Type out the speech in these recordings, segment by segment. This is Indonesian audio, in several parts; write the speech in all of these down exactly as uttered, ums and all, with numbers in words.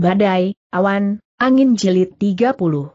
Badai, Awan, Angin Jilid tiga puluh.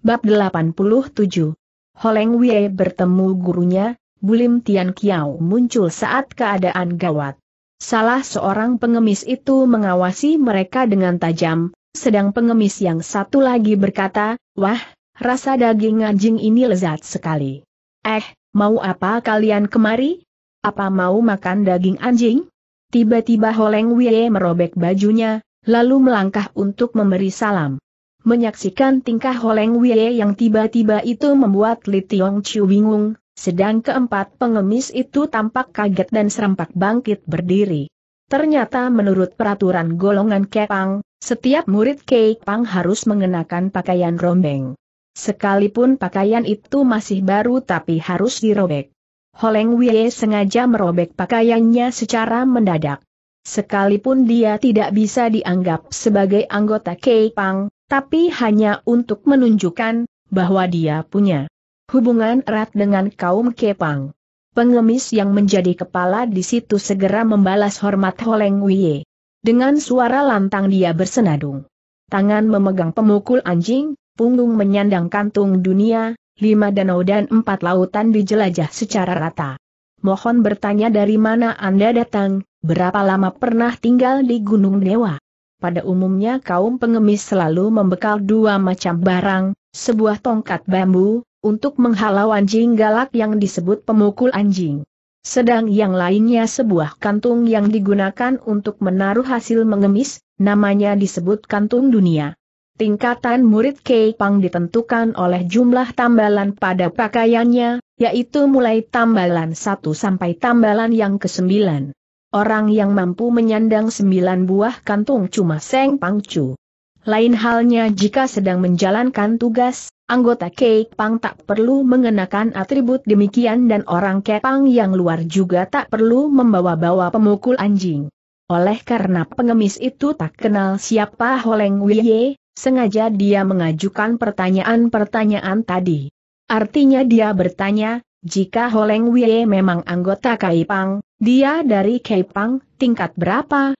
Bab delapan puluh tujuh. Holeng Wei bertemu gurunya, Bulim Tian Kiao muncul saat keadaan gawat. Salah seorang pengemis itu mengawasi mereka dengan tajam, sedang pengemis yang satu lagi berkata, "Wah, rasa daging anjing ini lezat sekali. Eh, mau apa kalian kemari? Apa mau makan daging anjing?" Tiba-tiba Holeng Wei merobek bajunya, lalu melangkah untuk memberi salam. Menyaksikan tingkah Holeng Wei yang tiba-tiba itu membuat Li Tiong Chiu bingung, sedang keempat pengemis itu tampak kaget dan serempak bangkit berdiri. Ternyata menurut peraturan golongan Kepang, setiap murid Kepang harus mengenakan pakaian rombeng. Sekalipun pakaian itu masih baru tapi harus dirobek. Holeng Wei sengaja merobek pakaiannya secara mendadak. Sekalipun dia tidak bisa dianggap sebagai anggota Kepang, tapi hanya untuk menunjukkan bahwa dia punya hubungan erat dengan kaum Kepang. Pengemis yang menjadi kepala di situ segera membalas hormat Holeng Wei. Dengan suara lantang dia bersenadung. Tangan memegang pemukul anjing, punggung menyandang kantung dunia, lima danau dan empat lautan dijelajah secara rata. Mohon bertanya dari mana Anda datang? Berapa lama pernah tinggal di Gunung Dewa? Pada umumnya kaum pengemis selalu membekal dua macam barang, sebuah tongkat bambu, untuk menghalau anjing galak yang disebut pemukul anjing. Sedang yang lainnya sebuah kantung yang digunakan untuk menaruh hasil mengemis, namanya disebut kantung dunia. Tingkatan murid Kepang ditentukan oleh jumlah tambalan pada pakaiannya, yaitu mulai tambalan satu sampai tambalan yang kesembilan. Orang yang mampu menyandang sembilan buah kantung cuma Seng Pangcu. Lain halnya jika sedang menjalankan tugas, anggota Kepang tak perlu mengenakan atribut demikian dan orang Kepang yang luar juga tak perlu membawa-bawa pemukul anjing. Oleh karena pengemis itu tak kenal siapa Holeng Wei, sengaja dia mengajukan pertanyaan-pertanyaan tadi. Artinya dia bertanya, jika Holeng Wei memang anggota Kepang, dia dari Kepang, tingkat berapa?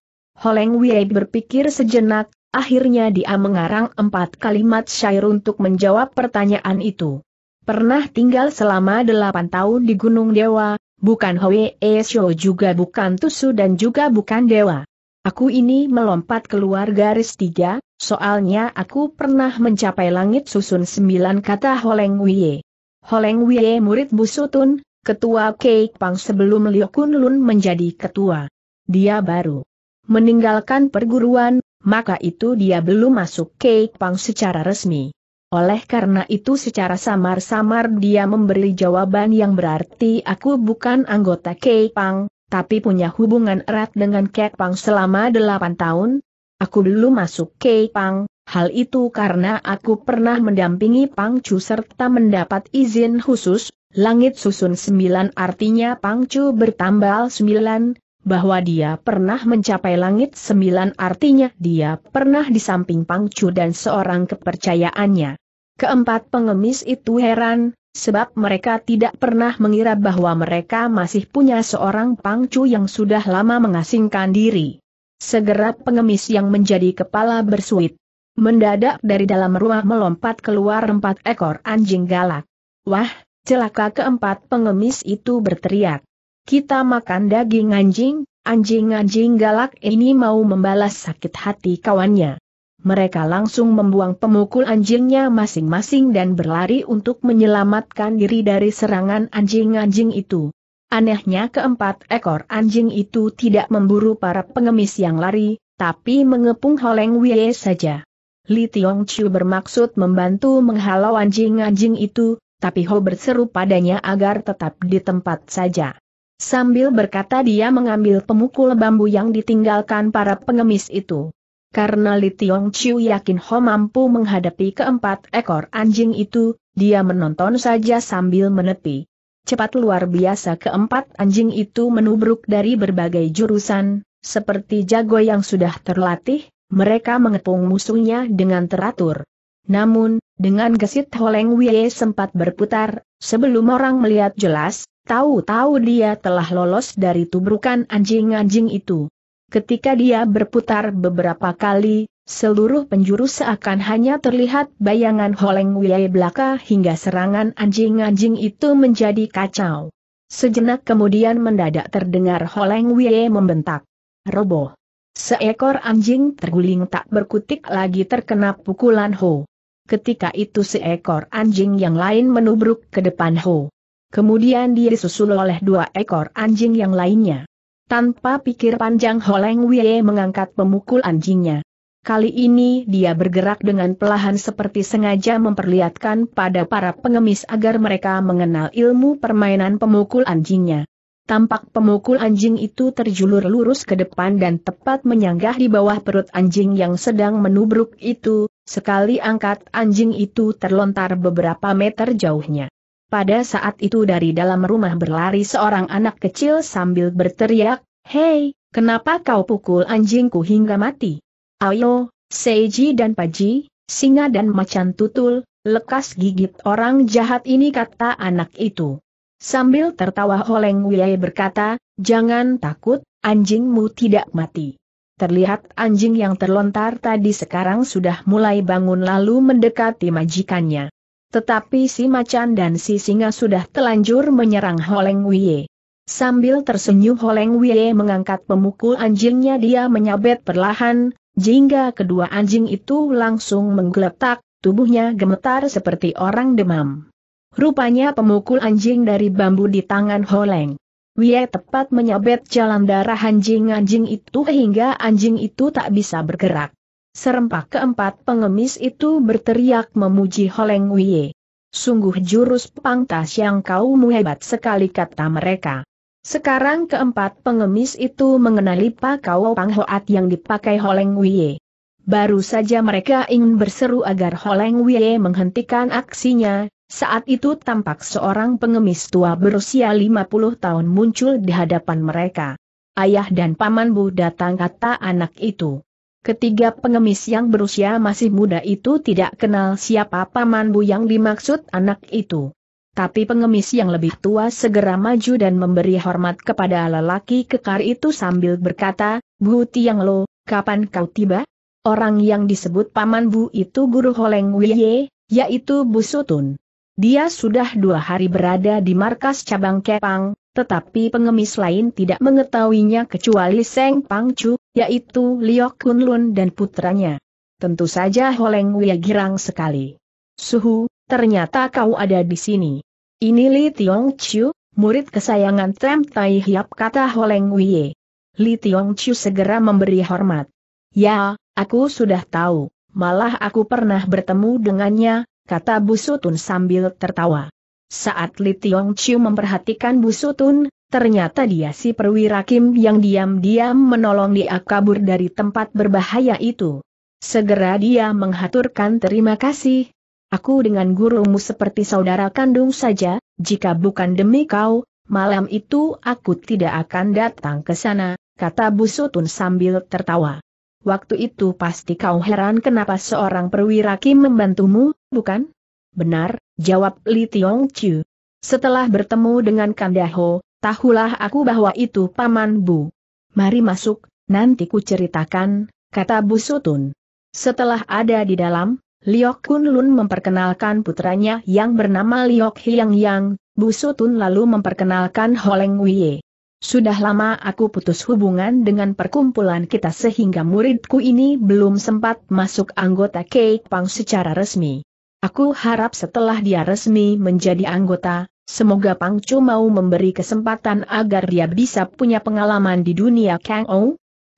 Holeng Wei berpikir sejenak, akhirnya dia mengarang empat kalimat syair untuk menjawab pertanyaan itu. Pernah tinggal selama delapan tahun di Gunung Dewa, bukan Hwee Sho juga bukan Tusu dan juga bukan Dewa. Aku ini melompat keluar garis tiga, soalnya aku pernah mencapai langit susun sembilan, kata Holeng Wei. Holeng Wei murid Bu Sutun, ketua Kepang sebelum Liu Kunlun menjadi ketua. Dia baru meninggalkan perguruan, maka itu dia belum masuk Kepang secara resmi. Oleh karena itu secara samar-samar dia memberi jawaban yang berarti aku bukan anggota Kepang, tapi punya hubungan erat dengan Kepang selama delapan tahun. Aku belum masuk Kepang. Hal itu karena aku pernah mendampingi Pangcu serta mendapat izin khusus, langit susun sembilan artinya Pangcu bertambal sembilan, bahwa dia pernah mencapai langit sembilan artinya dia pernah di samping Pangcu dan seorang kepercayaannya. Keempat pengemis itu heran, sebab mereka tidak pernah mengira bahwa mereka masih punya seorang Pangcu yang sudah lama mengasingkan diri. Segera pengemis yang menjadi kepala bersuit. Mendadak dari dalam rumah melompat keluar empat ekor anjing galak. Wah, celaka, keempat pengemis itu berteriak. Kita makan daging anjing, anjing-anjing galak ini mau membalas sakit hati kawannya. Mereka langsung membuang pemukul anjingnya masing-masing dan berlari untuk menyelamatkan diri dari serangan anjing-anjing itu. Anehnya keempat ekor anjing itu tidak memburu para pengemis yang lari, tapi mengepung Holeng Wei saja. Li Tiong Chiu bermaksud membantu menghalau anjing-anjing itu, tapi Ho berseru padanya agar tetap di tempat saja. Sambil berkata dia mengambil pemukul bambu yang ditinggalkan para pengemis itu. Karena Li Tiong Chiu yakin Ho mampu menghadapi keempat ekor anjing itu, dia menonton saja sambil menepi. Cepat luar biasa keempat anjing itu menubruk dari berbagai jurusan, seperti jago yang sudah terlatih. Mereka mengepung musuhnya dengan teratur. Namun, dengan gesit Holeng Wei sempat berputar, sebelum orang melihat jelas, tahu-tahu dia telah lolos dari tubrukan anjing-anjing itu. Ketika dia berputar beberapa kali, seluruh penjuru seakan hanya terlihat bayangan Holeng Wei belaka hingga serangan anjing-anjing itu menjadi kacau. Sejenak kemudian mendadak terdengar Holeng Wei membentak. Roboh. Seekor anjing terguling tak berkutik lagi terkena pukulan Ho. Ketika itu seekor anjing yang lain menubruk ke depan Ho. Kemudian dia disusul oleh dua ekor anjing yang lainnya. Tanpa pikir panjang Holeng Wei mengangkat pemukul anjingnya. Kali ini dia bergerak dengan perlahan seperti sengaja memperlihatkan pada para pengemis agar mereka mengenal ilmu permainan pemukul anjingnya. Tampak pemukul anjing itu terjulur lurus ke depan dan tepat menyanggah di bawah perut anjing yang sedang menubruk itu, sekali angkat anjing itu terlontar beberapa meter jauhnya. Pada saat itu dari dalam rumah berlari seorang anak kecil sambil berteriak, "Hei, kenapa kau pukul anjingku hingga mati? Ayo, Seiji dan Paji, singa dan macan tutul, lekas gigit orang jahat ini," kata anak itu. Sambil tertawa Holeng Wei berkata, "Jangan takut, anjingmu tidak mati." Terlihat anjing yang terlontar tadi sekarang sudah mulai bangun lalu mendekati majikannya. Tetapi si macan dan si singa sudah telanjur menyerang Holeng Wei. Sambil tersenyum Holeng Wei mengangkat pemukul anjingnya, dia menyabet perlahan, jingga kedua anjing itu langsung menggeletak, tubuhnya gemetar seperti orang demam. Rupanya pemukul anjing dari bambu di tangan Holeng Wei tepat menyabet jalan darah anjing-anjing itu hingga anjing itu tak bisa bergerak. Serempak keempat pengemis itu berteriak memuji Holeng Wei. "Sungguh jurus pangtas yang kau hebat sekali," kata mereka. Sekarang keempat pengemis itu mengenali pakau panghoat yang dipakai Holeng Wei. Baru saja mereka ingin berseru agar Holeng Wei menghentikan aksinya, saat itu tampak seorang pengemis tua berusia lima puluh tahun muncul di hadapan mereka. "Ayah dan pamanmu datang," kata anak itu. Ketiga pengemis yang berusia masih muda itu tidak kenal siapa pamanmu yang dimaksud anak itu. Tapi pengemis yang lebih tua segera maju dan memberi hormat kepada lelaki kekar itu sambil berkata, "Bu Tiang Lo, kapan kau tiba?" Orang yang disebut pamanmu itu guru Holeng Wei, yaitu Bu Sutun. Dia sudah dua hari berada di markas cabang Kepang, tetapi pengemis lain tidak mengetahuinya kecuali Seng Pangcu, yaitu Liok Kunlun dan putranya. Tentu saja Holeng Wei girang sekali. "Suhu, ternyata kau ada di sini. Ini Li Tiong Chu, murid kesayangan Tem Tai Hiap," kata Holeng Wei. Li Tiong Chu segera memberi hormat. "Ya, aku sudah tahu, malah aku pernah bertemu dengannya," kata Bu Sutun sambil tertawa. Saat Li Tiong Chu memperhatikan Bu Sutun, ternyata dia si perwira Kim yang diam-diam menolong dia kabur dari tempat berbahaya itu. Segera dia menghaturkan terima kasih. "Aku dengan gurumu seperti saudara kandung saja, jika bukan demi kau, malam itu aku tidak akan datang ke sana," kata Bu Sutun sambil tertawa. "Waktu itu pasti kau heran kenapa seorang perwira Kim membantumu, bukan?" "Benar," jawab Li Tiong Chu. "Setelah bertemu dengan Kanda Ho, tahulah aku bahwa itu paman Bu." "Mari masuk, nanti ku ceritakan," kata Bu Sutun. Setelah ada di dalam, Liok Kunlun memperkenalkan putranya yang bernama Liok Hiang Yang, Bu Sutun lalu memperkenalkan Holeng Wei. "Sudah lama aku putus hubungan dengan perkumpulan kita sehingga muridku ini belum sempat masuk anggota Keipang secara resmi. Aku harap setelah dia resmi menjadi anggota, semoga Pangcu mau memberi kesempatan agar dia bisa punya pengalaman di dunia Kang Ou."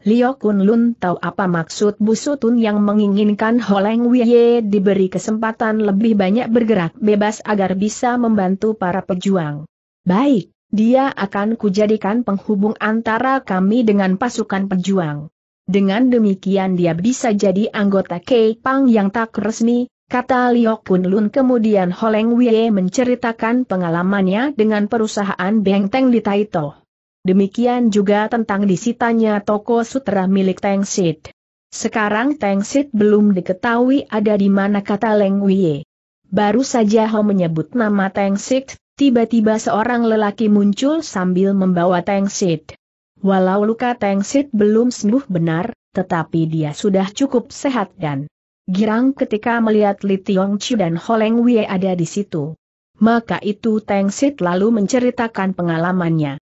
Liok Kunlun tahu apa maksud Bu Sutun yang menginginkan Holeng Wei diberi kesempatan lebih banyak bergerak bebas agar bisa membantu para pejuang. "Baik, dia akan kujadikan penghubung antara kami dengan pasukan pejuang. Dengan demikian dia bisa jadi anggota Keipang yang tak resmi," kata Liok Kunlun. Kemudian Holeng Wei menceritakan pengalamannya dengan perusahaan Bengteng di Taito. Demikian juga tentang disitanya toko sutera milik Teng Sid. "Sekarang Teng Sid belum diketahui ada di mana," kata Holeng Wei. Baru saja Ho menyebut nama Teng Sid, tiba-tiba seorang lelaki muncul sambil membawa Teng Sid. Walau luka Teng Sit belum sembuh benar, tetapi dia sudah cukup sehat dan girang ketika melihat Li Tiong Chu dan Ho Leng Wei ada di situ. Maka itu Teng Sit lalu menceritakan pengalamannya.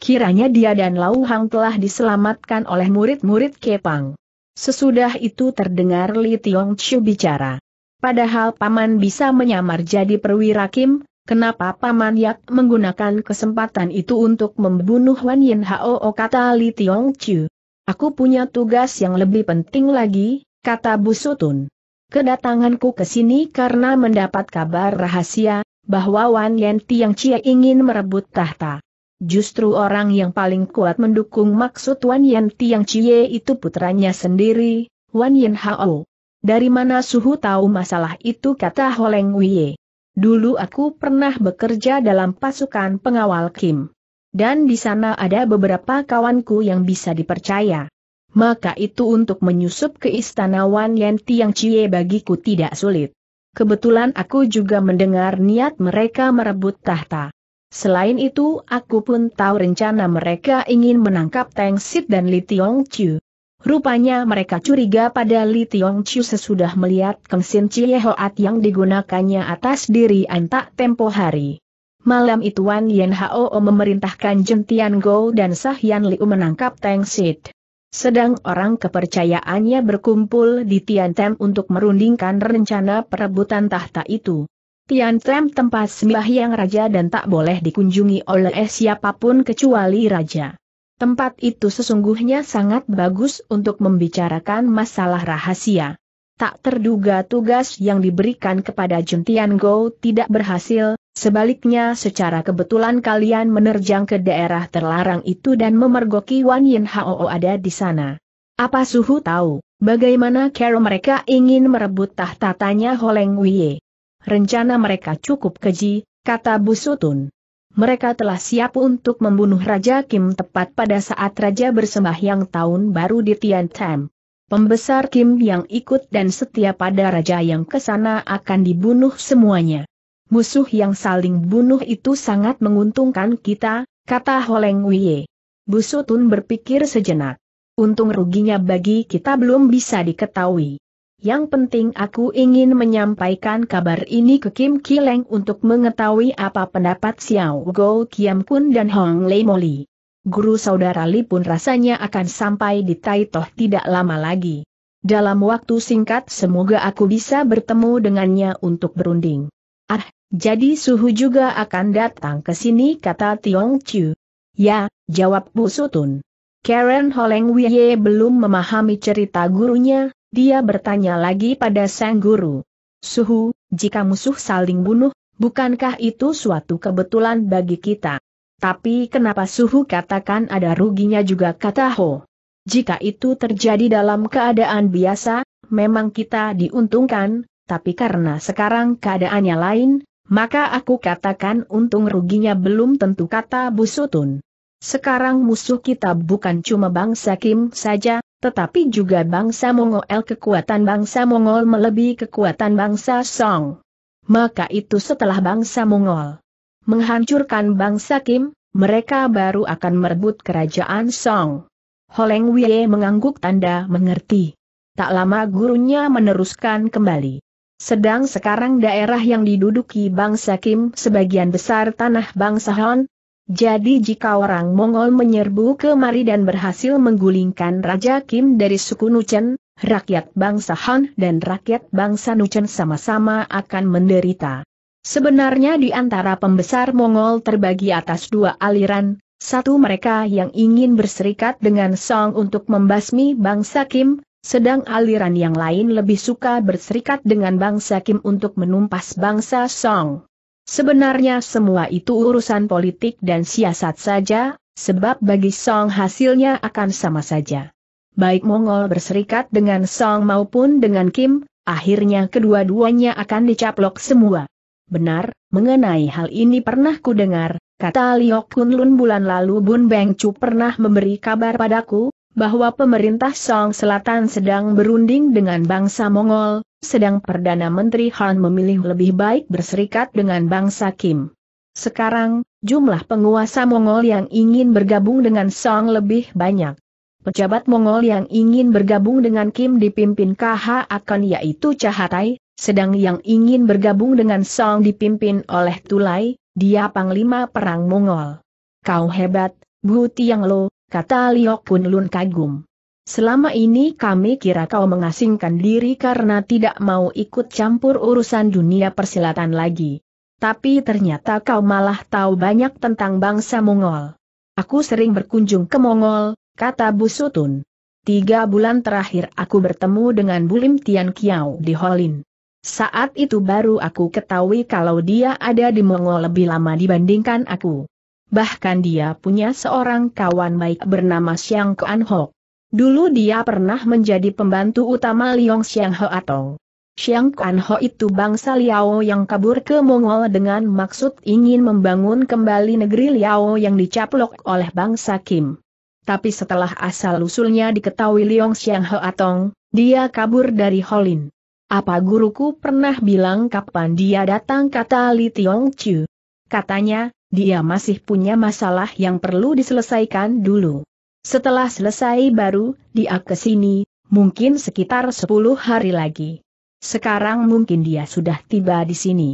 Kiranya dia dan Lau Hang telah diselamatkan oleh murid-murid Kepang. Sesudah itu terdengar Li Tiong Chu bicara. Padahal Paman bisa menyamar jadi perwira Kim, kenapa Paman Yak menggunakan kesempatan itu untuk membunuh Wan Yin Hao, kata Li Tiong Chu. Aku punya tugas yang lebih penting lagi, kata Bu Sutun. Kedatanganku ke sini karena mendapat kabar rahasia, bahwa Wan Yan Tiangcie ingin merebut tahta. Justru orang yang paling kuat mendukung maksud Wan Yan Tiangcie itu putranya sendiri, Wan Yin Hao. Dari mana Suhu tahu masalah itu, kata Ho Leng Wei. Dulu aku pernah bekerja dalam pasukan pengawal Kim. Dan di sana ada beberapa kawanku yang bisa dipercaya. Maka itu untuk menyusup ke istana Wan Yan Tiangcie bagiku tidak sulit. Kebetulan aku juga mendengar niat mereka merebut tahta. Selain itu aku pun tahu rencana mereka ingin menangkap Teng Sit dan Li Tiong Chu. Rupanya mereka curiga pada Li Tiong Chu sesudah melihat kengsin Cie Hoat yang digunakannya atas diri antak tempo hari. Malam itu Wan Yan Hao memerintahkan Jentian Go dan Sahian Liu menangkap Teng Sit. Sedang orang kepercayaannya berkumpul di Tiantem untuk merundingkan rencana perebutan tahta itu. Tiantem tempat sembahyang raja dan tak boleh dikunjungi oleh siapapun kecuali raja. Tempat itu sesungguhnya sangat bagus untuk membicarakan masalah rahasia. Tak terduga tugas yang diberikan kepada Juntian Go tidak berhasil, sebaliknya secara kebetulan kalian menerjang ke daerah terlarang itu dan memergoki Wan Yin Hao ada di sana. Apa Suhu tahu, bagaimana cara mereka ingin merebut tahta, tanya Ho Leng Wei. Rencana mereka cukup keji, kata Bu Sutun. Mereka telah siap untuk membunuh Raja Kim tepat pada saat Raja bersembahyang tahun baru di Tiantam. Pembesar Kim yang ikut dan setia pada raja yang kesana akan dibunuh semuanya. Musuh yang saling bunuh itu sangat menguntungkan kita, kata Ho Leng Wei. Bu Sutun berpikir sejenak. Untung ruginya bagi kita belum bisa diketahui. Yang penting aku ingin menyampaikan kabar ini ke Kim Kileng untuk mengetahui apa pendapat Xiao Go Kiam Kun dan Hong Lei Moli. Guru saudara Li pun rasanya akan sampai di Taitoh tidak lama lagi. Dalam waktu singkat semoga aku bisa bertemu dengannya untuk berunding. Ah, jadi Suhu juga akan datang ke sini, kata Tiong Chu. Ya, jawab Bu Sutun. Karen Ho Leng Wei belum memahami cerita gurunya, dia bertanya lagi pada sang guru. Suhu, jika musuh saling bunuh, bukankah itu suatu kebetulan bagi kita? Tapi kenapa Suhu katakan ada ruginya juga, kata Ho. Jika itu terjadi dalam keadaan biasa, memang kita diuntungkan, tapi karena sekarang keadaannya lain, maka aku katakan untung ruginya belum tentu, kata Bu Sutun. Sekarang musuh kita bukan cuma bangsa Kim saja, tetapi juga bangsa Mongol. Kekuatan bangsa Mongol melebihi kekuatan bangsa Song. Maka itu setelah bangsa Mongol menghancurkan bangsa Kim, mereka baru akan merebut kerajaan Song. Ho Leng Wei mengangguk tanda mengerti. Tak lama gurunya meneruskan kembali. Sedang sekarang daerah yang diduduki bangsa Kim sebagian besar tanah bangsa Han. Jadi jika orang Mongol menyerbu kemari dan berhasil menggulingkan Raja Kim dari suku Nuchen, rakyat bangsa Han dan rakyat bangsa Nuchen sama-sama akan menderita. Sebenarnya di antara pembesar Mongol terbagi atas dua aliran, satu mereka yang ingin berserikat dengan Song untuk membasmi bangsa Kim, sedang aliran yang lain lebih suka berserikat dengan bangsa Kim untuk menumpas bangsa Song. Sebenarnya semua itu urusan politik dan siasat saja, sebab bagi Song hasilnya akan sama saja. Baik Mongol berserikat dengan Song maupun dengan Kim, akhirnya kedua-duanya akan dicaplok semua. Benar, mengenai hal ini pernah ku dengar, kata Liok Kunlun. Bulan lalu Bun Beng Chu pernah memberi kabar padaku, bahwa pemerintah Song Selatan sedang berunding dengan bangsa Mongol, sedang Perdana Menteri Han memilih lebih baik berserikat dengan bangsa Kim. Sekarang, jumlah penguasa Mongol yang ingin bergabung dengan Song lebih banyak. Pejabat Mongol yang ingin bergabung dengan Kim dipimpin K H Akon yaitu Cahatai, sedang yang ingin bergabung dengan Song dipimpin oleh Tulai, dia panglima perang Mongol. Kau hebat, Bu Tiang Lo, kata Liok Kun Lun kagum. Selama ini kami kira kau mengasingkan diri karena tidak mau ikut campur urusan dunia persilatan lagi. Tapi ternyata kau malah tahu banyak tentang bangsa Mongol. Aku sering berkunjung ke Mongol, kata Bu Sutun. Tiga bulan terakhir aku bertemu dengan Bu Lim Tian Kiau di Holin. Saat itu baru aku ketahui kalau dia ada di Mongol lebih lama dibandingkan aku. Bahkan dia punya seorang kawan baik bernama Xiang Kuan Ho. Dulu dia pernah menjadi pembantu utama Liong Xiang Ho atau Xiang Kuan Ho itu bangsa Liao yang kabur ke Mongol dengan maksud ingin membangun kembali negeri Liao yang dicaplok oleh bangsa Kim. Tapi setelah asal-usulnya diketahui Liong Xiang Ho Atong, dia kabur dari Holin. Apa guruku pernah bilang kapan dia datang, kata Li Tiong Chu. Katanya, dia masih punya masalah yang perlu diselesaikan dulu. Setelah selesai baru, dia kesini, mungkin sekitar sepuluh hari lagi. Sekarang mungkin dia sudah tiba di sini.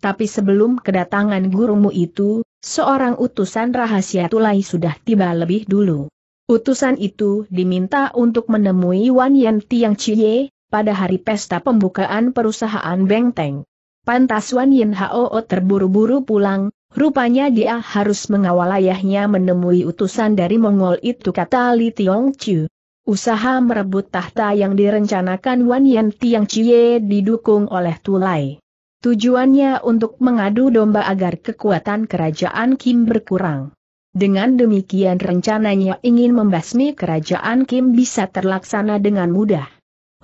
Tapi sebelum kedatangan gurumu itu, seorang utusan rahasia Tulai sudah tiba lebih dulu. Utusan itu diminta untuk menemui Wan Yan Tiang Ciye pada hari pesta pembukaan perusahaan Bengteng. Pantas Wan Yan Hao terburu-buru pulang, rupanya dia harus mengawal ayahnya menemui utusan dari Mongol itu, kata Li Tiong Chu. Usaha merebut tahta yang direncanakan Wan Yan Tiang Ciye didukung oleh Tulai. Tujuannya untuk mengadu domba agar kekuatan kerajaan Kim berkurang. Dengan demikian rencananya ingin membasmi kerajaan Kim bisa terlaksana dengan mudah.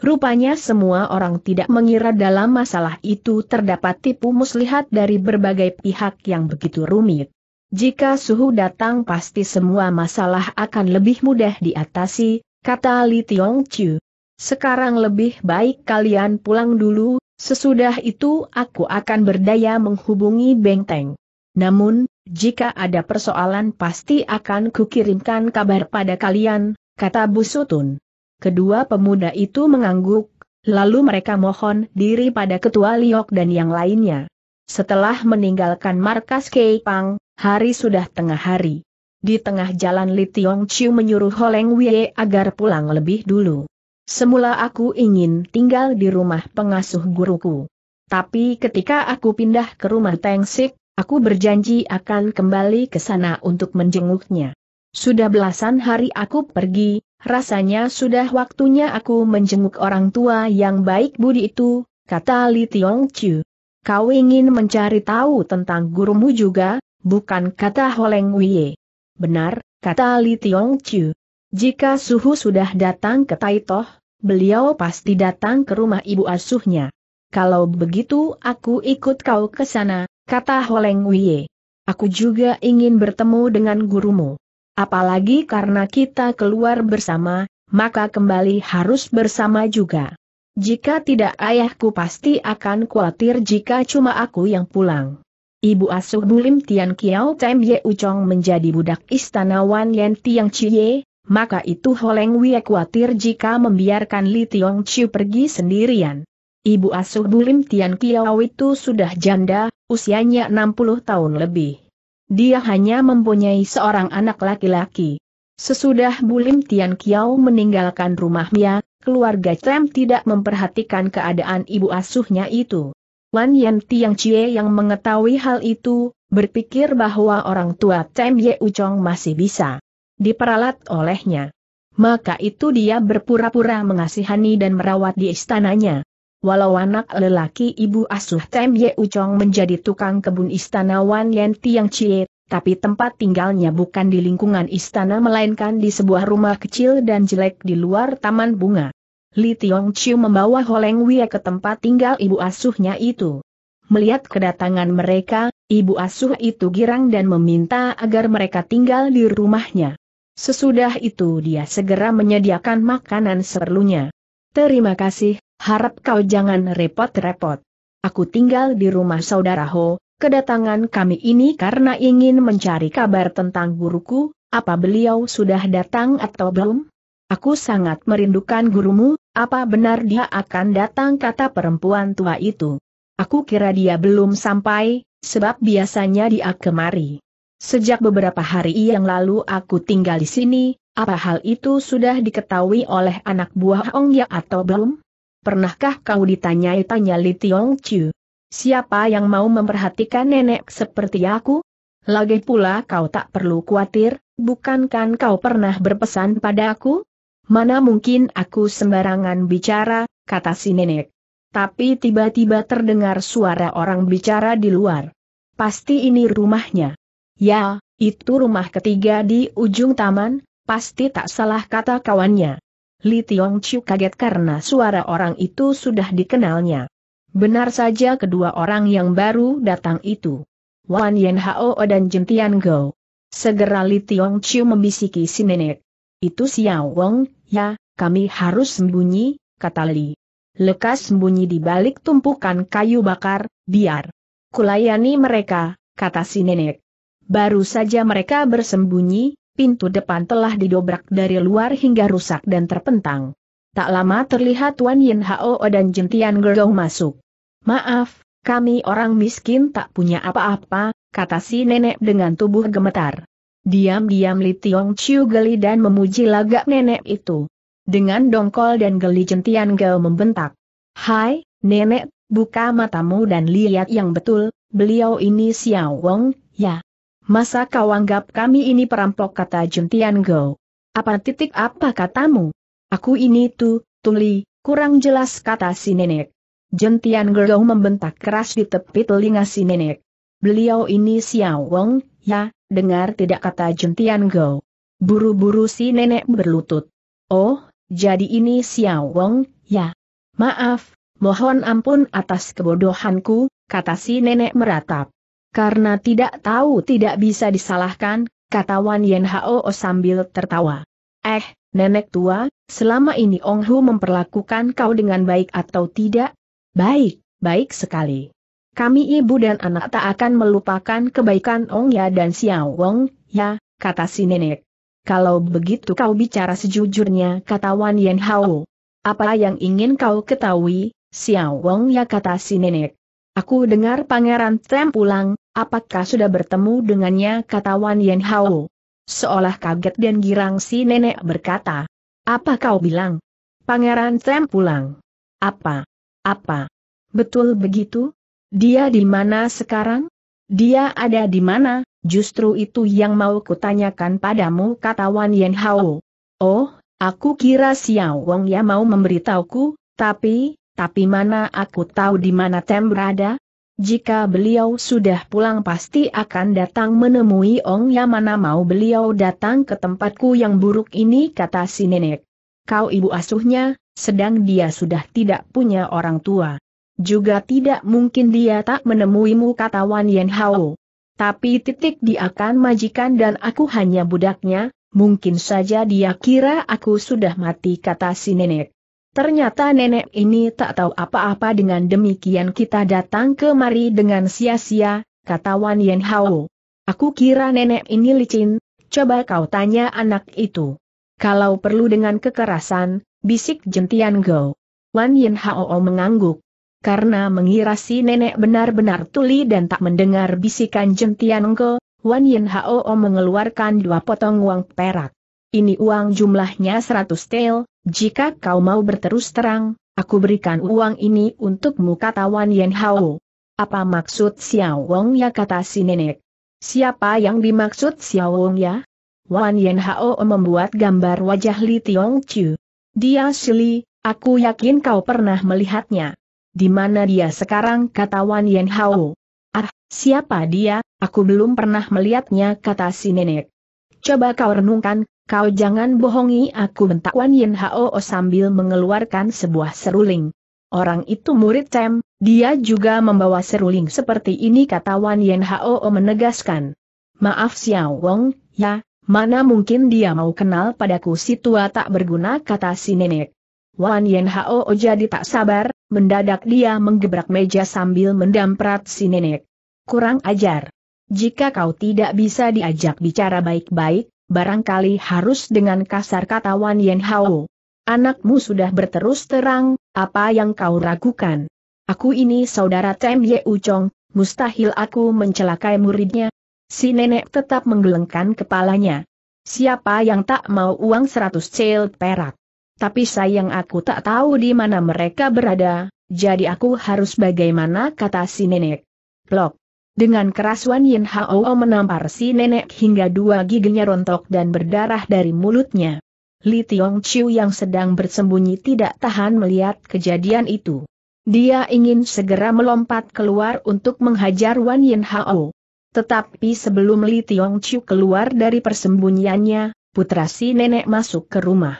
Rupanya semua orang tidak mengira dalam masalah itu terdapat tipu muslihat dari berbagai pihak yang begitu rumit. Jika suhu datang pasti semua masalah akan lebih mudah diatasi, kata Li Tiong Chu. Sekarang lebih baik kalian pulang dulu, sesudah itu aku akan berdaya menghubungi Bengteng. Namun, jika ada persoalan pasti akan kukirimkan kabar pada kalian, kata Bu Sutun. Kedua pemuda itu mengangguk, lalu mereka mohon diri pada Ketua Liok dan yang lainnya. Setelah meninggalkan markas Keipang, hari sudah tengah hari. Di tengah jalan Li Tiong Chu menyuruh Ho Leng Wei agar pulang lebih dulu. Semula aku ingin tinggal di rumah pengasuh guruku. Tapi ketika aku pindah ke rumah Teng Sik, aku berjanji akan kembali ke sana untuk menjenguknya. Sudah belasan hari aku pergi, rasanya sudah waktunya aku menjenguk orang tua yang baik budi itu, kata Li Tiong Chu. Kau ingin mencari tahu tentang gurumu juga, bukan, kata Ho Leng Wei. Benar, kata Li Tiong Chu. Jika suhu sudah datang ke Taitoh, beliau pasti datang ke rumah ibu asuhnya. Kalau begitu aku ikut kau ke sana, kata Ho Leng Wei. Aku juga ingin bertemu dengan gurumu. Apalagi karena kita keluar bersama, maka kembali harus bersama juga. Jika tidak ayahku pasti akan khawatir jika cuma aku yang pulang. Ibu asuh Bu Lim Tian Kiau Tem Ye Uchong menjadi budak istana Wan Yan Tiang Ciye, maka itu Ho Leng Wei khawatir jika membiarkan Li Tiong Chu pergi sendirian. Ibu asuh Bu Lim Tian Kiau itu sudah janda, usianya enam puluh tahun lebih. Dia hanya mempunyai seorang anak laki-laki. Sesudah Bu Lim Tian Kiau meninggalkan rumahnya, keluarga Tem tidak memperhatikan keadaan ibu asuhnya itu. Wan Yan Tiang Cie yang mengetahui hal itu, berpikir bahwa orang tua Tem Ye Uchong masih bisa diperalat olehnya. Maka itu dia berpura-pura mengasihani dan merawat di istananya. Walau anak lelaki ibu asuh Tem Ye Uchong menjadi tukang kebun istana Wan Yan Tiang Cie, tapi tempat tinggalnya bukan di lingkungan istana melainkan di sebuah rumah kecil dan jelek di luar taman bunga. Li Tiong Chu membawa Ho Leng Wei ke tempat tinggal ibu asuhnya itu. Melihat kedatangan mereka, ibu asuh itu girang dan meminta agar mereka tinggal di rumahnya. Sesudah itu dia segera menyediakan makanan seperlunya. Terima kasih, harap kau jangan repot-repot. Aku tinggal di rumah saudara Ho, kedatangan kami ini karena ingin mencari kabar tentang guruku, apa beliau sudah datang atau belum? Aku sangat merindukan gurumu, apa benar dia akan datang?" kata perempuan tua itu. "Aku kira dia belum sampai, sebab biasanya dia kemari. Sejak beberapa hari yang lalu aku tinggal di sini. Apa hal itu sudah diketahui oleh anak buah Hong Ya atau belum? Pernahkah kau ditanyai-tanya Li Tiong Chu? Siapa yang mau memperhatikan nenek seperti aku? Lagi pula kau tak perlu khawatir, bukankah kau pernah berpesan pada aku? Mana mungkin aku sembarangan bicara," kata si nenek. Tapi tiba-tiba terdengar suara orang bicara di luar. "Pasti ini rumahnya. Ya, itu rumah ketiga di ujung taman. Pasti tak salah," kata kawannya. Li Tiong Chu kaget karena suara orang itu sudah dikenalnya. Benar saja kedua orang yang baru datang itu, Wan Yen Hao dan Jin Tian Go. Segera Li Tiong Chu membisiki si nenek. "Itu Xiao Wong, ya, kami harus sembunyi," kata Li. "Lekas sembunyi di balik tumpukan kayu bakar, biar kulayani mereka," kata si nenek. Baru saja mereka bersembunyi, pintu depan telah didobrak dari luar hingga rusak dan terpentang. Tak lama terlihat Wan Yen Hao dan Jin Tian Go masuk. "Maaf, kami orang miskin tak punya apa-apa," kata si nenek dengan tubuh gemetar. Diam-diam Li Tiong Chu geli dan memuji lagak nenek itu. Dengan dongkol dan geli Jin Tian Go membentak, "Hai, nenek, buka matamu dan lihat yang betul, beliau ini Xiao Wong, ya. Masa kau anggap kami ini perampok?" kata Jin Tian Go. "Apa titik apa katamu? Aku ini tu, tuli, kurang jelas," kata si nenek. Jin Tian Go membentak keras di tepi telinga si nenek. "Beliau ini Xiao Wong, ya, dengar tidak?" kata Jin Tian Go. Buru-buru si nenek berlutut. "Oh, jadi ini Xiao Wong, ya. Maaf, mohon ampun atas kebodohanku," kata si nenek meratap. "Karena tidak tahu tidak bisa disalahkan," kata Wan Yen Hao sambil tertawa. "Eh, nenek tua, selama ini Ong Hu memperlakukan kau dengan baik atau tidak?" "Baik, baik sekali. Kami ibu dan anak tak akan melupakan kebaikan Ong Ya dan Xiao Wong, ya," kata si nenek. "Kalau begitu kau bicara sejujurnya," kata Wan Yen Hao. "Apa yang ingin kau ketahui, Xiao Wong Ya?" kata si nenek. "Aku dengar Pangeran Tem pulang, apakah sudah bertemu dengannya?" kata Wan Yen Hao. Seolah kaget dan girang si nenek berkata, "Apa kau bilang? Pangeran Tem pulang? Apa? Apa? Betul begitu? Dia di mana sekarang? Dia ada di mana? Justru itu yang mau kutanyakan padamu," kata Wan Yen Hao. "Oh, aku kira Xiao Wong Ya mau memberitahuku, tapi... Tapi mana aku tahu di mana Tem berada? Jika beliau sudah pulang pasti akan datang menemui Ong Ya, mana mau beliau datang ke tempatku yang buruk ini," kata si nenek. "Kau ibu asuhnya, sedang dia sudah tidak punya orang tua. Juga tidak mungkin dia tak menemuimu," kata Wan Yen Hao. "Tapi titik dia akan majikan dan aku hanya budaknya, mungkin saja dia kira aku sudah mati," kata si nenek. "Ternyata nenek ini tak tahu apa-apa, dengan demikian kita datang kemari dengan sia-sia," kata Wan Yen Hao. "Aku kira nenek ini licin, coba kau tanya anak itu. Kalau perlu dengan kekerasan," bisik Jin Tian Go. Wan Yen Hao mengangguk. Karena mengira si nenek benar-benar tuli dan tak mendengar bisikan Jin Tian Go, Wan Yen Hao mengeluarkan dua potong uang perak. "Ini uang jumlahnya seratus tel, jika kau mau berterus terang, aku berikan uang ini untukmu," kata Wan Yen Hao. "Apa maksud Xiao Wong Ya?" kata si nenek. "Siapa yang dimaksud Xiao Wong Ya?" Wan Yen Hao membuat gambar wajah Li Tiong Chu. "Dia Shili, aku yakin kau pernah melihatnya." "Di mana dia sekarang?" kata Wan Yen Hao. "Ah, siapa dia, aku belum pernah melihatnya," kata si nenek. "Coba kau renungkan. Kau jangan bohongi aku," bentak Wan Yen Hao sambil mengeluarkan sebuah seruling. "Orang itu murid Tem, dia juga membawa seruling seperti ini," kata Wan Yen Hao menegaskan. "Maaf Xiao Wong, ya, mana mungkin dia mau kenal padaku si tua tak berguna," kata si nenek. Wan Yen Hao jadi tak sabar, mendadak dia menggebrak meja sambil mendamprat si nenek. Kurang ajar. Jika kau tidak bisa diajak bicara baik-baik, barangkali harus dengan kasar, kata Wan Yen Hao. Anakmu sudah berterus terang, apa yang kau ragukan? Aku ini saudara Tem Ye Uchong, mustahil aku mencelakai muridnya. Si nenek tetap menggelengkan kepalanya. Siapa yang tak mau uang seratus cil perak? Tapi sayang aku tak tahu di mana mereka berada, jadi aku harus bagaimana, kata si nenek. Plok. Dengan keras Wan Yen Hao menampar si nenek hingga dua giginya rontok dan berdarah dari mulutnya. Li Tiong Chiu yang sedang bersembunyi tidak tahan melihat kejadian itu. Dia ingin segera melompat keluar untuk menghajar Wan Yen Hao. Tetapi sebelum Li Tiong Chiu keluar dari persembunyiannya, putra si nenek masuk ke rumah.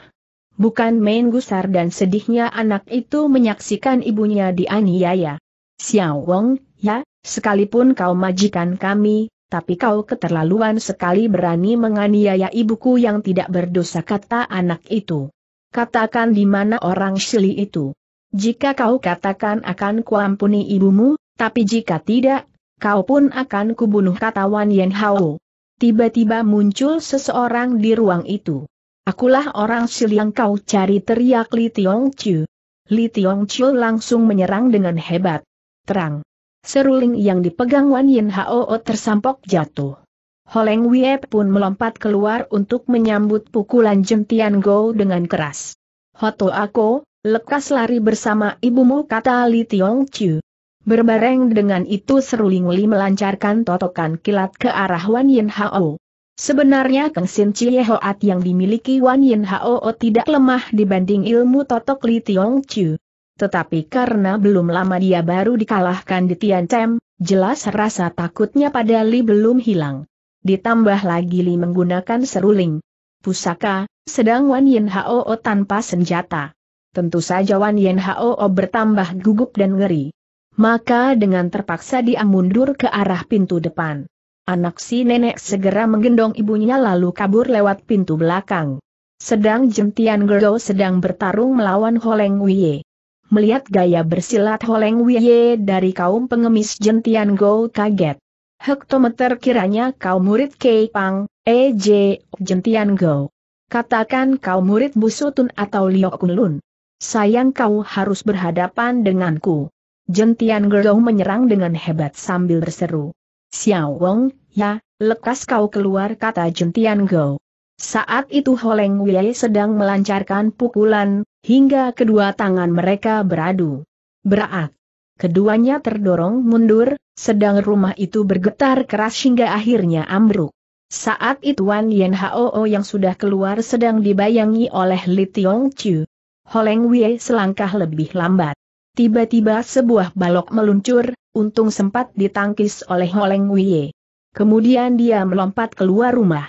Bukan main gusar dan sedihnya anak itu menyaksikan ibunya dianiaya. Xiao Wong, ya? Sekalipun kau majikan kami, tapi kau keterlaluan sekali berani menganiaya ibuku yang tidak berdosa, kata anak itu. Katakan di mana orang Shili itu. Jika kau katakan akan kuampuni ibumu, tapi jika tidak, kau pun akan kubunuh, kata Wan Yen Hao. Tiba-tiba muncul seseorang di ruang itu. Akulah orang Shili yang kau cari, teriak Li Tiong Chiu. Li Tiong Chiu langsung menyerang dengan hebat. Terang. Seruling yang dipegang Wan Yen Hao tersampok jatuh. Holeng Wie pun melompat keluar untuk menyambut pukulan Jentian Go dengan keras. Hoto aku, lekas lari bersama ibumu, kata Li Tiong Chiu. Berbareng dengan itu Seruling Li melancarkan totokan kilat ke arah Wan Yen Hao. Sebenarnya Keng Sin Chie Hoat yang dimiliki Wan Yen Hao tidak lemah dibanding ilmu totok Li Tiong Chiu. Tetapi karena belum lama dia baru dikalahkan di Tiancem, jelas rasa takutnya pada Li belum hilang. Ditambah lagi Li menggunakan seruling pusaka, sedang Wan Yen Hao tanpa senjata. Tentu saja Wan Yen Hao bertambah gugup dan ngeri. Maka dengan terpaksa dia mundur ke arah pintu depan. Anak si nenek segera menggendong ibunya lalu kabur lewat pintu belakang. Sedang Jentian Gerdo sedang bertarung melawan Holeng Wie. Melihat gaya bersilat Holeng Wie dari kaum pengemis Jentian Go kaget. Hektometer kiranya kau murid Kei Pang, E J Jentian Go. Katakan kau murid Busutun atau Liok Kunlun. Sayang kau harus berhadapan denganku. Jentian Go menyerang dengan hebat sambil berseru. Xiao Wong, ya, lekas kau keluar, kata Jentian Go. Saat itu Holeng Wie sedang melancarkan pukulan, hingga kedua tangan mereka beradu. Beraak. Keduanya terdorong mundur, sedang rumah itu bergetar keras hingga akhirnya ambruk. Saat itu Wan Yen Hao yang sudah keluar sedang dibayangi oleh Li Tiong Chiu. Holeng Wie selangkah lebih lambat. Tiba-tiba sebuah balok meluncur, untung sempat ditangkis oleh Holeng Wie. Kemudian dia melompat keluar rumah.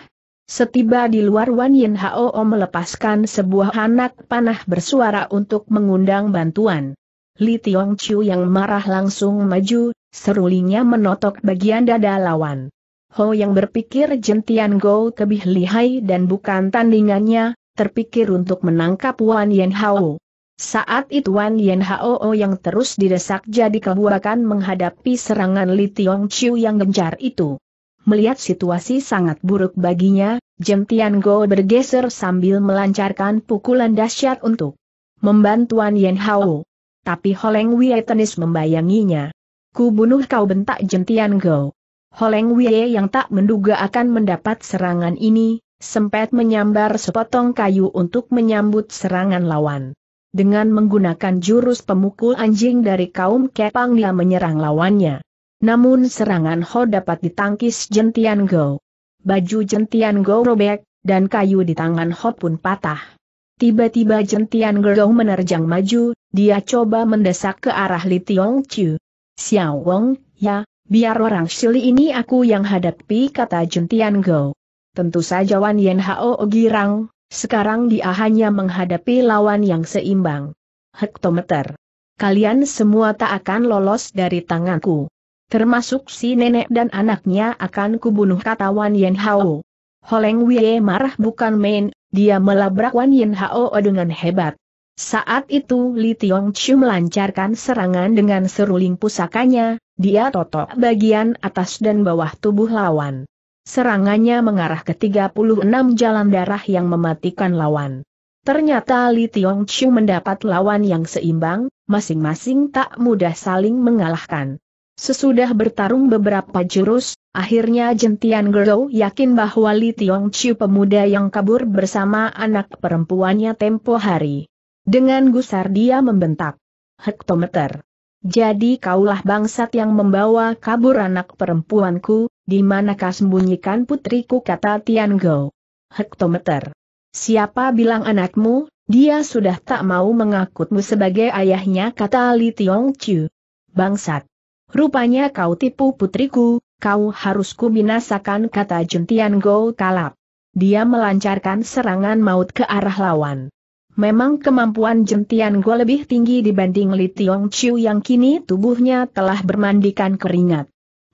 Setiba di luar Wan Yen Hao melepaskan sebuah anak panah bersuara untuk mengundang bantuan. Li Tiong Chiu yang marah langsung maju, serulingnya menotok bagian dada lawan. Ho yang berpikir Jentian Go kebih lihai dan bukan tandingannya, terpikir untuk menangkap Wan Yen Hao. Saat itu Wan Yen Hao yang terus didesak jadi kebuakan menghadapi serangan Li Tiong Chiu yang gencar itu. Melihat situasi sangat buruk baginya, Jentian Go bergeser sambil melancarkan pukulan dahsyat untuk membantu Wan Yen Hao. Tapi Holeng Wie tenis membayanginya. Ku bunuh kau, bentak Jentian Go. Holeng Wie yang tak menduga akan mendapat serangan ini, sempat menyambar sepotong kayu untuk menyambut serangan lawan. Dengan menggunakan jurus pemukul anjing dari kaum Kepang dia menyerang lawannya. Namun serangan Ho dapat ditangkis Jentian Go. Baju Jentian Go robek, dan kayu di tangan Ho pun patah. Tiba-tiba Jentian Go menerjang maju, dia coba mendesak ke arah Li Tiong Chiu. Xiao Wong, ya, biar orang Shili ini aku yang hadapi, kata Jentian Go. Tentu saja Wan Yen Hao girang, sekarang dia hanya menghadapi lawan yang seimbang. Hektometer. Kalian semua tak akan lolos dari tanganku. Termasuk si nenek dan anaknya akan kubunuh, kata Wan Yen Hao. Holeng Wie marah bukan main, dia melabrak Wan Yen Hao dengan hebat. Saat itu Li Tiong Chu melancarkan serangan dengan seruling pusakanya, dia totok bagian atas dan bawah tubuh lawan. Serangannya mengarah ke tiga puluh enam jalan darah yang mematikan lawan. Ternyata Li Tiong Chu mendapat lawan yang seimbang, masing-masing tak mudah saling mengalahkan. Sesudah bertarung beberapa jurus, akhirnya Jentian Gerou yakin bahwa Li Tiong Chu pemuda yang kabur bersama anak perempuannya tempo hari. Dengan gusar dia membentak, "Hektometer! Jadi kaulah bangsat yang membawa kabur anak perempuanku, di manakah sembunyikan putriku?" kata Tian Gou. "Hektometer! Siapa bilang anakmu? Dia sudah tak mau mengakutmu sebagai ayahnya," kata Li Tiong Chu. "Bangsat! Rupanya kau tipu putriku, kau harus ku binasakan," kata Jentian Gou kalap. Dia melancarkan serangan maut ke arah lawan. Memang kemampuan Jentian Gou lebih tinggi dibanding Li Tiong Chu yang kini tubuhnya telah bermandikan keringat.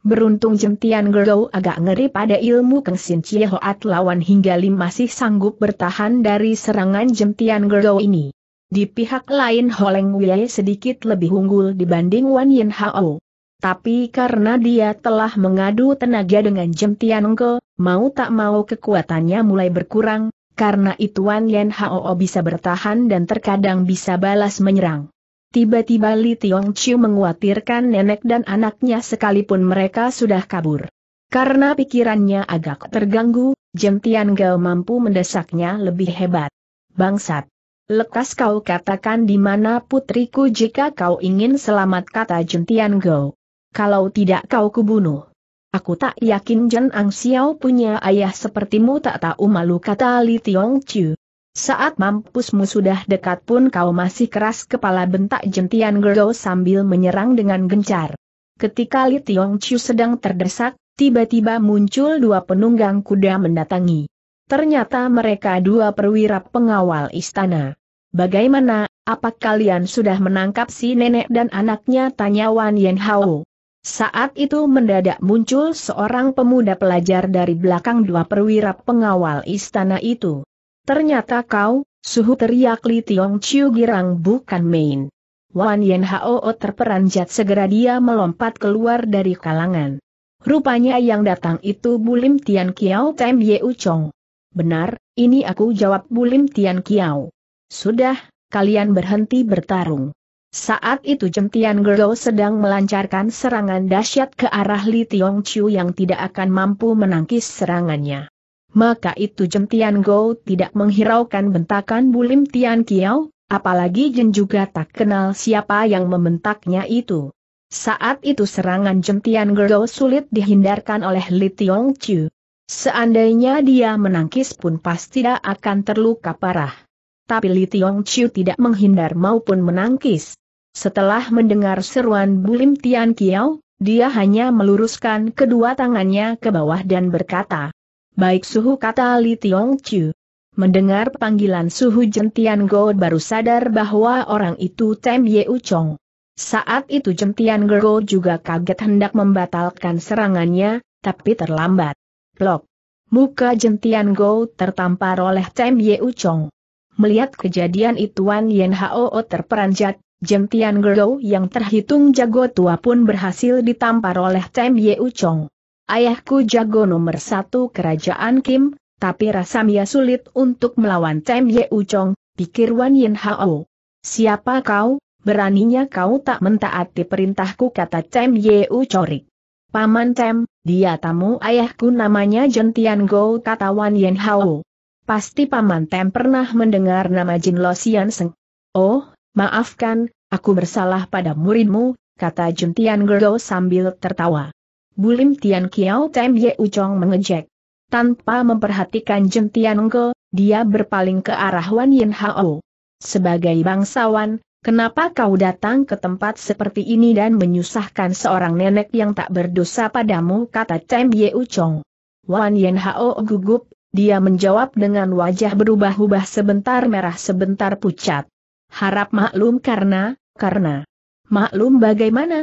Beruntung Jentian Gou agak ngeri pada ilmu Keng Sin Chie Hoat lawan hingga Lim masih sanggup bertahan dari serangan Jentian Gou ini. Di pihak lain Holeng Wei sedikit lebih unggul dibanding Wan Yin Hao. Tapi karena dia telah mengadu tenaga dengan Jentian Gou, mau tak mau kekuatannya mulai berkurang, karena itu Wan Yin Hao bisa bertahan dan terkadang bisa balas menyerang. Tiba-tiba Li Tiong Chu mengkhawatirkan nenek dan anaknya sekalipun mereka sudah kabur. Karena pikirannya agak terganggu, Jentian Gou mampu mendesaknya lebih hebat. "Bangsat! Lekas kau katakan di mana putriku jika kau ingin selamat," kata Jentian Gou. "Kalau tidak kau kubunuh." "Aku tak yakin Jen Ang Xiao punya ayah sepertimu tak tahu malu," kata Li Tiong Chu. "Saat mampusmu sudah dekat pun kau masih keras kepala," bentak Jentian Gou sambil menyerang dengan gencar. Ketika Li Tiong Chu sedang terdesak, tiba-tiba muncul dua penunggang kuda mendatangi. Ternyata mereka dua perwira pengawal istana. "Bagaimana, apa kalian sudah menangkap si nenek dan anaknya?" tanya Wan Yin Hao. Saat itu mendadak muncul seorang pemuda pelajar dari belakang dua perwira pengawal istana itu. "Ternyata kau, suhu!" teriak Li Tiong Chu girang bukan main. Wan Yin Hao terperanjat, segera dia melompat keluar dari kalangan. Rupanya yang datang itu Bulim Tian Kiao Tem Yeu Chong. "Benar, ini aku," jawab Bulim Tian Kiao. "Sudah, kalian berhenti bertarung." Saat itu Jentian Gou sedang melancarkan serangan dahsyat ke arah Li Tiong Chu yang tidak akan mampu menangkis serangannya. Maka itu Jentian Gou tidak menghiraukan bentakan Bulim Tian Kiao, apalagi Jen juga tak kenal siapa yang membentaknya itu. Saat itu serangan Jentian Gou sulit dihindarkan oleh Li Tiong Chu. Seandainya dia menangkis pun pasti dia akan terluka parah. Tapi Li Tiong Chu tidak menghindar maupun menangkis. Setelah mendengar seruan Bulim Tian Kiao, dia hanya meluruskan kedua tangannya ke bawah dan berkata, "Baik suhu," kata Li Tiong Chu. Mendengar panggilan suhu, Jentian Gou baru sadar bahwa orang itu Tem Yeu Chong. Saat itu Jentian Gou juga kaget hendak membatalkan serangannya, tapi terlambat. Plok! Muka Jentian Gou tertampar oleh Tem Yeu Chong. Melihat kejadian itu Wan Yin Hao terperanjat. Jentian Gou yang terhitung jago tua pun berhasil ditampar oleh Tem Yeu Chong. "Ayahku jago nomor satu kerajaan Kim, tapi rasanya sulit untuk melawan Tem Yeu Chong," pikir Wan Yin Hao. "Siapa kau, beraninya kau tak mentaati perintahku," kata Tem Yeu corik. "Paman Tem, dia tamu ayahku namanya Jentian Gou," kata Wan Yin Hao. "Pasti Paman Tem pernah mendengar nama Jin Lo Sian Seng." "Oh, maafkan, aku bersalah pada muridmu," kata Jentian Gou sambil tertawa. Bulim Tian Kiao Tem Yeu Chong mengejek. Tanpa memperhatikan Jentian Gou, dia berpaling ke arah Wan Yin Hao. "Sebagai bangsawan, kenapa kau datang ke tempat seperti ini dan menyusahkan seorang nenek yang tak berdosa padamu?" kata Tem Yeu Chong. Wan Yin Hao gugup, dia menjawab dengan wajah berubah-ubah, sebentar merah sebentar pucat. "Harap maklum karena, karena." "Maklum bagaimana?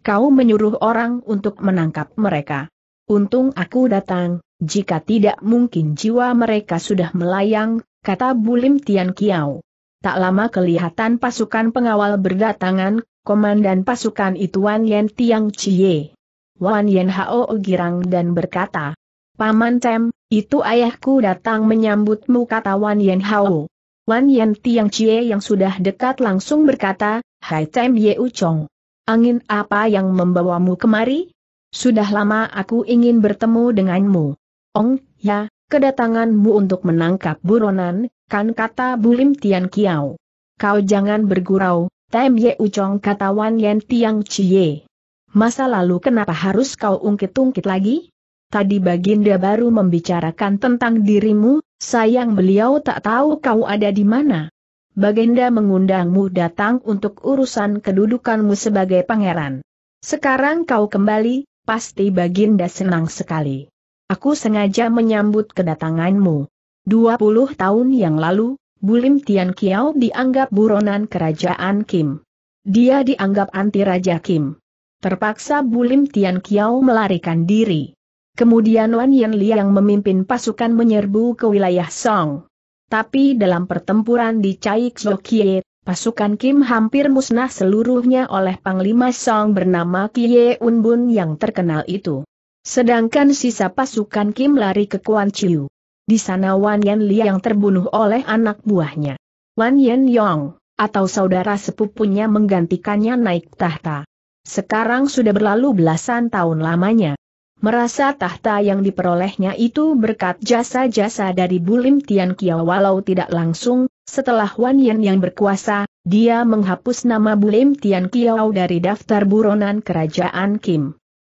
Kau menyuruh orang untuk menangkap mereka. Untung aku datang, jika tidak mungkin jiwa mereka sudah melayang," kata Bulim Tian Kiao. Tak lama kelihatan pasukan pengawal berdatangan, komandan pasukan itu Wan Yen Tiang Chie. Wan Yen Hao girang dan berkata, "Paman Tem, itu ayahku datang menyambutmu," kata Wan Yen Hao. Wan Yen Tiang Chie yang sudah dekat langsung berkata, "Hai Tem Ye Uchong, angin apa yang membawamu kemari? Sudah lama aku ingin bertemu denganmu." "Ong, ya, kedatanganmu untuk menangkap buronan, kan," kata Bulim Tian Kiao. "Kau jangan bergurau, Tem Ye Uchong," kata Wan Yen Tiang Chie. "Masa lalu kenapa harus kau ungkit-ungkit lagi? Tadi Baginda baru membicarakan tentang dirimu, sayang beliau tak tahu kau ada di mana. Baginda mengundangmu datang untuk urusan kedudukanmu sebagai pangeran. Sekarang kau kembali, pasti Baginda senang sekali. Aku sengaja menyambut kedatanganmu." dua puluh tahun yang lalu, Bulim Tian Kiao dianggap buronan kerajaan Kim. Dia dianggap anti Raja Kim. Terpaksa Bulim Tian Kiao melarikan diri. Kemudian Wan Yen Liang memimpin pasukan menyerbu ke wilayah Song. Tapi dalam pertempuran di Chai Kso Kie, pasukan Kim hampir musnah seluruhnya oleh Panglima Song bernama Kie Un Bun yang terkenal itu. Sedangkan sisa pasukan Kim lari ke Kuan Chiu. Di sana Wan Yen Liang terbunuh oleh anak buahnya. Wan Yen Yong, atau saudara sepupunya menggantikannya naik tahta. Sekarang sudah berlalu belasan tahun lamanya. Merasa tahta yang diperolehnya itu berkat jasa-jasa dari Bulim Tian Kiao walau tidak langsung, setelah Wan Yen yang berkuasa, dia menghapus nama Bulim Tian Kiao dari daftar buronan kerajaan Kim.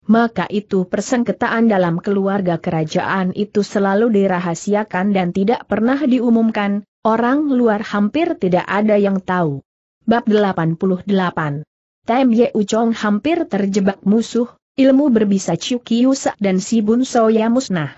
Maka itu persengketaan dalam keluarga kerajaan itu selalu dirahasiakan dan tidak pernah diumumkan, orang luar hampir tidak ada yang tahu. Bab delapan puluh delapan. Tem Ye Uchong hampir terjebak musuh, ilmu berbisa Ciu Kiusa dan Si Bun Soya musnah.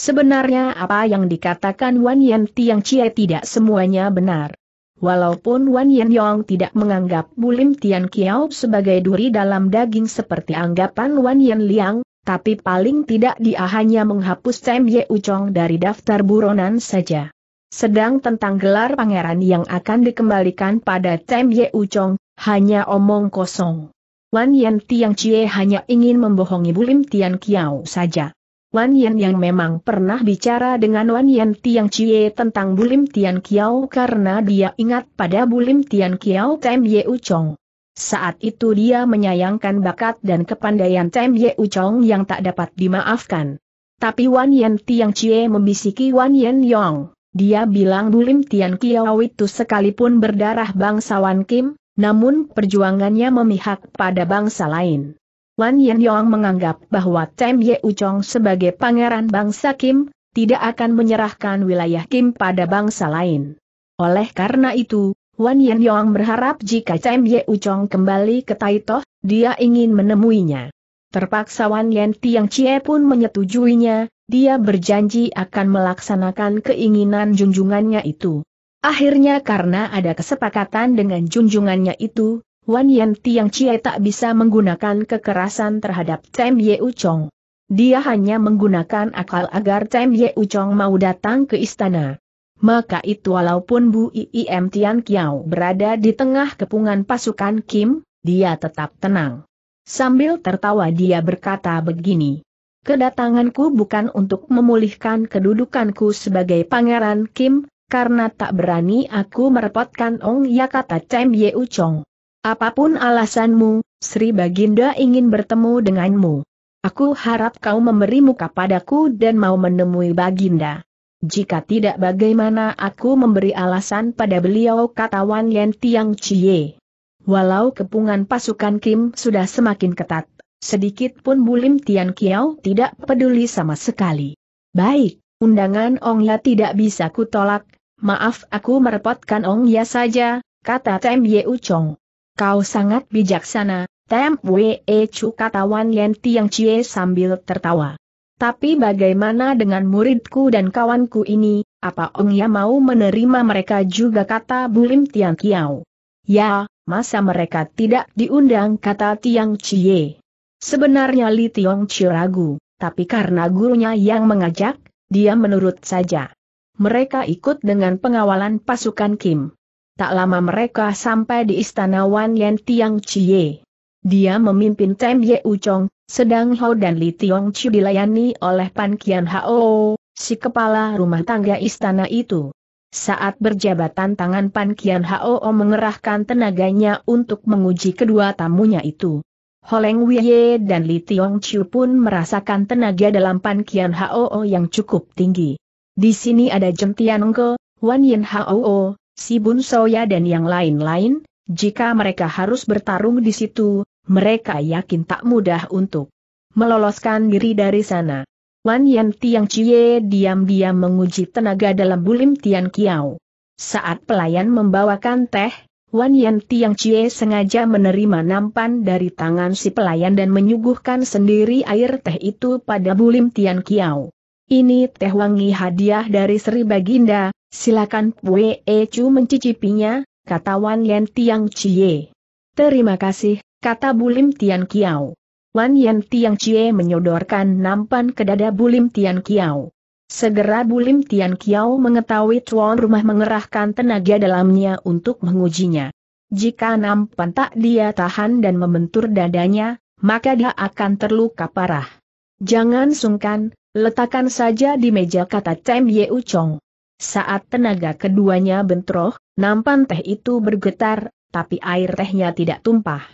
Sebenarnya apa yang dikatakan Wan Yen Tiang Chie tidak semuanya benar. Walaupun Wan Yen Yong tidak menganggap Bulim Tian Kiao sebagai duri dalam daging seperti anggapan Wan Yen Liang, tapi paling tidak dia hanya menghapus Tem Ye Uchong dari daftar buronan saja. Sedang tentang gelar pangeran yang akan dikembalikan pada Tem Ye Uchong, hanya omong kosong. Wan Yen Tiang Chie hanya ingin membohongi Bulim Tian Kiao saja. Wan Yen yang memang pernah bicara dengan Wan Yen Tiang Chie tentang Bulim Tian Kiao karena dia ingat pada Bulim Tian Kiao Tem Ye Uchong. Saat itu dia menyayangkan bakat dan kepandaian Tem Ye Uchong yang tak dapat dimaafkan. Tapi Wan Yen Tiang Chie membisiki Wan Yen Yong, dia bilang Bulim Tian Kiao itu sekalipun berdarah bangsawan Kim, namun perjuangannya memihak pada bangsa lain. Wan Yen Yong menganggap bahwa Tem Ye Uchong sebagai pangeran bangsa Kim, tidak akan menyerahkan wilayah Kim pada bangsa lain. Oleh karena itu, Wan Yen Yong berharap jika Tem Ye Uchong kembali ke Taitoh, dia ingin menemuinya. Terpaksa Wan Yen Tiang Chie pun menyetujuinya, dia berjanji akan melaksanakan keinginan junjungannya itu. Akhirnya karena ada kesepakatan dengan junjungannya itu, Wan Yen Tiang Chie tak bisa menggunakan kekerasan terhadap Tem Ye Uchong. Dia hanya menggunakan akal agar Tem Ye Uchong mau datang ke istana. Maka itu walaupun Bu Im Tian Kiao berada di tengah kepungan pasukan Kim, dia tetap tenang. Sambil tertawa dia berkata begini, "Kedatanganku bukan untuk memulihkan kedudukanku sebagai pangeran Kim, karena tak berani aku merepotkan Ong Ya," kata Tem Ye Uchong. "Apapun alasanmu, Sri Baginda ingin bertemu denganmu. Aku harap kau memberi muka padaku dan mau menemui Baginda. Jika tidak bagaimana aku memberi alasan pada beliau," kata Wan Yen Tiang Chie. Walau kepungan pasukan Kim sudah semakin ketat, sedikit pun Bulim Tian Kiao tidak peduli sama sekali. "Baik, undangan Ong Ya tidak bisa kutolak, maaf aku merepotkan Ong Ya saja," kata Tem Ye Uchong. "Kau sangat bijaksana, Tem Wee Chu," kata Wan Yen Tiang Chie sambil tertawa. "Tapi bagaimana dengan muridku dan kawanku ini, apa Ong Ya mau menerima mereka juga?" kata Bulim Tian Kiao. "Ya, masa mereka tidak diundang," kata Tiang Chie. Sebenarnya Li Tiong Chiu ragu, tapi karena gurunya yang mengajak, dia menurut saja. Mereka ikut dengan pengawalan pasukan Kim. Tak lama mereka sampai di istana Wan Yan Tiang Chie. Dia memimpin Tem Ye Uchong, sedang Hao dan Li Tiong Chu dilayani oleh Pan Kian Hao, si kepala rumah tangga istana itu. Saat berjabatan tangan Pan Kian Hao mengerahkan tenaganya untuk menguji kedua tamunya itu. Holeng Wiye dan Li Tiong Chu pun merasakan tenaga dalam Pan Kian Hao yang cukup tinggi. Di sini ada Jem Tian Engke, Wan Yin Hao, Si Bun Soya dan yang lain-lain. Jika mereka harus bertarung di situ, mereka yakin tak mudah untuk meloloskan diri dari sana. Wan Yan Tiang Chie diam-diam menguji tenaga dalam Bulim Tian Kiao. Saat pelayan membawakan teh, Wan Yan Tiang Chie sengaja menerima nampan dari tangan si pelayan dan menyuguhkan sendiri air teh itu pada Bulim Tian Kiao. Ini teh wangi hadiah dari Sri Baginda, silakan Pue Ecu mencicipinya, kata Wan Yan Tiang Chie. Terima kasih, kata Bulim Tian Kiao. Wan Yan Tiang Chie menyodorkan nampan ke dada Bulim Tian Kiao. Segera Bulim Tian Kiao mengetahui tuan rumah mengerahkan tenaga dalamnya untuk mengujinya. Jika nampan tak dia tahan dan membentur dadanya, maka dia akan terluka parah. Jangan sungkan, letakkan saja di meja, kata Tem Ye Uchong. Saat tenaga keduanya bentroh, nampan teh itu bergetar, tapi air tehnya tidak tumpah.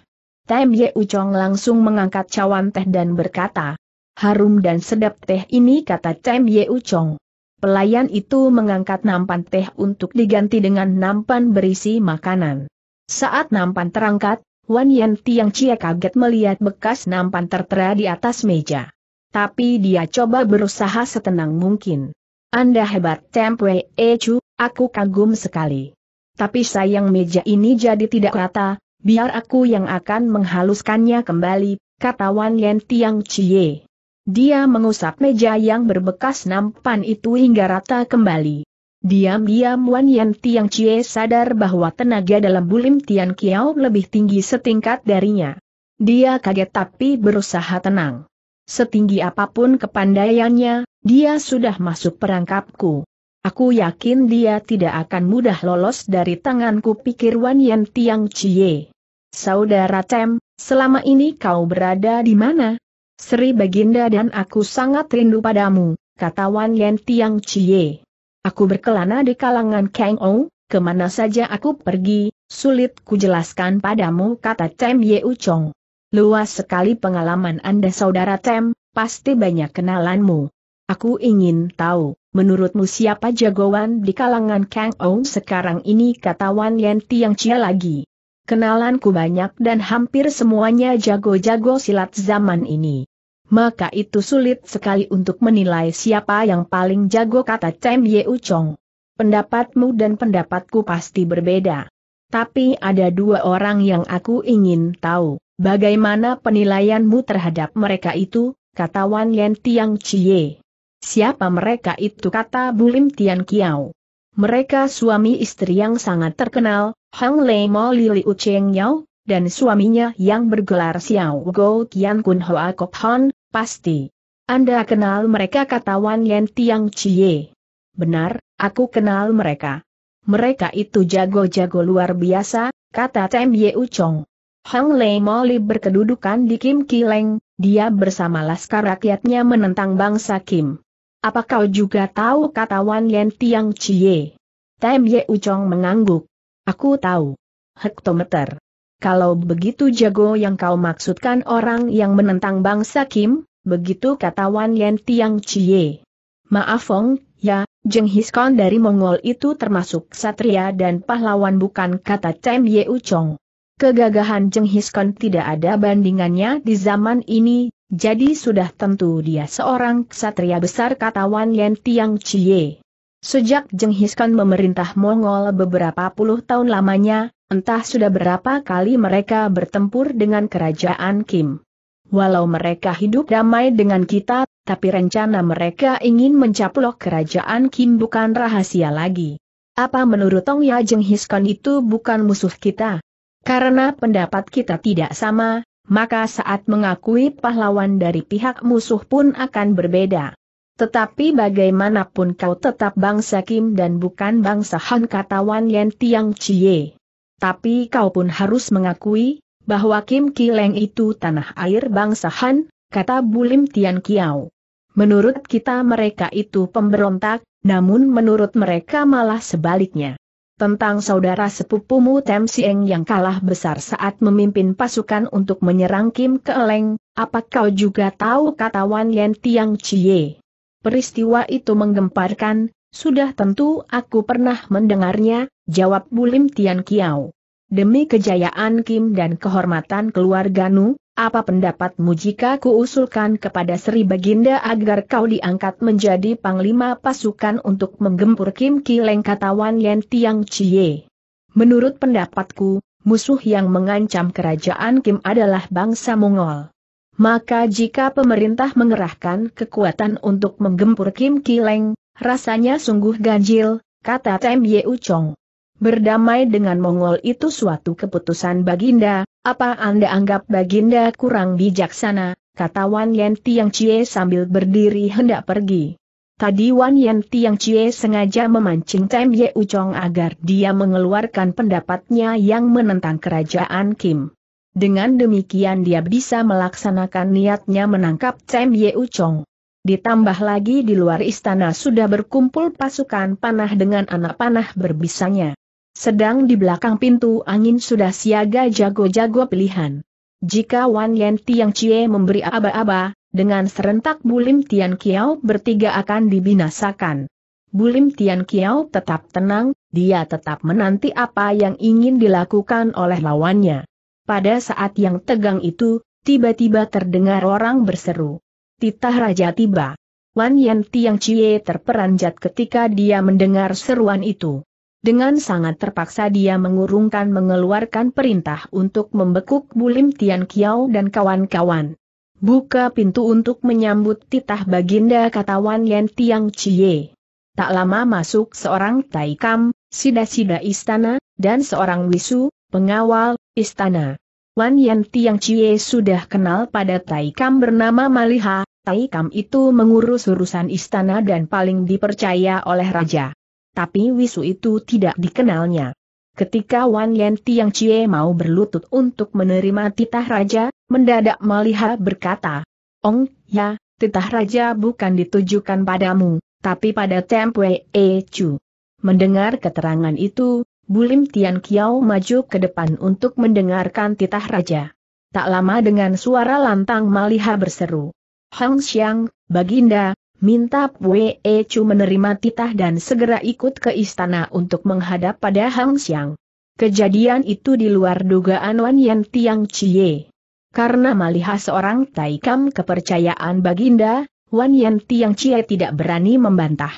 Tem Ye Uchong langsung mengangkat cawan teh dan berkata, "Harum dan sedap teh ini," kata Tem Ye Uchong. Pelayan itu mengangkat nampan teh untuk diganti dengan nampan berisi makanan. Saat nampan terangkat, Wan Yan Tiang Chie kaget melihat bekas nampan tertera di atas meja. Tapi dia coba berusaha setenang mungkin. "Anda hebat Tem Pue Ecu, aku kagum sekali. Tapi sayang meja ini jadi tidak rata, biar aku yang akan menghaluskannya kembali," kata Wan Yan Tiang Chie. Dia mengusap meja yang berbekas nampan itu hingga rata kembali. Diam-diam Wan Yan Tiang Chie sadar bahwa tenaga dalam Bulim Tian Kiao lebih tinggi setingkat darinya. Dia kaget tapi berusaha tenang. Setinggi apapun kepandaiannya, dia sudah masuk perangkapku. Aku yakin dia tidak akan mudah lolos dari tanganku, pikir Wan Yan Tiang Chie. "Saudara Tem, selama ini kau berada di mana? Sri Baginda dan aku sangat rindu padamu," kata Wan Yan Tiang Chie. "Aku berkelana di kalangan Kang Ou, kemana saja aku pergi, sulit kujelaskan padamu," kata Tem Ye Uchong. "Luas sekali pengalaman Anda Saudara Tem, pasti banyak kenalanmu. Aku ingin tahu, menurutmu siapa jagoan di kalangan Kang Ou sekarang ini," kata Wan Yan Tiang Chie lagi. "Kenalanku banyak dan hampir semuanya jago-jago silat zaman ini. Maka itu sulit sekali untuk menilai siapa yang paling jago," kata Tem Ye Uchong. "Pendapatmu dan pendapatku pasti berbeda. Tapi ada dua orang yang aku ingin tahu, bagaimana penilaianmu terhadap mereka itu," kata Wan Yan Tiang Chie. "Siapa mereka itu?" kata Bulim Tian Kiao. "Mereka suami istri yang sangat terkenal, Hang Lei Mo Lili U Cheng Yao, dan suaminya yang bergelar Xiao Go Qian Kun Hoa Kok Han, pasti Anda kenal mereka," kata Wan Yan Tiang Chie. "Benar, aku kenal mereka. Mereka itu jago-jago luar biasa," kata Tem Ye Uchong. "Hang Lei Mo Li berkedudukan di Kim Kileng, dia bersama laskar rakyatnya menentang bangsa Kim. Apa kau juga tahu?" kata Wan Yan Tiang Chie. Tem Ye Uchong mengangguk. "Aku tahu. Hektometer. Kalau begitu jago yang kau maksudkan orang yang menentang bangsa Kim, begitu," kata Wan Yan Tiang Chie. "Maaf Ong, ya, Genghis Khan dari Mongol itu termasuk ksatria dan pahlawan bukan," kata Tem Ye Uchong. "Kegagahan Genghis Khan tidak ada bandingannya di zaman ini, jadi sudah tentu dia seorang ksatria besar," kata Wan Yan Tiang Chie. "Sejak Genghis Khan memerintah Mongol beberapa puluh tahun lamanya, entah sudah berapa kali mereka bertempur dengan kerajaan Kim. Walau mereka hidup damai dengan kita, tapi rencana mereka ingin mencaplok kerajaan Kim bukan rahasia lagi. Apa menurut Ong ya Genghis Khan itu bukan musuh kita? Karena pendapat kita tidak sama, maka saat mengakui pahlawan dari pihak musuh pun akan berbeda. Tetapi bagaimanapun kau tetap bangsa Kim dan bukan bangsa Han, kata Wan Yen Tiang Chie. Tapi kau pun harus mengakui bahwa Kim Kileng itu tanah air bangsa Han, kata Bulim Tian Kiao. Menurut kita mereka itu pemberontak, namun menurut mereka malah sebaliknya. Tentang saudara sepupumu Tem Sieng yang kalah besar saat memimpin pasukan untuk menyerang Kim Kileng, apa kau juga tahu, kata Wan Yen Tiang Chie. Peristiwa itu menggemparkan, sudah tentu aku pernah mendengarnya, jawab Bulim Tian Kiao. Demi kejayaan Kim dan kehormatan keluarga Nu, apa pendapatmu jika kuusulkan kepada Sri Baginda agar kau diangkat menjadi panglima pasukan untuk menggempur Kim Kileng, kata Wan Yen Tiang Chie. Menurut pendapatku, musuh yang mengancam kerajaan Kim adalah bangsa Mongol. Maka jika pemerintah mengerahkan kekuatan untuk menggempur Kim Kileng, rasanya sungguh ganjil, kata Tem Yeu Chong. Berdamai dengan Mongol itu suatu keputusan Baginda, apa Anda anggap Baginda kurang bijaksana, kata Wan Yen Tiang Chie sambil berdiri hendak pergi. Tadi Wan Yen Tiang Chie sengaja memancing Tem Yeu Chong agar dia mengeluarkan pendapatnya yang menentang kerajaan Kim. Dengan demikian dia bisa melaksanakan niatnya menangkap Tem Yeu Chong. Ditambah lagi di luar istana sudah berkumpul pasukan panah dengan anak panah berbisanya. Sedang di belakang pintu angin sudah siaga jago-jago pilihan. Jika Wan Yen Tiang Chie memberi aba-aba, dengan serentak Bulim Tian Kiao bertiga akan dibinasakan. Bulim Tian Kiao tetap tenang, dia tetap menanti apa yang ingin dilakukan oleh lawannya. Pada saat yang tegang itu, tiba-tiba terdengar orang berseru. Titah Raja tiba. Wan Yen Tiang Chie terperanjat ketika dia mendengar seruan itu. Dengan sangat terpaksa dia mengurungkan mengeluarkan perintah untuk membekuk Bulim Tian Kiao dan kawan-kawan. Buka pintu untuk menyambut titah Baginda, kata Wan Yen Tiang Chie. Tak lama masuk seorang taikam, sida-sida istana, dan seorang wisu, pengawal istana. Wan Yen Tiang Chie sudah kenal pada taikam bernama Maliha. Taikam itu mengurus urusan istana dan paling dipercaya oleh raja. Tapi wisu itu tidak dikenalnya. Ketika Wan Yen Tiang Chie mau berlutut untuk menerima titah raja, mendadak Maliha berkata, "Ong, ya, titah raja bukan ditujukan padamu, tapi pada Tem Wee Chu." Mendengar keterangan itu, Bulim Tian Kiao maju ke depan untuk mendengarkan titah raja. Tak lama dengan suara lantang Maliha berseru, "Hang Xiang, Baginda, minta Wee Chu menerima titah dan segera ikut ke istana untuk menghadap pada Hang Xiang." Kejadian itu di luar dugaan Wan Yen Tiang Chie. Karena Maliha seorang taikam kepercayaan Baginda, Wan Yen Tiang Chie tidak berani membantah.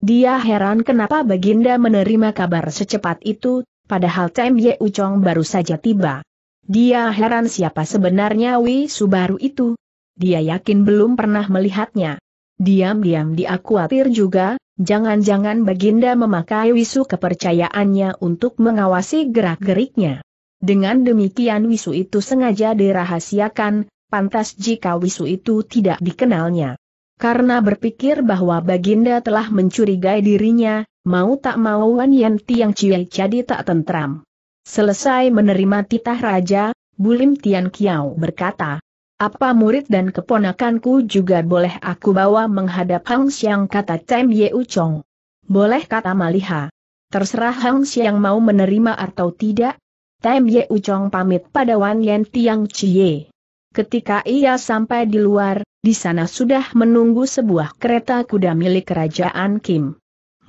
Dia heran kenapa Baginda menerima kabar secepat itu, padahal Tem Yeu Chong baru saja tiba. Dia heran siapa sebenarnya wisu baru itu. Dia yakin belum pernah melihatnya. Diam-diam dia khawatir juga, jangan-jangan Baginda memakai wisu kepercayaannya untuk mengawasi gerak-geriknya. Dengan demikian wisu itu sengaja dirahasiakan, pantas jika wisu itu tidak dikenalnya. Karena berpikir bahwa Baginda telah mencurigai dirinya, mau tak mau Wan Yen Tiang Chie jadi tak tentram. Selesai menerima titah raja, Bulim Tian Kiao berkata, "Apa murid dan keponakanku juga boleh aku bawa menghadap Hang Xiang?" kata Tem Yeu Chong. "Boleh," kata Maliha. "Terserah Hang Xiang mau menerima atau tidak." Tem Yeu Chong pamit pada Wan Yen Tiang Chie. Ketika ia sampai di luar, di sana sudah menunggu sebuah kereta kuda milik kerajaan Kim.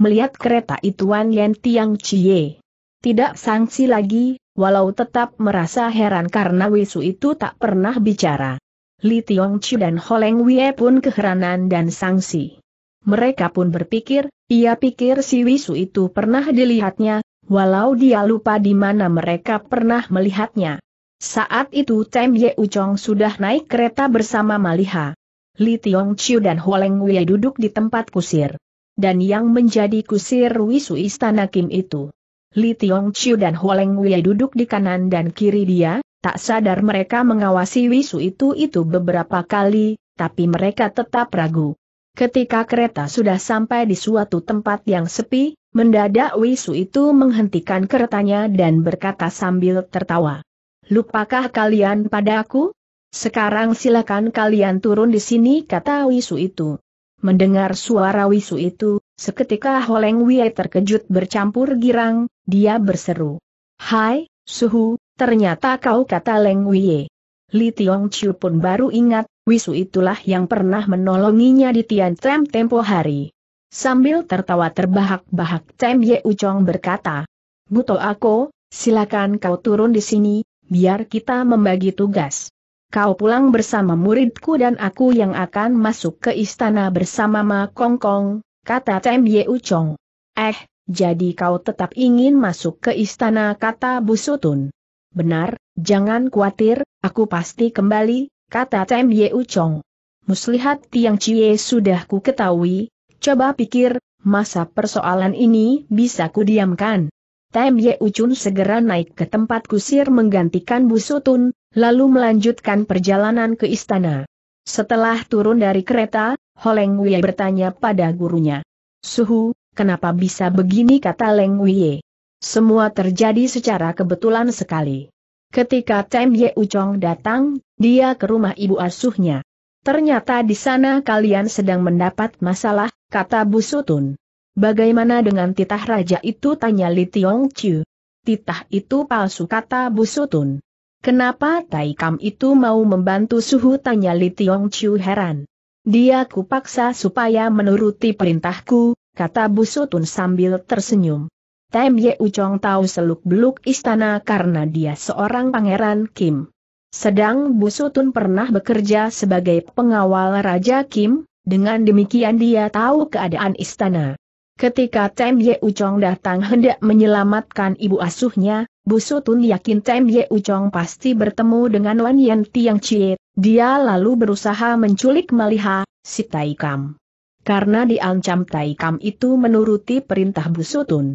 Melihat kereta itu Wan Yen Tiang Chie tidak sangsi lagi, walau tetap merasa heran karena wisu itu tak pernah bicara. Li Tiong Chu dan Ho Leng Wei pun keheranan dan sangsi. Mereka pun berpikir, ia pikir si wisu itu pernah dilihatnya, walau dia lupa di mana mereka pernah melihatnya. Saat itu Tem Yeu Chong sudah naik kereta bersama Maliha. Li Tiong Chu dan Ho Leng Wei duduk di tempat kusir. Dan yang menjadi kusir wisu istana Kim itu. Li Tiong Chu dan Ho Leng Wei duduk di kanan dan kiri dia, tak sadar mereka mengawasi wisu itu itu beberapa kali, tapi mereka tetap ragu. Ketika kereta sudah sampai di suatu tempat yang sepi, mendadak Wisu itu menghentikan keretanya dan berkata sambil tertawa, "Lupakah kalian padaku? Sekarang silakan kalian turun di sini," kata Wisu itu. Mendengar suara Wisu itu, seketika Holeng Wei terkejut bercampur girang, dia berseru, "Hai, Suhu, ternyata kau," kata Leng Wei. Li Tiong Chiu pun baru ingat, Wisu itulah yang pernah menolonginya di Tian Tem tempo hari. Sambil tertawa terbahak-bahak Tem Ye Uchong berkata, "Buto aku, silakan kau turun di sini, biar kita membagi tugas. Kau pulang bersama muridku dan aku yang akan masuk ke istana bersama Ma Kong Kong," kata Tem Ye Uchong. "Eh, jadi kau tetap ingin masuk ke istana," kata Bu Sutun. "Benar, jangan khawatir, aku pasti kembali," kata Tem Ye Uchong. "Muslihat Tiang Cie sudah ku ketahui, coba pikir, masa persoalan ini bisa ku diamkan?" Tem Ye Uchong segera naik ke tempat kusir menggantikan Bu Sutun, lalu melanjutkan perjalanan ke istana. Setelah turun dari kereta, Holeng Wei bertanya pada gurunya, "Suhu, kenapa bisa begini?" kata Leng Wei. "Semua terjadi secara kebetulan sekali. Ketika Tem Ye Uchong datang, dia ke rumah ibu asuhnya. Ternyata di sana kalian sedang mendapat masalah," kata Bu Sutun. "Bagaimana dengan titah raja itu?" tanya Li Tiong Chiu. "Titah itu palsu," kata Bu Sutun. "Kenapa Tai Kam itu mau membantu Suhu?" tanya Li Tiong Chiu heran. "Dia kupaksa supaya menuruti perintahku," kata Bu Sutun sambil tersenyum. Tem Ye Uchong tahu seluk-beluk istana karena dia seorang pangeran Kim. Sedang Bu Sutun pernah bekerja sebagai pengawal Raja Kim, dengan demikian dia tahu keadaan istana. Ketika Tem Ye Uchong datang hendak menyelamatkan ibu asuhnya, Bu Sutun yakin Tem Ye Uchong pasti bertemu dengan Wan Yan Tiang Cie, dia lalu berusaha menculik Maliha, si Tai Kam. Karena diancam Tai Kam itu menuruti perintah Bu Sutun.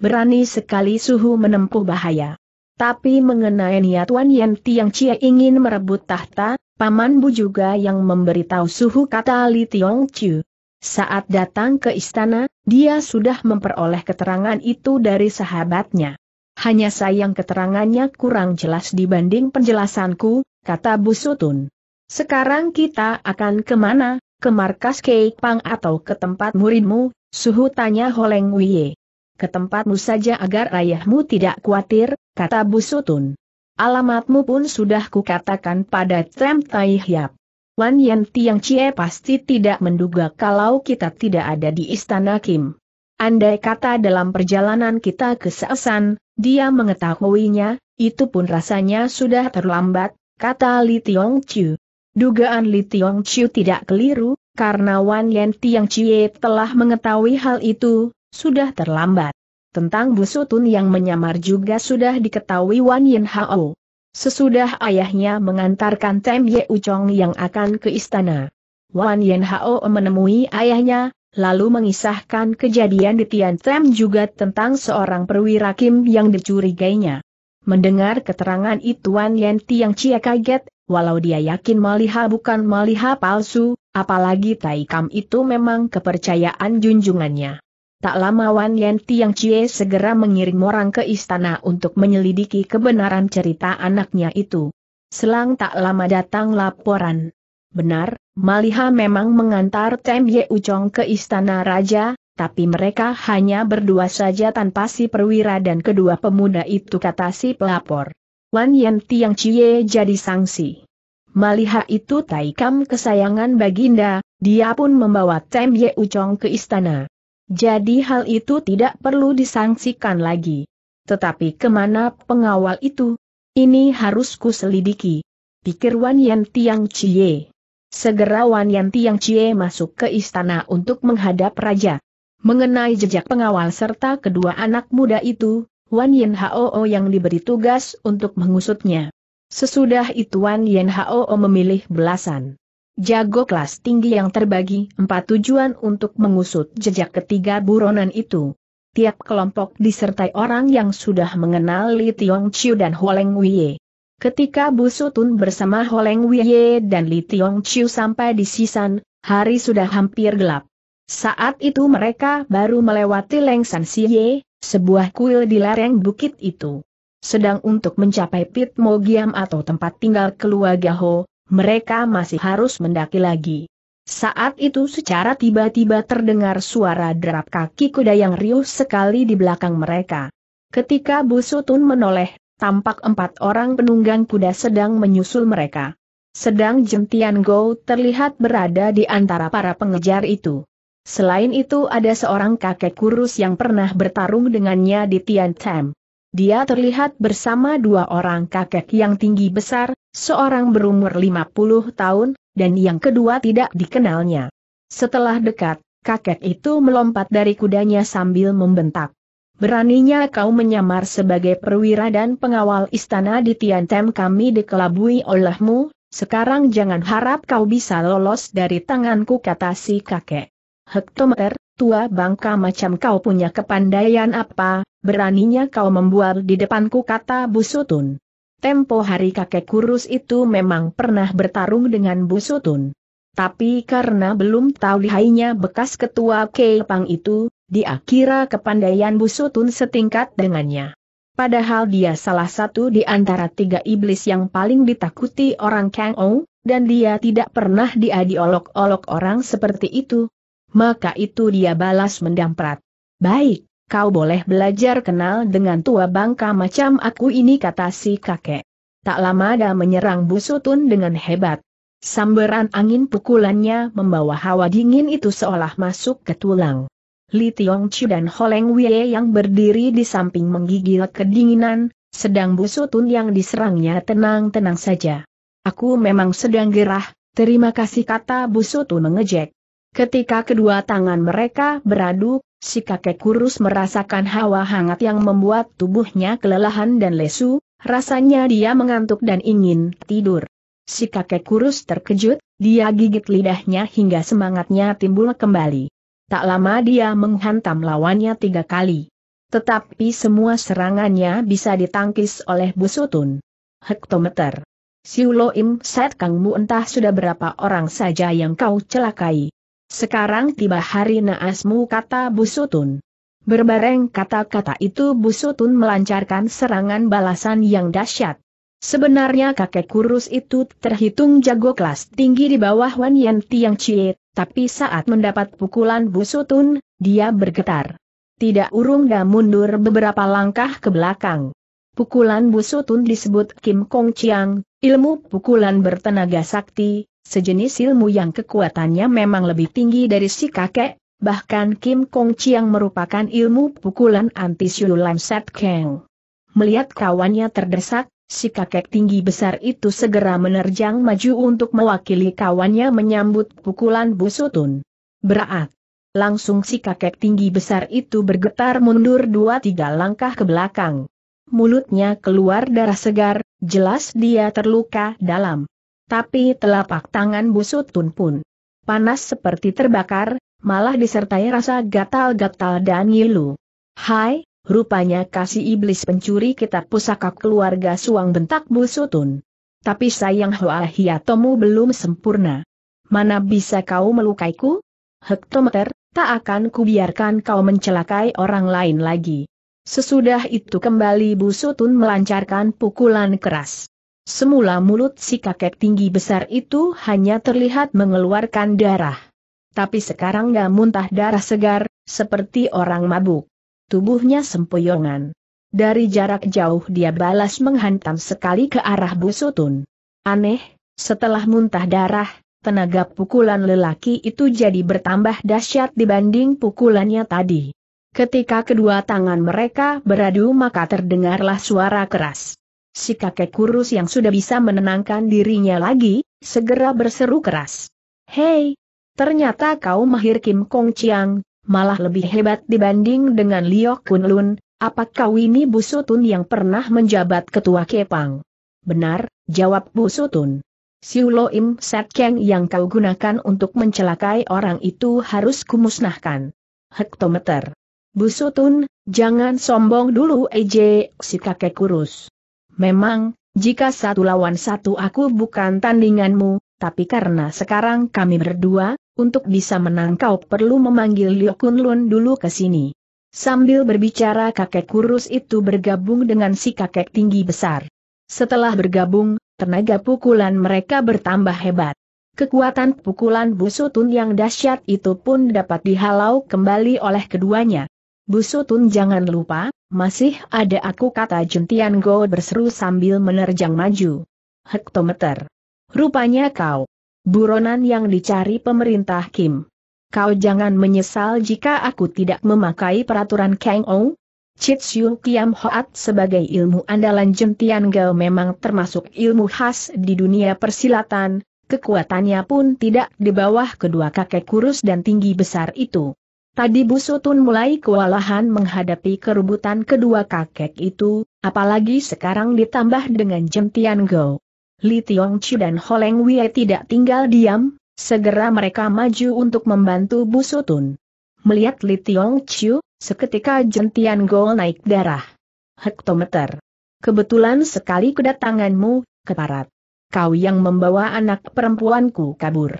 Berani sekali Suhu menempuh bahaya. Tapi mengenai niat Wan Yan Tiang Cie ingin merebut tahta, Paman Bu juga yang memberitahu Suhu, kata Li Tiong Chiu. Saat datang ke istana, dia sudah memperoleh keterangan itu dari sahabatnya. "Hanya sayang keterangannya kurang jelas dibanding penjelasanku," kata Bu Sutun. "Sekarang kita akan kemana, ke markas Kei Pang atau ke tempat muridmu, Suhu?" tanya Holeng Wei. "Ke tempatmu saja agar ayahmu tidak khawatir," kata Bu Sutun. "Alamatmu pun sudah kukatakan pada Tem Tai Hiap. Wan Yan Tiang Cie pasti tidak menduga kalau kita tidak ada di istana Kim. Andai kata dalam perjalanan kita ke Sasan, dia mengetahuinya, itu pun rasanya sudah terlambat," kata Li Tiong Chiu. Dugaan Li Tiong Chiu tidak keliru, karena Wan Yan Tiang Cie telah mengetahui hal itu. Sudah terlambat. Tentang Bu Sutun yang menyamar juga sudah diketahui Wan Yin Hao. Sesudah ayahnya mengantarkan Tem Ye Uchong yang akan ke istana, Wan Yin Hao menemui ayahnya, lalu mengisahkan kejadian di Tian Tem juga tentang seorang perwira Kim yang dicurigainya. Mendengar keterangan itu Wan Yan Tiang Cie kaget, walau dia yakin Maliha bukan Maliha palsu, apalagi Tai Kam itu memang kepercayaan junjungannya. Tak lama Wan Yan Tiang Cie segera mengirim orang ke istana untuk menyelidiki kebenaran cerita anaknya itu. Selang tak lama datang laporan. Benar, Maliha memang mengantar Tem Ye Uchong ke istana raja, tapi mereka hanya berdua saja tanpa si perwira dan kedua pemuda itu, kata si pelapor. Wan Yan Tiang Cie jadi sangsi. Maliha itu Tai Kam kesayangan baginda, dia pun membawa Tem Ye Uchong ke istana. Jadi hal itu tidak perlu disangsikan lagi. Tetapi kemana pengawal itu? Ini harus ku selidiki, pikir Wan Yan Tiang Cie. Segera Wan Yan Tiang Cie masuk ke istana untuk menghadap raja. Mengenai jejak pengawal serta kedua anak muda itu, Wan Yan Hao yang diberi tugas untuk mengusutnya. Sesudah itu Wan Yan Hao memilih belasan jago kelas tinggi yang terbagi empat tujuan untuk mengusut jejak ketiga buronan itu. Tiap kelompok disertai orang yang sudah mengenal Li Tiong Chiu dan Holeng Wei. Ketika Bu Sutun bersama Holeng Wei dan Li Tiong Chiu sampai di Sisan, Hari sudah hampir gelap. Saat itu mereka baru melewati Lengsan Siye, sebuah kuil di lereng bukit itu. Sedang untuk mencapai Pit Mogiam atau tempat tinggal keluarga Ho, mereka masih harus mendaki lagi. Saat itu secara tiba-tiba terdengar suara derap kaki kuda yang riuh sekali di belakang mereka. Ketika Bu Sutun menoleh, tampak empat orang penunggang kuda sedang menyusul mereka. Sedang Jentian Go terlihat berada di antara para pengejar itu. Selain itu ada seorang kakek kurus yang pernah bertarung dengannya di Tian Tam. Dia terlihat bersama dua orang kakek yang tinggi besar, seorang berumur lima puluh tahun, dan yang kedua tidak dikenalnya. Setelah dekat, kakek itu melompat dari kudanya sambil membentak. "Beraninya kau menyamar sebagai perwira dan pengawal istana di Tian Tem kami dikelabui olehmu, sekarang jangan harap kau bisa lolos dari tanganku," kata si kakek. "Hektometer, tua bangka macam kau punya kepandaian apa, beraninya kau membual di depanku," kata Bu Sutun. Tempo hari kakek kurus itu memang pernah bertarung dengan Bu Sutun. Tapi karena belum tahu lihainya bekas ketua Kepang itu, dia kira kepandaian Bu Sutun setingkat dengannya. Padahal dia salah satu di antara tiga iblis yang paling ditakuti orang Kang Ou, dan dia tidak pernah diadi olok-olok orang seperti itu. Maka itu dia balas mendamprat. "Baik. Kau boleh belajar kenal dengan tua bangka macam aku ini," kata si kakek. Tak lama dia menyerang Bu Sutun dengan hebat. Sambaran angin pukulannya membawa hawa dingin itu seolah masuk ke tulang. Li Tiongchi dan Ho Leng Wei yang berdiri di samping menggigil kedinginan, sedang Bu Sutun yang diserangnya tenang-tenang saja. "Aku memang sedang gerah, terima kasih," kata Bu Sutun mengejek. Ketika kedua tangan mereka beradu, si kakek kurus merasakan hawa hangat yang membuat tubuhnya kelelahan dan lesu, rasanya dia mengantuk dan ingin tidur. Si kakek kurus terkejut, dia gigit lidahnya hingga semangatnya timbul kembali. Tak lama dia menghantam lawannya tiga kali. Tetapi semua serangannya bisa ditangkis oleh Bu Sutun. "Hektometer. Siulo Im Set Kangmu entah sudah berapa orang saja yang kau celakai. Sekarang tiba hari naasmu," kata Bu Sutun. Berbareng kata-kata itu Bu Sutun melancarkan serangan balasan yang dahsyat. Sebenarnya kakek kurus itu terhitung jago kelas tinggi di bawah Wan Yan Tiang Chie, tapi saat mendapat pukulan Bu Sutun, dia bergetar. Tidak urung dia mundur beberapa langkah ke belakang. Pukulan Bu Sutun disebut Kim Kong Chiang, ilmu pukulan bertenaga sakti, sejenis ilmu yang kekuatannya memang lebih tinggi dari si kakek, bahkan Kim Kong Chiang merupakan ilmu pukulan anti Siu Lam Set Kang. Melihat kawannya terdesak, si kakek tinggi besar itu segera menerjang maju untuk mewakili kawannya menyambut pukulan Bu Sutun. Berat. Langsung si kakek tinggi besar itu bergetar mundur dua tiga langkah ke belakang. Mulutnya keluar darah segar, jelas dia terluka dalam. Tapi telapak tangan Bu Sutun pun panas seperti terbakar, malah disertai rasa gatal-gatal dan ngilu. "Hai, rupanya kasih iblis pencuri kitab pusaka keluarga Suang," bentak Bu Sutun. "Tapi sayang Hoa Hiatomu belum sempurna. Mana bisa kau melukaiku? Hektometer, tak akan kubiarkan kau mencelakai orang lain lagi." Sesudah itu kembali Bu Sutun melancarkan pukulan keras. Semula mulut si kakek tinggi besar itu hanya terlihat mengeluarkan darah. Tapi sekarang dia muntah darah segar, seperti orang mabuk. Tubuhnya sempoyongan. Dari jarak jauh dia balas menghantam sekali ke arah Bu Sutun. Aneh, setelah muntah darah, tenaga pukulan lelaki itu jadi bertambah dahsyat dibanding pukulannya tadi. Ketika kedua tangan mereka beradu maka terdengarlah suara keras. Si kakek kurus yang sudah bisa menenangkan dirinya lagi, segera berseru keras. "Hei, ternyata kau mahir Kim Kong Chiang, malah lebih hebat dibanding dengan Liok Kun Lun, apa kau ini Bu Sutun yang pernah menjabat ketua Kepang?" "Benar," jawab Bu Sutun. "Siulo Im Set Kang yang kau gunakan untuk mencelakai orang itu harus kumusnahkan." "Hektometer. Bu Sutun, jangan sombong dulu ej," si kakek kurus. "Memang, jika satu lawan satu aku bukan tandinganmu, tapi karena sekarang kami berdua, Untuk bisa menang kau perlu memanggil Liu Kunlun dulu ke sini." Sambil berbicara kakek kurus itu bergabung dengan si kakek tinggi besar. Setelah bergabung, tenaga pukulan mereka bertambah hebat. Kekuatan pukulan Busutun yang dahsyat itu pun dapat dihalau kembali oleh keduanya. "Busutun, jangan lupa, masih ada aku," kata Jun Tian Go berseru sambil menerjang maju. "Hektometer. Rupanya kau buronan yang dicari pemerintah Kim. Kau jangan menyesal jika aku tidak memakai peraturan Kang Ou." Chitsu Kiam Hoat sebagai ilmu andalan Jun Tian Go memang termasuk ilmu khas di dunia persilatan, kekuatannya pun tidak di bawah kedua kakek kurus dan tinggi besar itu. Tadi Busutun mulai kewalahan menghadapi kerubutan kedua kakek itu, apalagi sekarang ditambah dengan Jun Tian Go. Li Tiongchi dan Ho Leng Wei tidak tinggal diam, segera mereka maju untuk membantu Busutun. Melihat Li Tiongchi, seketika Jun Tian Go naik darah. "Hektometer. Kebetulan sekali kedatanganmu, keparat. Kau yang membawa anak perempuanku kabur.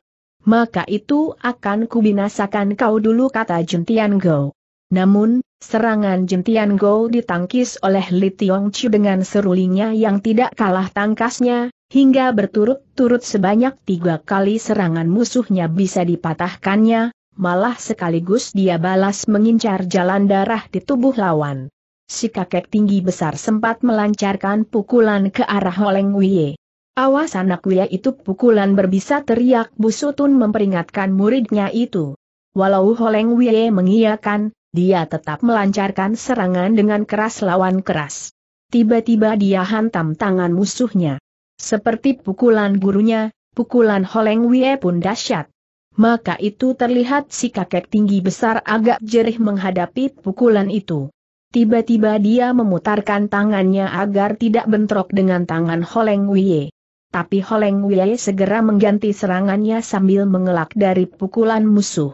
Maka itu akan kubinasakan kau dulu," kata Jun Tian Go. Namun, serangan Jun Tian Go ditangkis oleh Li Tiongchi dengan serulingnya yang tidak kalah tangkasnya, hingga berturut-turut sebanyak tiga kali serangan musuhnya bisa dipatahkannya, malah sekaligus dia balas mengincar jalan darah di tubuh lawan. Si kakek tinggi besar sempat melancarkan pukulan ke arah Ho Leng Wei. "Awas anak Wei itu pukulan berbisa," teriak Busutun memperingatkan muridnya itu. Walau Ho Leng Wei mengiyakan, dia tetap melancarkan serangan dengan keras lawan keras. Tiba-tiba dia hantam tangan musuhnya. Seperti pukulan gurunya, pukulan Ho Leng Wei pun dahsyat. Maka itu terlihat si kakek tinggi besar agak jerih menghadapi pukulan itu. Tiba-tiba dia memutarkan tangannya agar tidak bentrok dengan tangan Ho Leng Wei. Tapi Ho Leng Wei segera mengganti serangannya sambil mengelak dari pukulan musuh.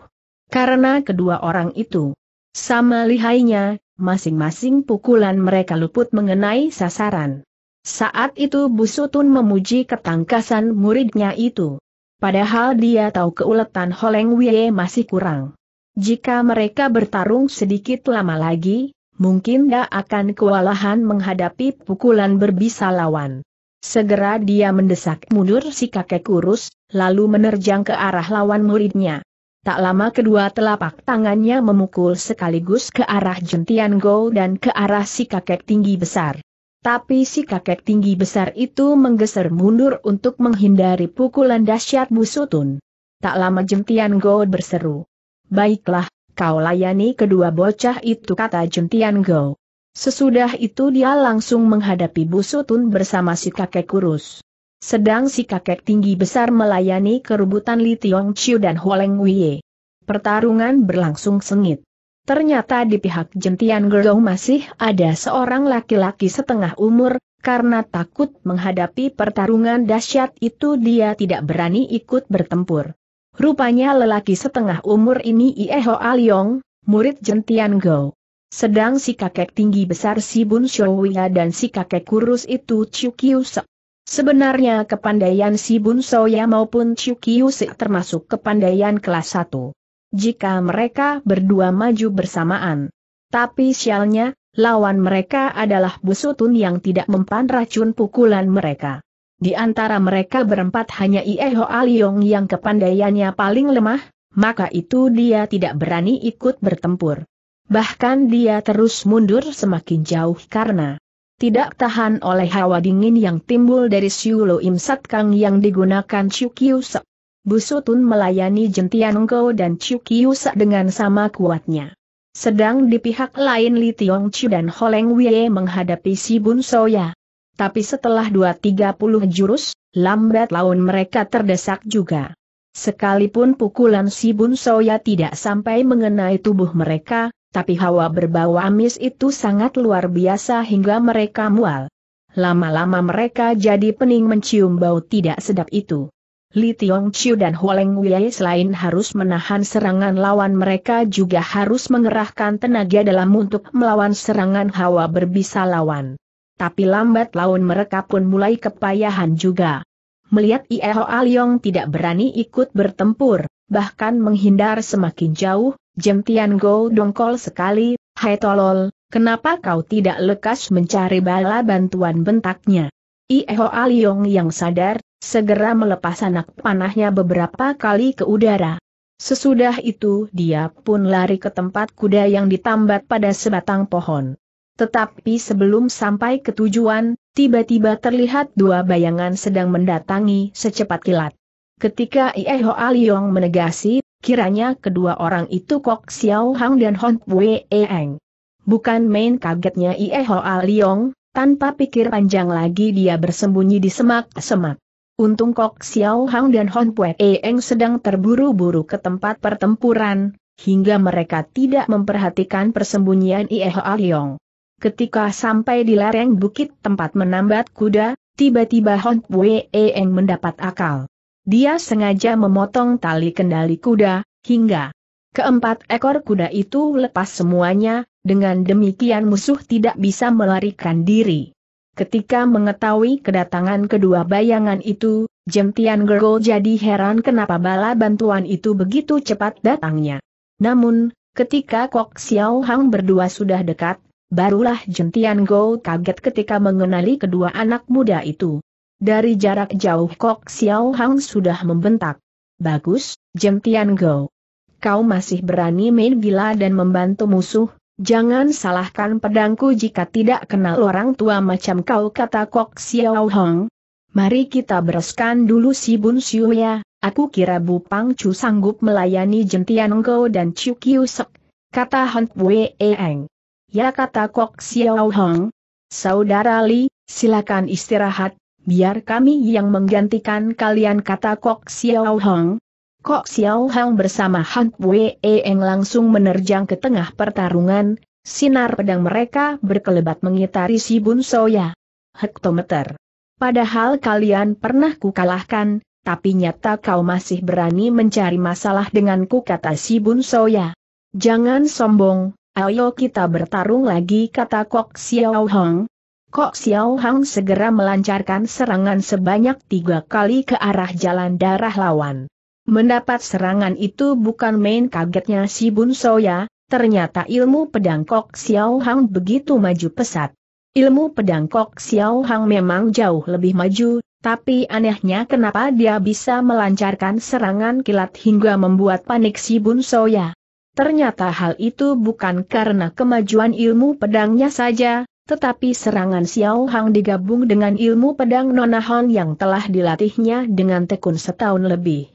Karena kedua orang itu sama lihainya, masing-masing pukulan mereka luput mengenai sasaran. Saat itu Busutun memuji ketangkasan muridnya itu. Padahal dia tahu keuletan Ho Leng Wei masih kurang. Jika mereka bertarung sedikit lama lagi, mungkin dia akan kewalahan menghadapi pukulan berbisa lawan. Segera dia mendesak mundur si kakek kurus, lalu menerjang ke arah lawan muridnya. Tak lama kedua telapak tangannya memukul sekaligus ke arah Jun Tian Go dan ke arah si kakek tinggi besar. Tapi si kakek tinggi besar itu menggeser mundur untuk menghindari pukulan dahsyat Busutun. Tak lama Jun Tian Go berseru, "Baiklah, kau layani kedua bocah itu," kata Jun Tian Go. Sesudah itu dia langsung menghadapi Busutun bersama si kakek kurus. Sedang si kakek tinggi besar melayani kerubutan Li Tiongchi dan Ho Leng Wei. Pertarungan berlangsung sengit. Ternyata di pihak Jun Tian Go masih ada seorang laki-laki setengah umur, karena takut menghadapi pertarungan dahsyat itu dia tidak berani ikut bertempur. Rupanya lelaki setengah umur ini Ie Hoa Liong, murid Jun Tian Go. Sedang si kakek tinggi besar Si Bun Shouya dan si kakek kurus itu Chiu Kiu Se. Sebenarnya kepandaian Si Bun Shouya maupun Chiu Kiu Se termasuk kepandaian kelas satu. Jika mereka berdua maju bersamaan. Tapi sialnya, lawan mereka adalah Busutun yang tidak mempan racun pukulan mereka. Di antara mereka berempat hanya Ie Hoa Liong yang kepandaiannya paling lemah, maka itu dia tidak berani ikut bertempur. Bahkan dia terus mundur semakin jauh karena tidak tahan oleh hawa dingin yang timbul dari Siu Lo Im Sat Kang yang digunakan Chiu Kiu Se. Busutun melayani Jun Tian Go dan Chiu Kiu Se dengan sama kuatnya. Sedang di pihak lain Li Tiongchi dan Ho Leng Wei menghadapi Si Bun Shouya. Tapi setelah dua tiga puluh jurus, lambat laun mereka terdesak juga. Sekalipun pukulan Si Bun Shouya tidak sampai mengenai tubuh mereka, tapi hawa berbau amis itu sangat luar biasa hingga mereka mual. Lama-lama mereka jadi pening mencium bau tidak sedap itu. Li Tiongchi dan Ho Leng Wei selain harus menahan serangan lawan mereka juga harus mengerahkan tenaga dalam untuk melawan serangan hawa berbisa lawan. Tapi lambat laun mereka pun mulai kepayahan juga. Melihat Ie Hoa Liong tidak berani ikut bertempur, bahkan menghindar semakin jauh. Jeng Tian Go dongkol sekali, "Hai tolol, kenapa kau tidak lekas mencari bala bantuan?" bentaknya. Ihoa Liong yang sadar, segera melepas anak panahnya beberapa kali ke udara. Sesudah itu dia pun lari ke tempat kuda yang ditambat pada sebatang pohon. Tetapi sebelum sampai ke tujuan, tiba-tiba terlihat dua bayangan sedang mendatangi secepat kilat. Ketika Ihoa Liong menegasi, kiranya kedua orang itu Kok Xiao Hang dan Hon Pue Eng. Bukan main kagetnya Ihoa Liong, tanpa pikir panjang lagi dia bersembunyi di semak-semak. Untung Kok Xiao Hang dan Hon Pue Eng sedang terburu-buru ke tempat pertempuran, hingga mereka tidak memperhatikan persembunyian Ihoa Liong. Ketika sampai di lereng bukit tempat menambat kuda, tiba-tiba Hon Pue Eng mendapat akal. Dia sengaja memotong tali kendali kuda, hingga keempat ekor kuda itu lepas semuanya, dengan demikian musuh tidak bisa melarikan diri. Ketika mengetahui kedatangan kedua bayangan itu, Jeng Tian Go jadi heran kenapa bala bantuan itu begitu cepat datangnya. Namun, ketika Kok Xiao Hang berdua sudah dekat, barulah Jeng Tian Go kaget ketika mengenali kedua anak muda itu. Dari jarak jauh Kok Xiao Hang sudah membentak, "Bagus, Jeng Tian Go. Kau masih berani main gila dan membantu musuh, jangan salahkan pedangku jika tidak kenal orang tua macam kau," kata Kok Xiao Hang. "Mari kita bereskan dulu si Bun Xiu ya, aku kira Bu Pang Chu sanggup melayani Jeng Tian Go dan Chiu Kiu Sek," kata Han Wei Eng. "Ya," kata Kok Xiao Hang. "Saudara Li, silakan istirahat. Biar kami yang menggantikan kalian," kata Kok Xiao Hang. Kok Xiao Hang bersama Han Wei Eng langsung menerjang ke tengah pertarungan. Sinar pedang mereka berkelebat mengitari si Bun Soya. "Hektometer. Padahal kalian pernah kukalahkan, tapi nyata kau masih berani mencari masalah denganku," kata si Bun Soya. "Jangan sombong, ayo kita bertarung lagi," kata Kok Xiao Hang. Kok Xiao Hang segera melancarkan serangan sebanyak tiga kali ke arah jalan darah lawan. Mendapat serangan itu bukan main kagetnya si Bun Soya, ternyata ilmu pedang Kok Xiao Hang begitu maju pesat. Ilmu pedang Kok Xiao Hang memang jauh lebih maju, tapi anehnya kenapa dia bisa melancarkan serangan kilat hingga membuat panik si Bun Soya. Ternyata hal itu bukan karena kemajuan ilmu pedangnya saja, tetapi serangan Xiao Hang digabung dengan ilmu pedang Nona Hon yang telah dilatihnya dengan tekun setahun lebih.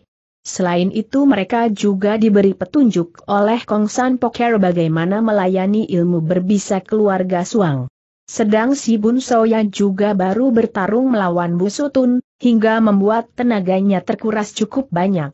Selain itu mereka juga diberi petunjuk oleh Kong San Poker bagaimana melayani ilmu berbisa keluarga Suang. Sedang si Bun Soya juga baru bertarung melawan Bu Sutun, hingga membuat tenaganya terkuras cukup banyak.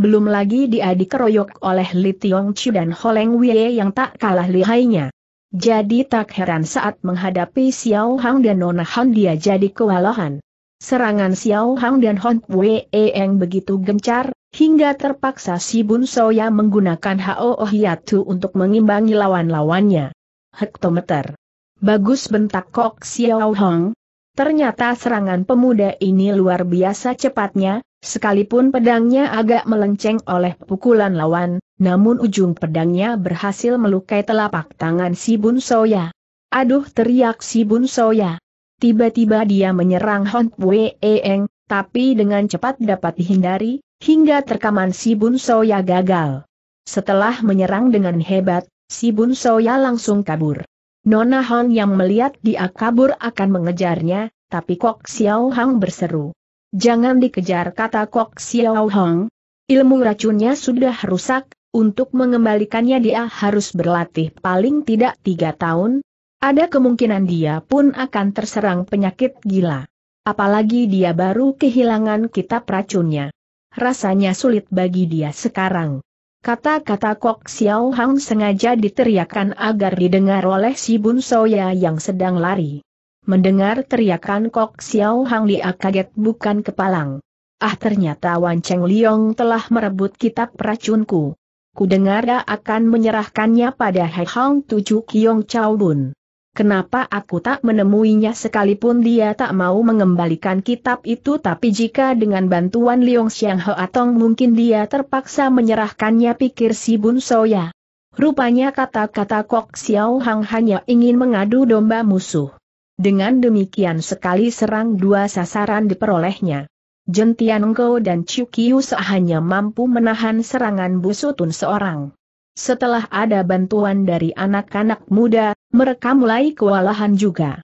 Belum lagi dia dikeroyok oleh Li Tiong Chu dan Ho Leng Wei yang tak kalah lihainya. Jadi tak heran saat menghadapi Xiao Hang dan Nona Han dia jadi kewalahan. Serangan Xiao Hang dan Hon Pue Eng begitu gencar, hingga terpaksa si Bun Soya menggunakan Hao Hiatu untuk mengimbangi lawan-lawannya. "Hektometer. Bagus," bentak Kok Xiao Hang. Ternyata serangan pemuda ini luar biasa cepatnya, sekalipun pedangnya agak melenceng oleh pukulan lawan. Namun ujung pedangnya berhasil melukai telapak tangan si Bun Soya. "Aduh!" teriak si Bun Soya. Tiba-tiba dia menyerang Hon Pue Eng, tapi dengan cepat dapat dihindari, hingga terkaman si Bun Soya gagal. Setelah menyerang dengan hebat, si Bun Soya langsung kabur. Nona Hon yang melihat dia kabur akan mengejarnya, tapi Kok Xiao Hang berseru, "Jangan dikejar," kata Kok Xiao Hang. "Ilmu racunnya sudah rusak. Untuk mengembalikannya dia harus berlatih paling tidak tiga tahun, ada kemungkinan dia pun akan terserang penyakit gila. Apalagi dia baru kehilangan kitab racunnya. Rasanya sulit bagi dia sekarang." Kata-kata Kok Xiao Hang sengaja diteriakkan agar didengar oleh si Bun Soya yang sedang lari. Mendengar teriakan Kok Xiao Hang dia kaget bukan kepalang. "Ah, ternyata Wan Cheng Liong telah merebut kitab racunku. Ku dengar dia akan menyerahkannya pada Hai Hang Tuju Kiong Chao Bun." Kenapa aku tak menemuinya? Sekalipun dia tak mau mengembalikan kitab itu, tapi jika dengan bantuan Liong Xiang Hoa Tong mungkin dia terpaksa menyerahkannya, pikir si Bun Soya. Rupanya kata-kata Kok Xiao Hang hanya ingin mengadu domba musuh. Dengan demikian sekali serang dua sasaran diperolehnya. Jen Tiango dan Chiu Kius hanya mampu menahan serangan busutun seorang. Setelah ada bantuan dari anak-anak muda, mereka mulai kewalahan juga.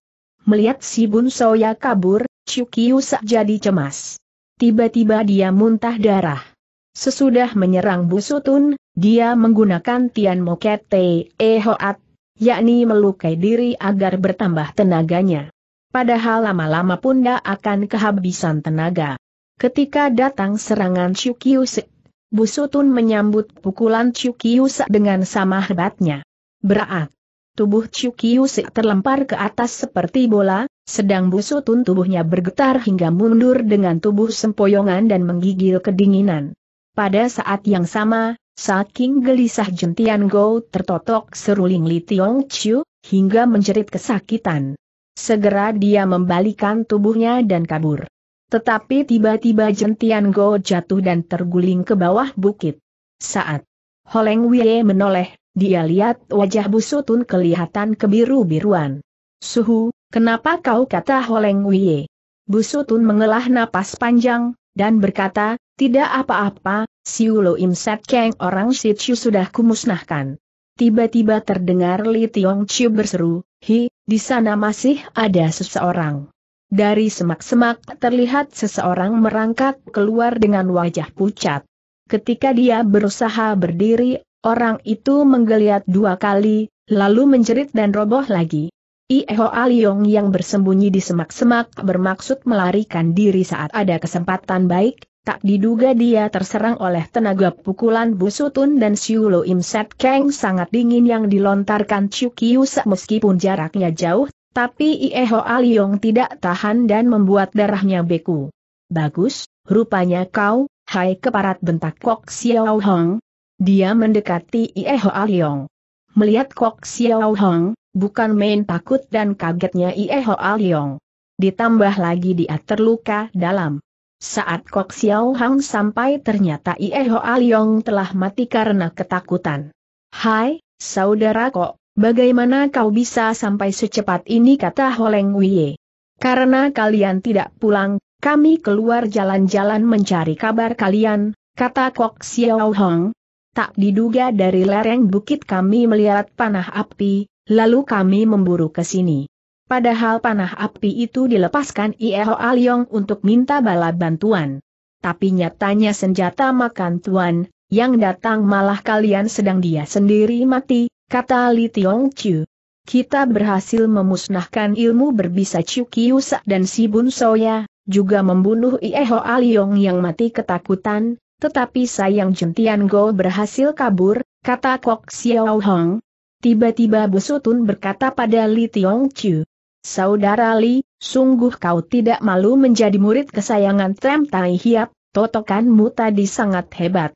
Melihat si Bun Soya kabur, Chiu Kius jadi cemas. Tiba-tiba dia muntah darah. Sesudah menyerang busutun, dia menggunakan Tian Mo Ket Te Hoat, yakni melukai diri agar bertambah tenaganya. Padahal lama-lama pun dia akan kehabisan tenaga. Ketika datang serangan Chiu Kius, busutun menyambut pukulan Chiu Kius dengan sama hebatnya. Beraak. Tubuh Chiu Kius terlempar ke atas seperti bola, sedang busutun tubuhnya bergetar hingga mundur dengan tubuh sempoyongan dan menggigil kedinginan. Pada saat yang sama, saking gelisah Jen Tiango tertotok seruling Li Tiong Chiu, hingga menjerit kesakitan. Segera dia membalikan tubuhnya dan kabur. Tetapi tiba-tiba Jen Tiango jatuh dan terguling ke bawah bukit. Saat Holeng Wei menoleh, dia lihat wajah busutun kelihatan kebiru-biruan. "Suhu, kenapa kau?" kata Holeng Wei. Busutun mengelah napas panjang, dan berkata, "Tidak apa-apa, Siu Lo Im Set Kang, orang Situ sudah kumusnahkan." Tiba-tiba terdengar Li Tiong Chiu berseru, "Hi, di sana masih ada seseorang." Dari semak-semak terlihat seseorang merangkak keluar dengan wajah pucat. Ketika dia berusaha berdiri, orang itu menggeliat dua kali, lalu menjerit dan roboh lagi. Iho Aliong yang bersembunyi di semak-semak bermaksud melarikan diri saat ada kesempatan baik, tak diduga dia terserang oleh tenaga pukulan busutun dan Siu Lo Im Set Kang sangat dingin yang dilontarkan Chiu Kius. Meskipun jaraknya jauh, tapi Ieho Aliong tidak tahan dan membuat darahnya beku. "Bagus, rupanya kau, hai keparat," bentak Kok Xiao Hong. Dia mendekati Ieho Aliong. Melihat Kok Xiao Hong, bukan main takut dan kagetnya Ieho Aliong. Ditambah lagi dia terluka dalam. Saat Kok Xiao Hong sampai ternyata Ieho Aliong telah mati karena ketakutan. "Hai, saudara Kok. Bagaimana kau bisa sampai secepat ini?" kata Holeng Wei. "Karena kalian tidak pulang, kami keluar jalan-jalan mencari kabar kalian," kata Kok Xiao Hong. "Tak diduga dari lereng bukit kami melihat panah api, lalu kami memburu ke sini. Padahal panah api itu dilepaskan Ieho Aliong untuk minta bala bantuan. Tapi nyatanya senjata makan tuan, yang datang malah kalian sedang dia sendiri mati," kata Li Tiong Chiu. "Kita berhasil memusnahkan ilmu berbisa Chiu Kius dan si Bun Soya, juga membunuh Ieho Aliong yang mati ketakutan, tetapi sayang Jen Tiango berhasil kabur," kata Kok Xiao Hong. Tiba-tiba busutun berkata pada Li Tiong Chiu, "Saudara Li, sungguh kau tidak malu menjadi murid kesayangan Trem Tai Hiap, totokanmu tadi sangat hebat.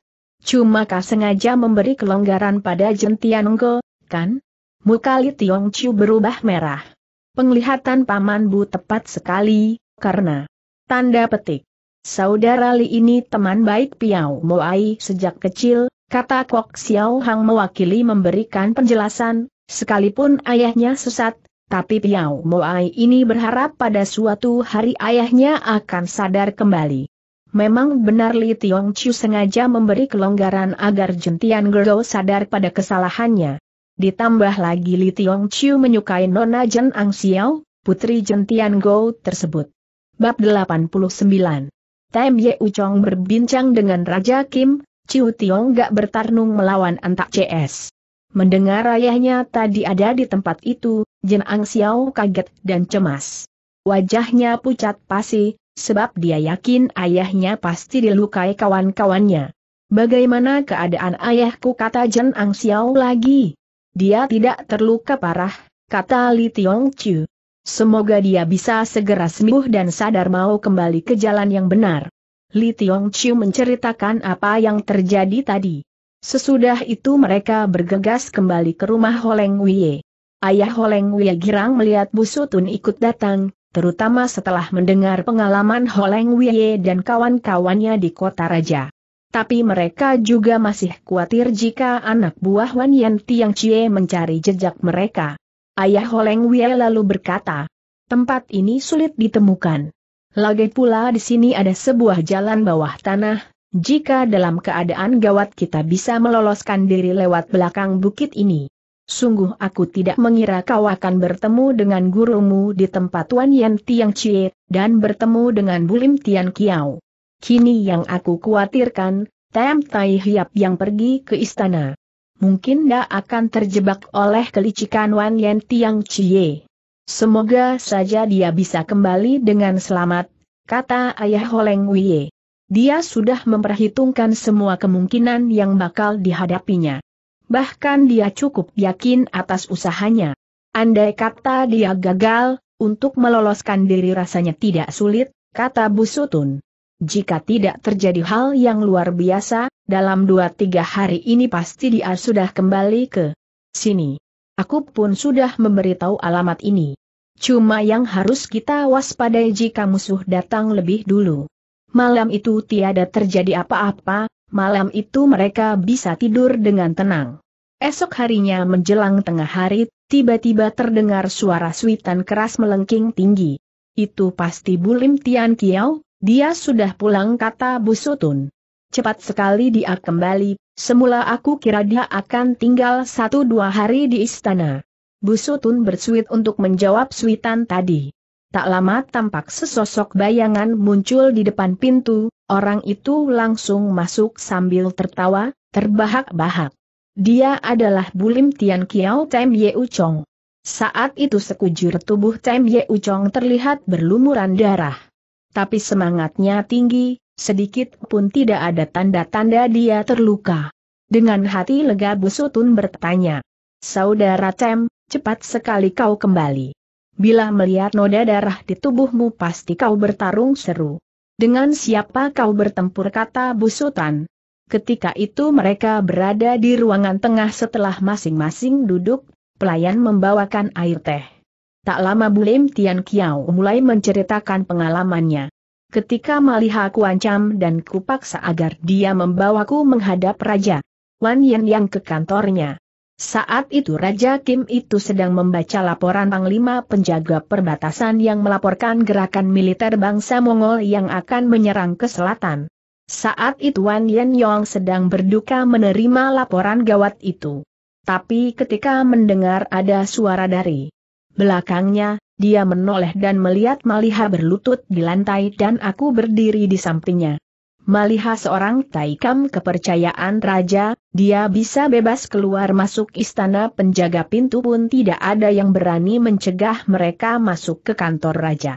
Cuma kau sengaja memberi kelonggaran pada Jen Tiango, kan?" Muka Li Tiong Chiu berubah merah. Penglihatan Paman Bu tepat sekali, karena tanda petik, saudara Li ini teman baik Piao Moai sejak kecil, kata Kok Xiao Hang mewakili memberikan penjelasan. "Sekalipun ayahnya sesat, tapi Piao Moai ini berharap pada suatu hari ayahnya akan sadar kembali." Memang benar Li Tiong Chiu sengaja memberi kelonggaran agar Jen Tiango sadar pada kesalahannya. Ditambah lagi Li Tiong Chiu menyukai Nona Jen Ang Xiao, putri Jen Tiango tersebut. Bab delapan puluh sembilan. Tem Ye Uchong berbincang dengan Raja Kim, Chiu Tiong gak bertarung melawan Antak C S. Mendengar ayahnya tadi ada di tempat itu, Jen Ang Xiao kaget dan cemas. Wajahnya pucat pasi, sebab dia yakin ayahnya pasti dilukai kawan-kawannya. "Bagaimana keadaan ayahku?" kata Jen Ang Xiao lagi. "Dia tidak terluka parah," kata Li Tiong Chiu. "Semoga dia bisa segera sembuh dan sadar mau kembali ke jalan yang benar." Li Tiong Chiu menceritakan apa yang terjadi tadi. Sesudah itu mereka bergegas kembali ke rumah Holeng Wei. Ayah Holeng Wia girang melihat Bu Sutun ikut datang, terutama setelah mendengar pengalaman Holeng Wia dan kawan-kawannya di Kota Raja. Tapi mereka juga masih khawatir jika anak buah Wan Yan Tiang Cie mencari jejak mereka. Ayah Holeng Wia lalu berkata, "Tempat ini sulit ditemukan. Lagi pula di sini ada sebuah jalan bawah tanah. Jika dalam keadaan gawat kita bisa meloloskan diri lewat belakang bukit ini. Sungguh aku tidak mengira kau akan bertemu dengan gurumu di tempat Wan Yan Tiang Cie, dan bertemu dengan Bulim Tian Kiao. Kini yang aku khawatirkan, Tem Tai Hiap yang pergi ke istana. Mungkin dia akan terjebak oleh kelicikan Wan Yan Tiang Cie. Semoga saja dia bisa kembali dengan selamat," kata ayah Holeng Wye. Dia sudah memperhitungkan semua kemungkinan yang bakal dihadapinya. Bahkan dia cukup yakin atas usahanya. Andai kata dia gagal, untuk meloloskan diri rasanya tidak sulit, kata Bu Sutun. Jika tidak terjadi hal yang luar biasa, dalam dua tiga hari ini pasti dia sudah kembali ke sini. Aku pun sudah memberitahu alamat ini. Cuma yang harus kita waspadai jika musuh datang lebih dulu. Malam itu tiada terjadi apa-apa, malam itu mereka bisa tidur dengan tenang. Esok harinya menjelang tengah hari, tiba-tiba terdengar suara suitan keras melengking tinggi. Itu pasti Bulim Tian Kiao, dia sudah pulang, kata Bu Sutun. Cepat sekali dia kembali, semula aku kira dia akan tinggal satu dua hari di istana. Bu Sutun bersuit untuk menjawab suitan tadi. Tak lama tampak sesosok bayangan muncul di depan pintu, orang itu langsung masuk sambil tertawa, terbahak-bahak. Dia adalah Bulim Tian Kiao Tem Yeu Chong. Saat itu sekujur tubuh Tem Yeu Chong terlihat berlumuran darah. Tapi semangatnya tinggi, sedikit pun tidak ada tanda-tanda dia terluka. Dengan hati lega Bu Sutun bertanya, "Saudara Tem, cepat sekali kau kembali. Bila melihat noda darah di tubuhmu pasti kau bertarung seru. Dengan siapa kau bertempur?" kata Bu Sutun. Ketika itu mereka berada di ruangan tengah setelah masing-masing duduk, pelayan membawakan air teh. Tak lama Bulim Tian Kiao mulai menceritakan pengalamannya. "Ketika melihat aku ancam dan kupaksa agar dia membawaku menghadap Raja Wan Yan yang ke kantornya. Saat itu Raja Kim itu sedang membaca laporan Panglima Penjaga Perbatasan yang melaporkan gerakan militer bangsa Mongol yang akan menyerang ke selatan. Saat itu Wan Yan Yong sedang berduka menerima laporan gawat itu. Tapi ketika mendengar ada suara dari belakangnya, dia menoleh dan melihat Maliha berlutut di lantai dan aku berdiri di sampingnya. Maliha seorang taikam kepercayaan raja, dia bisa bebas keluar masuk istana, penjaga pintu pun tidak ada yang berani mencegah mereka masuk ke kantor raja.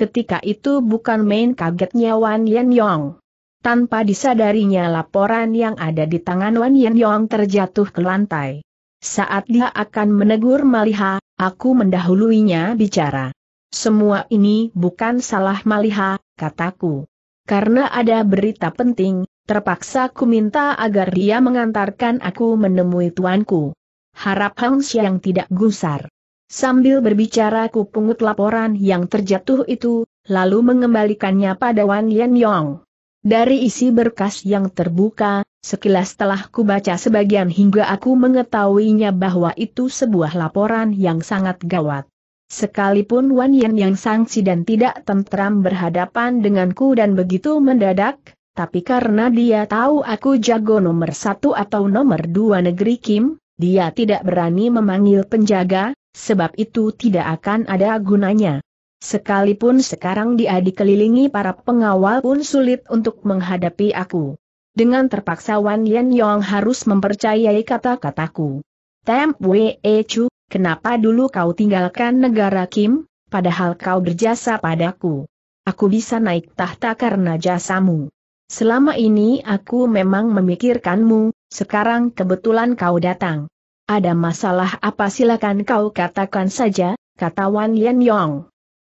Ketika itu bukan main kagetnya Wan Yan Yong. Tanpa disadarinya laporan yang ada di tangan Wan Yan Yong terjatuh ke lantai. Saat dia akan menegur Maliha, aku mendahuluinya bicara. Semua ini bukan salah Maliha, kataku. Karena ada berita penting, terpaksa ku minta agar dia mengantarkan aku menemui tuanku. Harap Hang Siang tidak gusar." Sambil berbicara ku pungut laporan yang terjatuh itu, lalu mengembalikannya pada Wan Yan Yong. Dari isi berkas yang terbuka, sekilas telah ku baca sebagian hingga aku mengetahuinya bahwa itu sebuah laporan yang sangat gawat. Sekalipun Wan Yan yang sangsi dan tidak tentram berhadapan denganku dan begitu mendadak, tapi karena dia tahu aku jago nomor satu atau nomor dua negeri Kim, dia tidak berani memanggil penjaga, sebab itu tidak akan ada gunanya. Sekalipun sekarang dia dikelilingi para pengawal pun sulit untuk menghadapi aku. Dengan terpaksa Wan Yan Yong harus mempercayai kata-kataku. "Tem Wei Chu, kenapa dulu kau tinggalkan negara Kim, padahal kau berjasa padaku? Aku bisa naik tahta karena jasamu. Selama ini aku memang memikirkanmu, sekarang kebetulan kau datang. Ada masalah apa silakan kau katakan saja," kata Wan Yan Yong.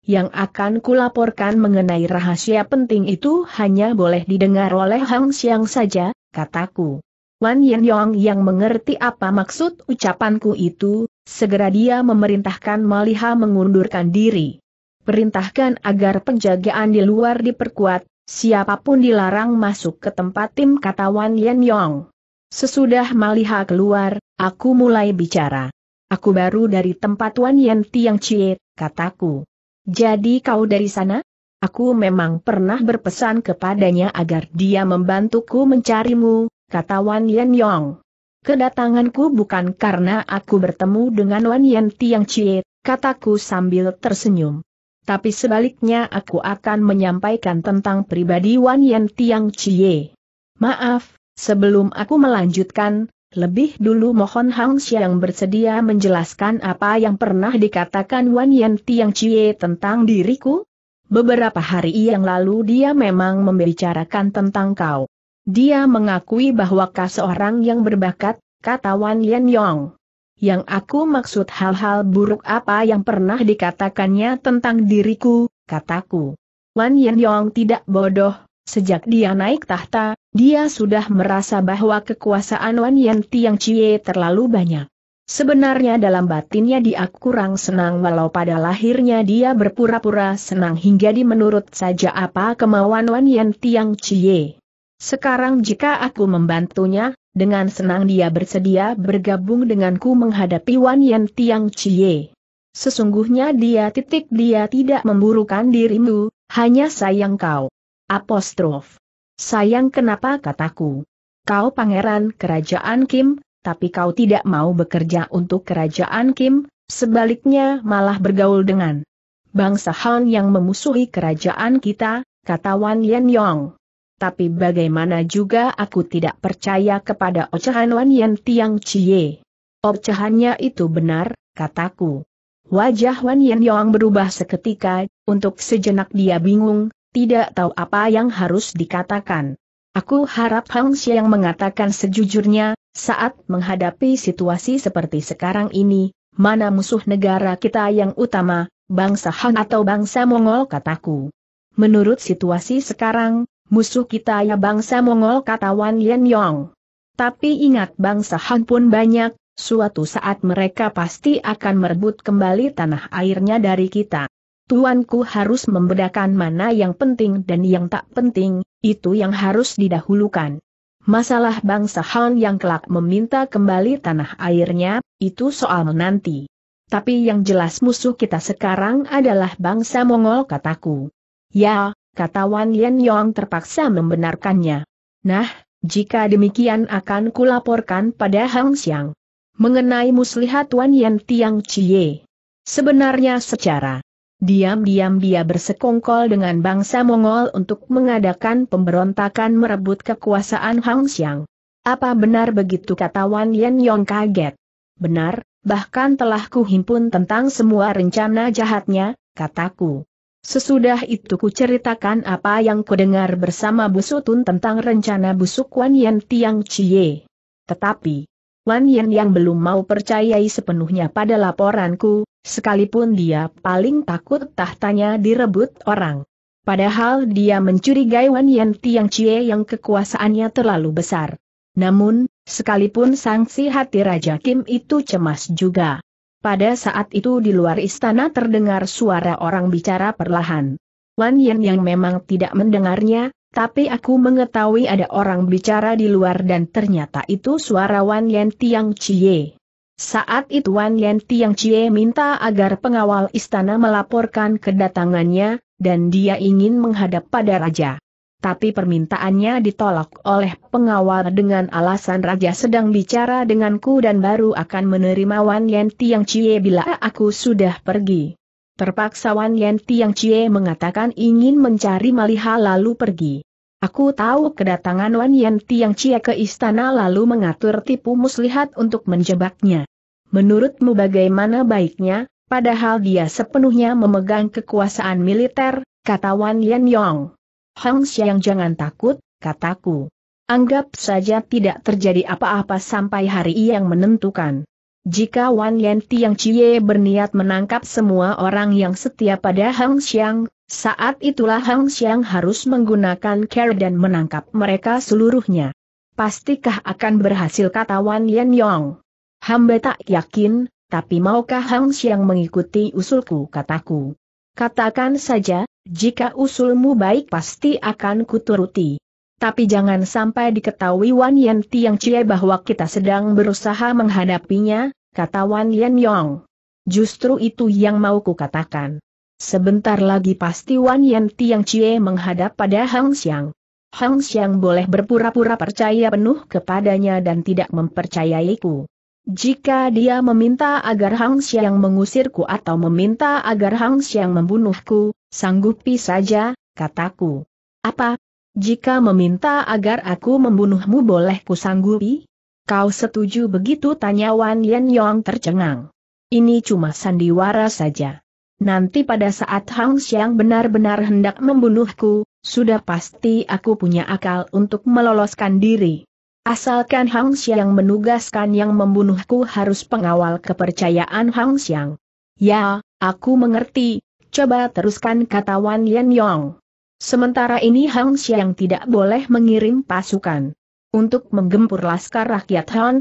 "Yang akan kulaporkan mengenai rahasia penting itu hanya boleh didengar oleh Hang Siang saja," kataku. Wan Yan Yong yang mengerti apa maksud ucapanku itu, Segera dia memerintahkan Maliha mengundurkan diri. Perintahkan agar penjagaan di luar diperkuat, siapapun dilarang masuk ke tempat tim, kata Wan Yan Yong. Sesudah Maliha keluar, aku mulai bicara. Aku baru dari tempat Wan Yan Tiang Cie, kataku. Jadi kau dari sana? Aku memang pernah berpesan kepadanya agar dia membantuku mencarimu, kata Wan Yan Yong. Kedatanganku bukan karena aku bertemu dengan Wan Yan Tiang Cie, kataku sambil tersenyum. Tapi sebaliknya aku akan menyampaikan tentang pribadi Wan Yan Tiang Cie. Maaf, sebelum aku melanjutkan, lebih dulu mohon Hang Xiang bersedia menjelaskan apa yang pernah dikatakan Wan Yan Tiang Cie tentang diriku. Beberapa hari yang lalu dia memang membicarakan tentang kau. Dia mengakui bahwa kau seorang yang berbakat, kata Wan Yan Yong. Yang aku maksud hal-hal buruk apa yang pernah dikatakannya tentang diriku, kataku. Wan Yan Yong tidak bodoh, sejak dia naik tahta, dia sudah merasa bahwa kekuasaan Wan Yan Tiang Cie terlalu banyak. Sebenarnya dalam batinnya dia kurang senang, walau pada lahirnya dia berpura-pura senang hingga di menurut saja apa kemauan Wan Yan Tiang Cie. Sekarang jika aku membantunya, dengan senang dia bersedia bergabung denganku menghadapi Wan Yan Tiang Cie. Sesungguhnya dia titik dia tidak memburukan dirimu, hanya sayang kau. Apostrof. Sayang kenapa, kataku. Kau pangeran kerajaan Kim, tapi kau tidak mau bekerja untuk kerajaan Kim, sebaliknya malah bergaul dengan bangsa Han yang memusuhi kerajaan kita, kata Wan Yan Yong. Tapi bagaimana juga aku tidak percaya kepada ocehan Wan Yan Tiang Cie. Ocehannya itu benar, kataku. Wajah Wan Yan Yong berubah seketika, untuk sejenak dia bingung, tidak tahu apa yang harus dikatakan. Aku harap Hang Xiang mengatakan sejujurnya, saat menghadapi situasi seperti sekarang ini, mana musuh negara kita yang utama, bangsa Han atau bangsa Mongol, kataku. Menurut situasi sekarang, musuh kita ya bangsa Mongol, kata Wan Yan Yong. Tapi ingat bangsa Han pun banyak, suatu saat mereka pasti akan merebut kembali tanah airnya dari kita. Tuanku harus membedakan mana yang penting dan yang tak penting, itu yang harus didahulukan. Masalah bangsa Han yang kelak meminta kembali tanah airnya, itu soal menanti. Tapi yang jelas musuh kita sekarang adalah bangsa Mongol, kataku. Ya, kata Wan Yan Yong terpaksa membenarkannya. Nah, jika demikian akan kulaporkan pada Hang Xiang mengenai muslihat Wan Yan Tiang Cie. Sebenarnya secara diam-diam dia bersekongkol dengan bangsa Mongol untuk mengadakan pemberontakan merebut kekuasaan Hang Xiang. Apa benar begitu, kata Wan Yan Yong kaget. Benar, bahkan telah kuhimpun tentang semua rencana jahatnya, kataku. Sesudah itu kuceritakan apa yang kudengar bersama Bu Sutun tentang rencana busuk Wan Yan Tiang Cie. Tetapi, Wan Yan yang belum mau percayai sepenuhnya pada laporanku, sekalipun dia paling takut tahtanya direbut orang. Padahal dia mencurigai Wan Yan Tiang Cie yang kekuasaannya terlalu besar. Namun, sekalipun sangsi hati Raja Kim itu cemas juga. Pada saat itu di luar istana terdengar suara orang bicara perlahan. Wan Yan yang memang tidak mendengarnya, tapi aku mengetahui ada orang bicara di luar dan ternyata itu suara Wan Yan Tiang Cie. Saat itu Wan Yan Tiang Cie minta agar pengawal istana melaporkan kedatangannya, dan dia ingin menghadap pada raja. Tapi permintaannya ditolak oleh pengawal dengan alasan raja sedang bicara denganku dan baru akan menerima Wan Yan Tiang Cie bila aku sudah pergi. Terpaksa Wan Yan Tiang Cie mengatakan ingin mencari Maliha lalu pergi. Aku tahu kedatangan Wan Yan Tiang Cie ke istana lalu mengatur tipu muslihat untuk menjebaknya. Menurutmu bagaimana baiknya, padahal dia sepenuhnya memegang kekuasaan militer, kata Wan Yan Yong. Hang Xiang jangan takut, kataku. Anggap saja tidak terjadi apa-apa sampai hari yang menentukan. Jika Wan Yan Tiang Cie berniat menangkap semua orang yang setia pada Hang Xiang, saat itulah Hang Xiang harus menggunakan cara dan menangkap mereka seluruhnya. Pastikah akan berhasil, kata Wan Yan Yong. Hamba tak yakin, Tapi maukah Hang Xiang mengikuti usulku, kataku. Katakan saja, jika usulmu baik pasti akan kuturuti. Tapi jangan sampai diketahui Wan Yan Tiang Cie bahwa kita sedang berusaha menghadapinya, kata Wan Yan Yong. Justru itu yang mau kukatakan. Sebentar lagi pasti Wan Yan Tiang Cie menghadap pada Hang Xiang. Hang Xiang boleh berpura-pura percaya penuh kepadanya dan tidak mempercayaiku. Jika dia meminta agar Hang Xiang mengusirku atau meminta agar Hang Xiang membunuhku, sanggupi saja, kataku. Apa? Jika meminta agar aku membunuhmu boleh kusanggupi? Kau setuju begitu, tanya Wan Yan Yong tercengang. Ini cuma sandiwara saja. Nanti pada saat Hang Xiang benar-benar hendak membunuhku, sudah pasti aku punya akal untuk meloloskan diri. Asalkan Hang Xiang menugaskan yang membunuhku harus pengawal kepercayaan Hang Xiang. Ya, aku mengerti, coba teruskan, kata Wan Yan Yong. Sementara ini Hang Xiang tidak boleh mengirim pasukan untuk menggempur laskar rakyat Han.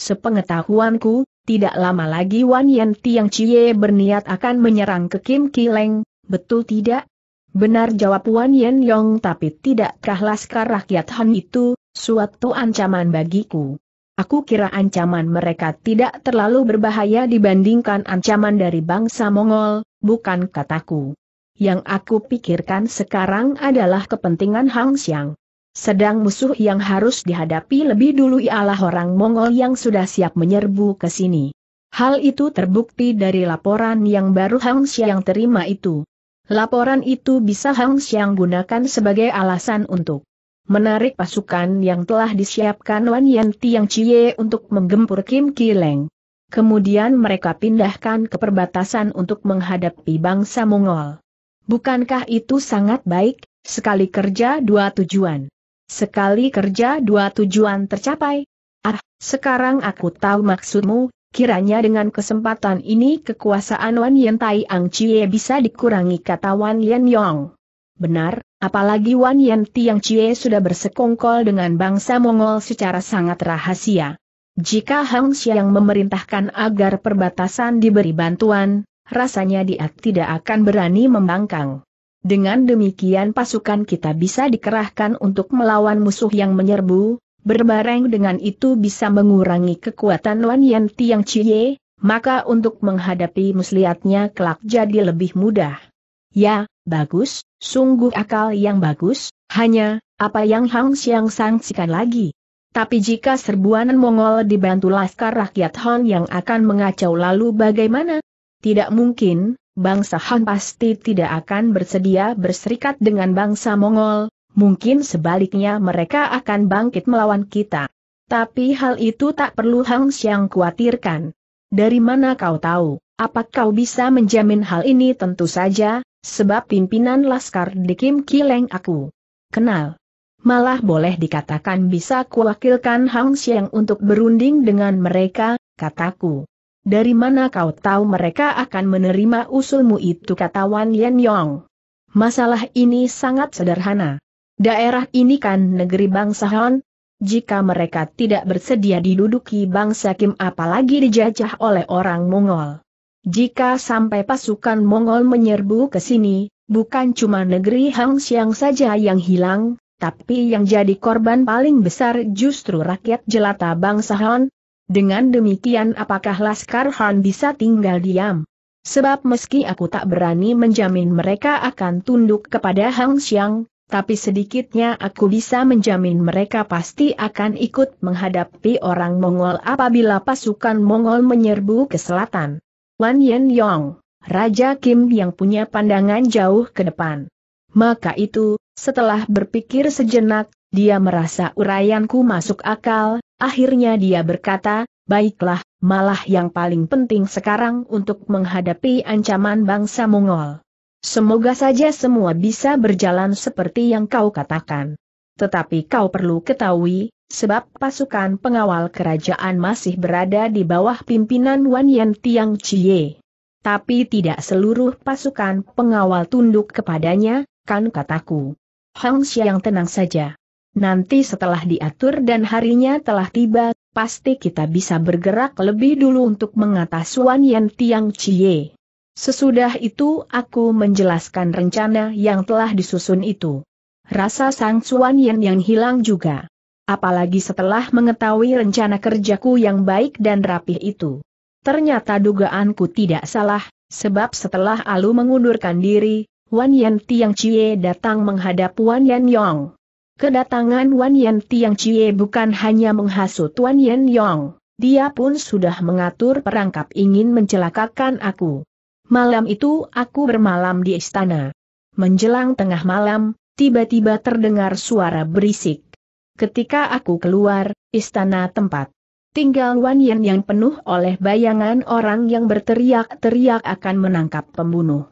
Sepengetahuanku, tidak lama lagi Wan Yan Tiang Cie berniat akan menyerang ke Kim Kileng, betul tidak? Benar, jawab Wan Yan Yong, tapi tidakkah laskar rakyat Han itu suatu ancaman bagiku? Aku kira ancaman mereka tidak terlalu berbahaya dibandingkan ancaman dari bangsa Mongol, bukan, kataku. Yang aku pikirkan sekarang adalah kepentingan Hang Xiang. Sedang musuh yang harus dihadapi lebih dulu ialah orang Mongol yang sudah siap menyerbu ke sini. Hal itu terbukti dari laporan yang baru Hang Xiang terima itu. Laporan itu bisa Hang Xiang gunakan sebagai alasan untuk menarik pasukan yang telah disiapkan Wan Yan Tiang Cie untuk menggempur Kim Kileng. Kemudian mereka pindahkan ke perbatasan untuk menghadapi bangsa Mongol. Bukankah itu sangat baik? Sekali kerja dua tujuan. Sekali kerja dua tujuan tercapai. Ah, sekarang aku tahu maksudmu. Kiranya dengan kesempatan ini kekuasaan Wan Yan Tiang Cie bisa dikurangi, kata Wan Yan Yong. Benar. Apalagi Wan Yan Tiang Cie sudah bersekongkol dengan bangsa Mongol secara sangat rahasia. Jika Hang Xiang memerintahkan agar perbatasan diberi bantuan, rasanya dia tidak akan berani membangkang. Dengan demikian pasukan kita bisa dikerahkan untuk melawan musuh yang menyerbu, berbareng dengan itu bisa mengurangi kekuatan Wan Yan Tiang Cie, maka untuk menghadapi muslihatnya kelak jadi lebih mudah. Ya, bagus, sungguh akal yang bagus, hanya, apa yang Hang Xiang sangsikan lagi? Tapi jika serbuan Mongol dibantu laskar rakyat Han yang akan mengacau lalu bagaimana? Tidak mungkin, bangsa Han pasti tidak akan bersedia berserikat dengan bangsa Mongol, mungkin sebaliknya mereka akan bangkit melawan kita. Tapi hal itu tak perlu Hang Xiang khawatirkan. Dari mana kau tahu? Apa kau bisa menjamin hal ini? Tentu saja, sebab pimpinan laskar di Kim Kileng aku kenal. Malah boleh dikatakan bisa kuwakilkan Hang Xiang untuk berunding dengan mereka, kataku. Dari mana kau tahu mereka akan menerima usulmu itu, kata Wan Yan Yong. Masalah ini sangat sederhana. Daerah ini kan negeri bangsa Han. Jika mereka tidak bersedia diduduki bangsa Kim apalagi dijajah oleh orang Mongol. Jika sampai pasukan Mongol menyerbu ke sini, bukan cuma negeri Hang Xiang saja yang hilang, tapi yang jadi korban paling besar justru rakyat jelata bangsa Han. Dengan demikian apakah laskar Han bisa tinggal diam? Sebab meski aku tak berani menjamin mereka akan tunduk kepada Hang Xiang, tapi sedikitnya aku bisa menjamin mereka pasti akan ikut menghadapi orang Mongol apabila pasukan Mongol menyerbu ke selatan. Wan Yan Yong, Raja Kim yang punya pandangan jauh ke depan. Maka itu, setelah berpikir sejenak, dia merasa uraianku masuk akal, akhirnya dia berkata, baiklah, malah yang paling penting sekarang untuk menghadapi ancaman bangsa Mongol. Semoga saja semua bisa berjalan seperti yang kau katakan. Tetapi kau perlu ketahui, sebab pasukan pengawal kerajaan masih berada di bawah pimpinan Wan Yan Tiang Cie. Tapi tidak seluruh pasukan pengawal tunduk kepadanya, kan, kataku. Hang Xiang tenang saja. nanti setelah diatur dan harinya telah tiba, pasti kita bisa bergerak lebih dulu untuk mengatasi Wan Yan Tiang Chie. Sesudah itu aku menjelaskan rencana yang telah disusun itu. Rasa Sang Wan Yan yang hilang juga. Apalagi setelah mengetahui rencana kerjaku yang baik dan rapih itu. Ternyata dugaanku tidak salah, sebab setelah Alu mengundurkan diri, Wan Yan Tiang Chie datang menghadap Wan Yan Yong. Kedatangan Wan Yan Tiang Chie bukan hanya menghasut Wan Yan Yong, dia pun sudah mengatur perangkap ingin mencelakakan aku. Malam itu aku bermalam di istana. Menjelang tengah malam, tiba-tiba terdengar suara berisik. Ketika aku keluar, istana tempat tinggal Wan Yan yang penuh oleh bayangan orang yang berteriak-teriak akan menangkap pembunuh.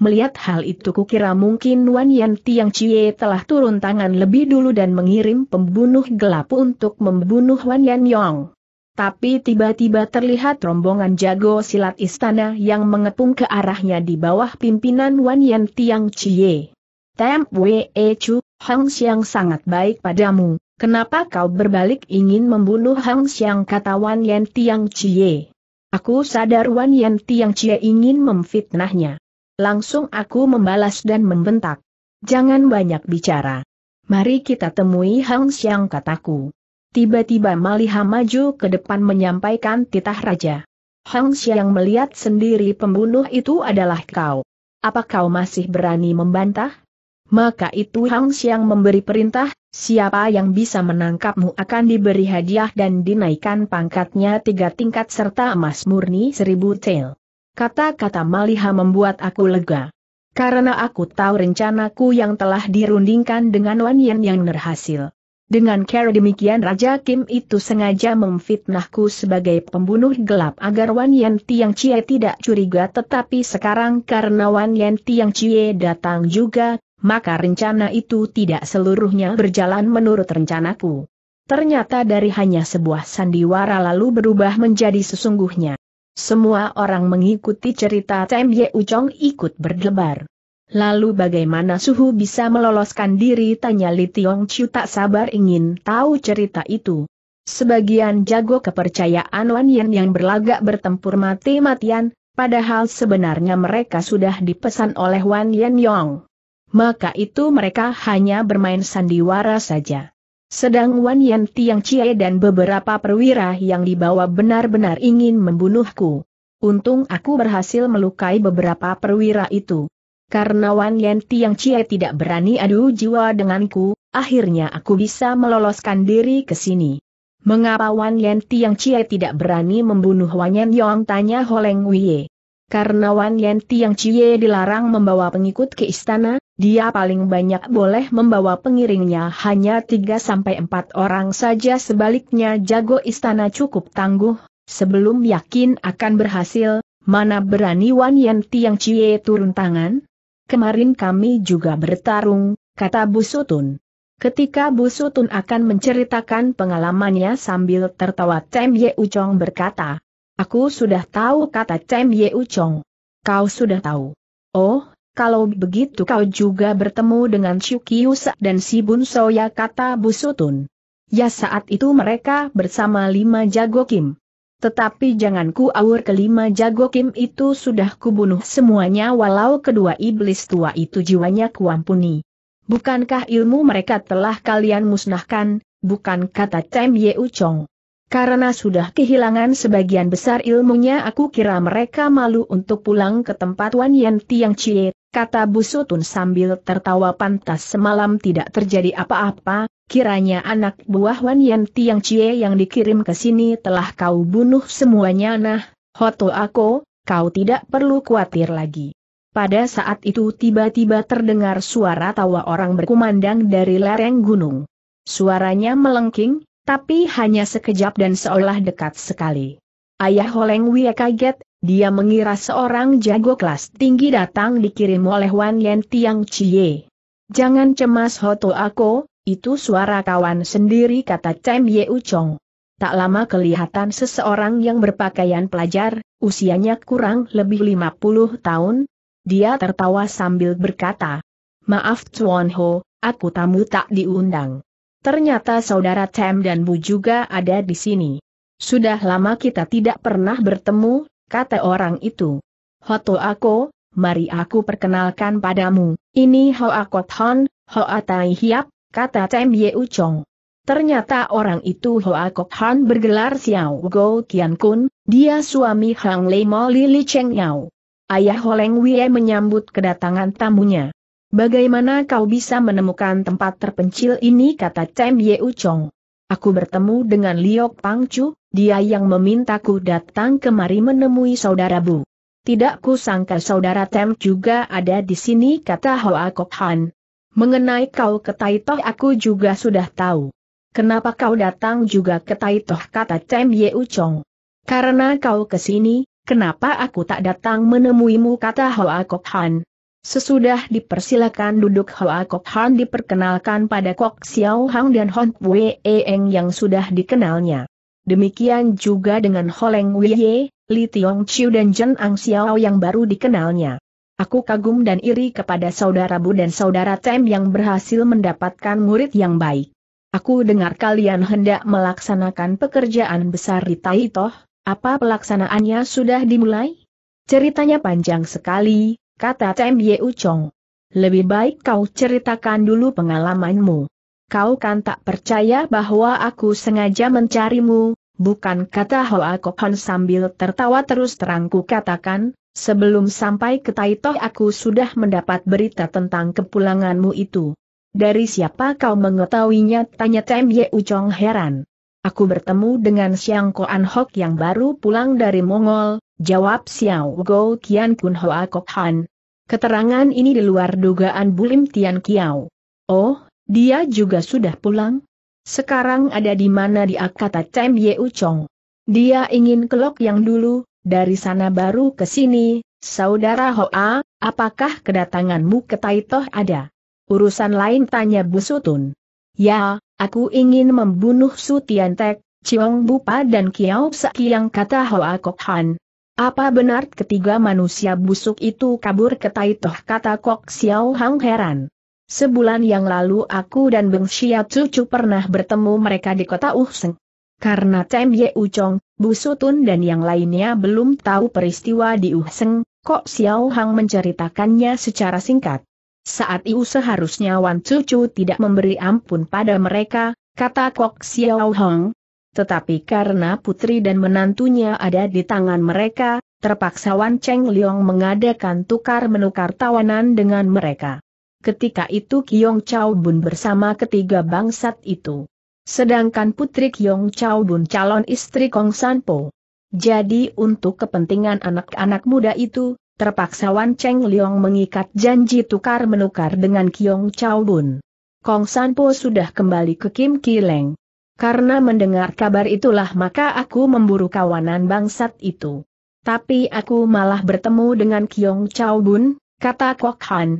Melihat hal itu kukira mungkin Wan Yan Tiang Chie telah turun tangan lebih dulu dan mengirim pembunuh gelap untuk membunuh Wan Yan Yong. Tapi tiba-tiba terlihat rombongan jago silat istana yang mengepung ke arahnya di bawah pimpinan Wan Yan Tiang Chie. Tem Wei Chu, Hang Xiang sangat baik padamu, kenapa kau berbalik ingin membunuh Hang Xiang, kata Wan Yan Tiang Chie. Aku sadar Wan Yan Tiang Chie ingin memfitnahnya. Langsung aku membalas dan membentak. Jangan banyak bicara. Mari kita temui Hang Xiang, kataku. Tiba-tiba Maliha maju ke depan menyampaikan titah raja. Hang Xiang melihat sendiri pembunuh itu adalah kau. Apa kau masih berani membantah? Maka itu Hang Xiang memberi perintah, siapa yang bisa menangkapmu akan diberi hadiah dan dinaikkan pangkatnya tiga tingkat serta emas murni seribu tel. Kata-kata Maliha membuat aku lega. Karena aku tahu rencanaku yang telah dirundingkan dengan Wan Yan yang berhasil. Dengan cara demikian Raja Kim itu sengaja memfitnahku sebagai pembunuh gelap agar Wan Yan Tiang Chie tidak curiga, tetapi sekarang karena Wan Yan Tiang Chie datang juga, maka rencana itu tidak seluruhnya berjalan menurut rencanaku. Ternyata dari hanya sebuah sandiwara lalu berubah menjadi sesungguhnya. Semua orang mengikuti cerita Tem Ye Uchong ikut berdebar. Lalu bagaimana Suhu bisa meloloskan diri, tanya Li Tiong Chu tak sabar ingin tahu cerita itu. Sebagian jago kepercayaan Wan Yan yang berlagak bertempur mati-matian, padahal sebenarnya mereka sudah dipesan oleh Wan Yan Yong. Maka itu mereka hanya bermain sandiwara saja. Sedang Wan Yan Tiang Chie dan beberapa perwira yang dibawa benar-benar ingin membunuhku. Untung aku berhasil melukai beberapa perwira itu. Karena Wan Yan Tiang Chie tidak berani adu jiwa denganku, akhirnya aku bisa meloloskan diri ke sini. Mengapa Wan Yan Tiang Chie tidak berani membunuh Wan Yan Yong, tanya Holeng Wiye. Karena Wan Yan Tiang Chie dilarang membawa pengikut ke istana. Dia paling banyak boleh membawa pengiringnya hanya tiga sampai empat orang saja, sebaliknya jago istana cukup tangguh, sebelum yakin akan berhasil, mana berani Wan Yan Tiang Chie turun tangan? Kemarin kami juga bertarung, kata Bu Sutun. Ketika Bu Sutun akan menceritakan pengalamannya sambil tertawa, Tem Ye Uchong berkata, aku sudah tahu, kata Tem Ye Uchong. Kau sudah tahu? Oh, kalau begitu kau juga bertemu dengan Syu Kiusa dan Si Bun Soya, kata Bu Sutun. Ya, saat itu mereka bersama lima jago Kim. Tetapi jangan ku awur kelima jago Kim itu sudah kubunuh semuanya, walau kedua iblis tua itu jiwanya kuampuni. Bukankah ilmu mereka telah kalian musnahkan, bukan, kata Tem Ye Uchong. Karena sudah kehilangan sebagian besar ilmunya aku kira mereka malu untuk pulang ke tempat Wan Yan Tiang Chie, kata Bu Sutun sambil tertawa, pantas semalam tidak terjadi apa-apa, kiranya anak buah Wan Yan Tiang Chie yang dikirim ke sini telah kau bunuh semuanya. Nah, hoto aku, kau tidak perlu khawatir lagi. Pada saat itu tiba-tiba terdengar suara tawa orang berkumandang dari lereng gunung. Suaranya melengking, tapi hanya sekejap dan seolah dekat sekali. Ayah Holeng Wia kaget, dia mengira seorang jago kelas tinggi datang dikirim oleh Wan Yan Tiang Chie. Jangan cemas hoto aku, itu suara kawan sendiri, kata Tem Ye Uchong. Tak lama kelihatan seseorang yang berpakaian pelajar, usianya kurang lebih lima puluh tahun. Dia tertawa sambil berkata, maaf Chuan Ho, aku tamu tak diundang. Ternyata saudara Tam dan Bu juga ada di sini. Sudah lama kita tidak pernah bertemu, kata orang itu. Hoto aku, mari aku perkenalkan padamu. Ini Hoa Kot Hon, Hoa Tai Hiap, kata Tam Ye Uchong. Ternyata orang itu Hoa Kot Hon bergelar Xiao Go Kian Kun, dia suami Hang Lei Mo Lili Cheng Yao. Ayah Holeng Wei menyambut kedatangan tamunya. Bagaimana kau bisa menemukan tempat terpencil ini, kata Tam Ye Uchong. Aku bertemu dengan Liok Pangcu, dia yang memintaku datang kemari menemui saudara Bu. Tidak kusangka saudara Tam juga ada di sini, kata Hoa Kot Hon. Mengenai kau ke Tai Toh aku juga sudah tahu. Kenapa kau datang juga ke Tai Toh, kata Tam Ye Uchong. Karena kau ke sini, kenapa aku tak datang menemuimu, kata Hoa Kot Hon. Sesudah dipersilakan duduk, Hoa Kot Hon diperkenalkan pada Kok Xiao Hang dan Hon Wei Eng yang sudah dikenalnya. Demikian juga dengan Holeng Wei, Li Tiong Chiu dan Jen Ang Xiao yang baru dikenalnya. Aku kagum dan iri kepada saudara Bu dan saudara Tam yang berhasil mendapatkan murid yang baik. Aku dengar kalian hendak melaksanakan pekerjaan besar di Tai Toh, apa pelaksanaannya sudah dimulai? Ceritanya panjang sekali, kata Tam Ye Uchong. Lebih baik kau ceritakan dulu pengalamanmu. Kau kan tak percaya bahwa aku sengaja mencarimu, bukan, kata Hoa Kot Hon sambil tertawa terus terangku katakan, sebelum sampai ke Tai Toh aku sudah mendapat berita tentang kepulanganmu itu. Dari siapa kau mengetahuinya, tanya Tam Ye Uchong heran. Aku bertemu dengan Xiang Koan Hok yang baru pulang dari Mongol, jawab Xiao Go Kian Kun Hoa Kot Hon. Keterangan ini di luar dugaan Bulim Tian Kiao. Oh, dia juga sudah pulang? Sekarang ada di mana dia, kata Tam Ye Uchong. Dia ingin ke Lok Yang dulu, dari sana baru ke sini. Saudara Hoa, apakah kedatanganmu ke Tai Toh ada urusan lain, tanya Bu Sutun. Ya, aku ingin membunuh Su Tiantek, Ciong Bupa dan Kiao Sakiang, kata Hoa Kot Hon. Apa benar ketiga manusia busuk itu kabur ke Tai Toh, kata Kok Xiao Hang heran. Sebulan yang lalu aku dan Beng Xia Cucu pernah bertemu mereka di kota Uhseng. Karena Tam Ye Uchong, Bu Sutun dan yang lainnya belum tahu peristiwa di Uhseng, Kok Xiao Hang menceritakannya secara singkat. Saat itu seharusnya Wan Cucu tidak memberi ampun pada mereka, kata Kok Xiao Hong. Tetapi karena putri dan menantunya ada di tangan mereka, terpaksa Wan Cheng Liong mengadakan tukar-menukar tawanan dengan mereka. Ketika itu Kiong Chao Bun bersama ketiga bangsat itu. Sedangkan putri Kiong Chao Bun calon istri Kong Sanpo. Jadi untuk kepentingan anak-anak muda itu, terpaksa Wan Cheng Liong mengikat janji tukar-menukar dengan Kiong Chao Bun. Kong Sanpo sudah kembali ke Kim Kileng. Karena mendengar kabar itulah maka aku memburu kawanan bangsat itu. Tapi aku malah bertemu dengan Kiong Chao Bun, kata Kok Hon.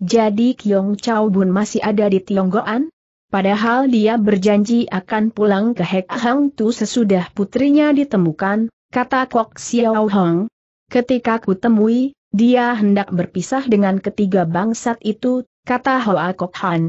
Jadi Kiong Chao Bun masih ada di Tionggoan? Padahal dia berjanji akan pulang ke Hek Hang Tu sesudah putrinya ditemukan, kata Kok Xiao Hong. Ketika ku temui, dia hendak berpisah dengan ketiga bangsat itu, kata Hoa Kot Hon.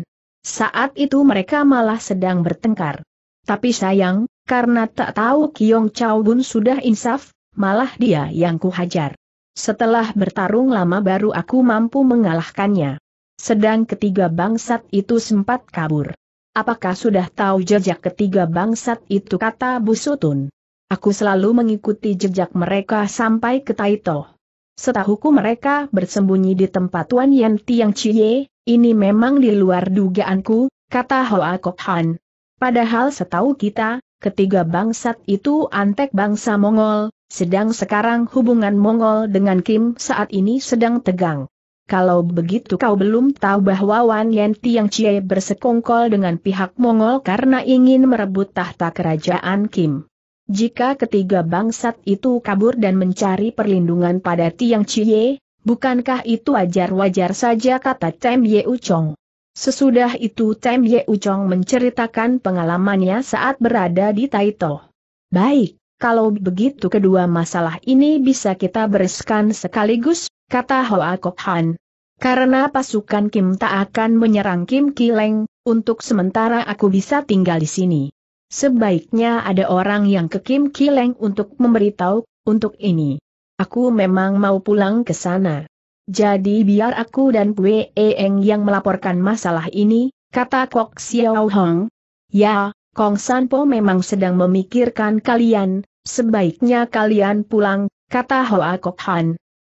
Saat itu mereka malah sedang bertengkar. Tapi sayang, karena tak tahu Kiong Chao Bun sudah insaf, malah dia yang kuhajar. Setelah bertarung lama baru aku mampu mengalahkannya. Sedang ketiga bangsat itu sempat kabur. Apakah sudah tahu jejak ketiga bangsat itu, kata Bu Sutun? Aku selalu mengikuti jejak mereka sampai ke Tai Toh. Setahuku mereka bersembunyi di tempat Wan Yan Tiang Cie, ini memang di luar dugaanku, kata Hoa Kot Hon. Padahal setahu kita, ketiga bangsat itu antek bangsa Mongol, sedang sekarang hubungan Mongol dengan Kim saat ini sedang tegang. Kalau begitu kau belum tahu bahwa Wan Yan Tiang Cie bersekongkol dengan pihak Mongol karena ingin merebut tahta kerajaan Kim. Jika ketiga bangsat itu kabur dan mencari perlindungan pada Tiang Cie, bukankah itu wajar-wajar saja, kata Tam Ye Uchong. Sesudah itu Tam Ye Uchong menceritakan pengalamannya saat berada di Tai Toh. Baik, kalau begitu kedua masalah ini bisa kita bereskan sekaligus, kata Hoa Kot Hon. Karena pasukan Kim tak akan menyerang Kim Kileng, untuk sementara aku bisa tinggal di sini. Sebaiknya ada orang yang ke Kim Kileng untuk memberitahu, untuk ini. Aku memang mau pulang ke sana. Jadi biar aku dan Pue Eng yang melaporkan masalah ini, kata Kok Xiao Hong. Ya, Kong Sanpo memang sedang memikirkan kalian, sebaiknya kalian pulang, kata Hoa Kok Han.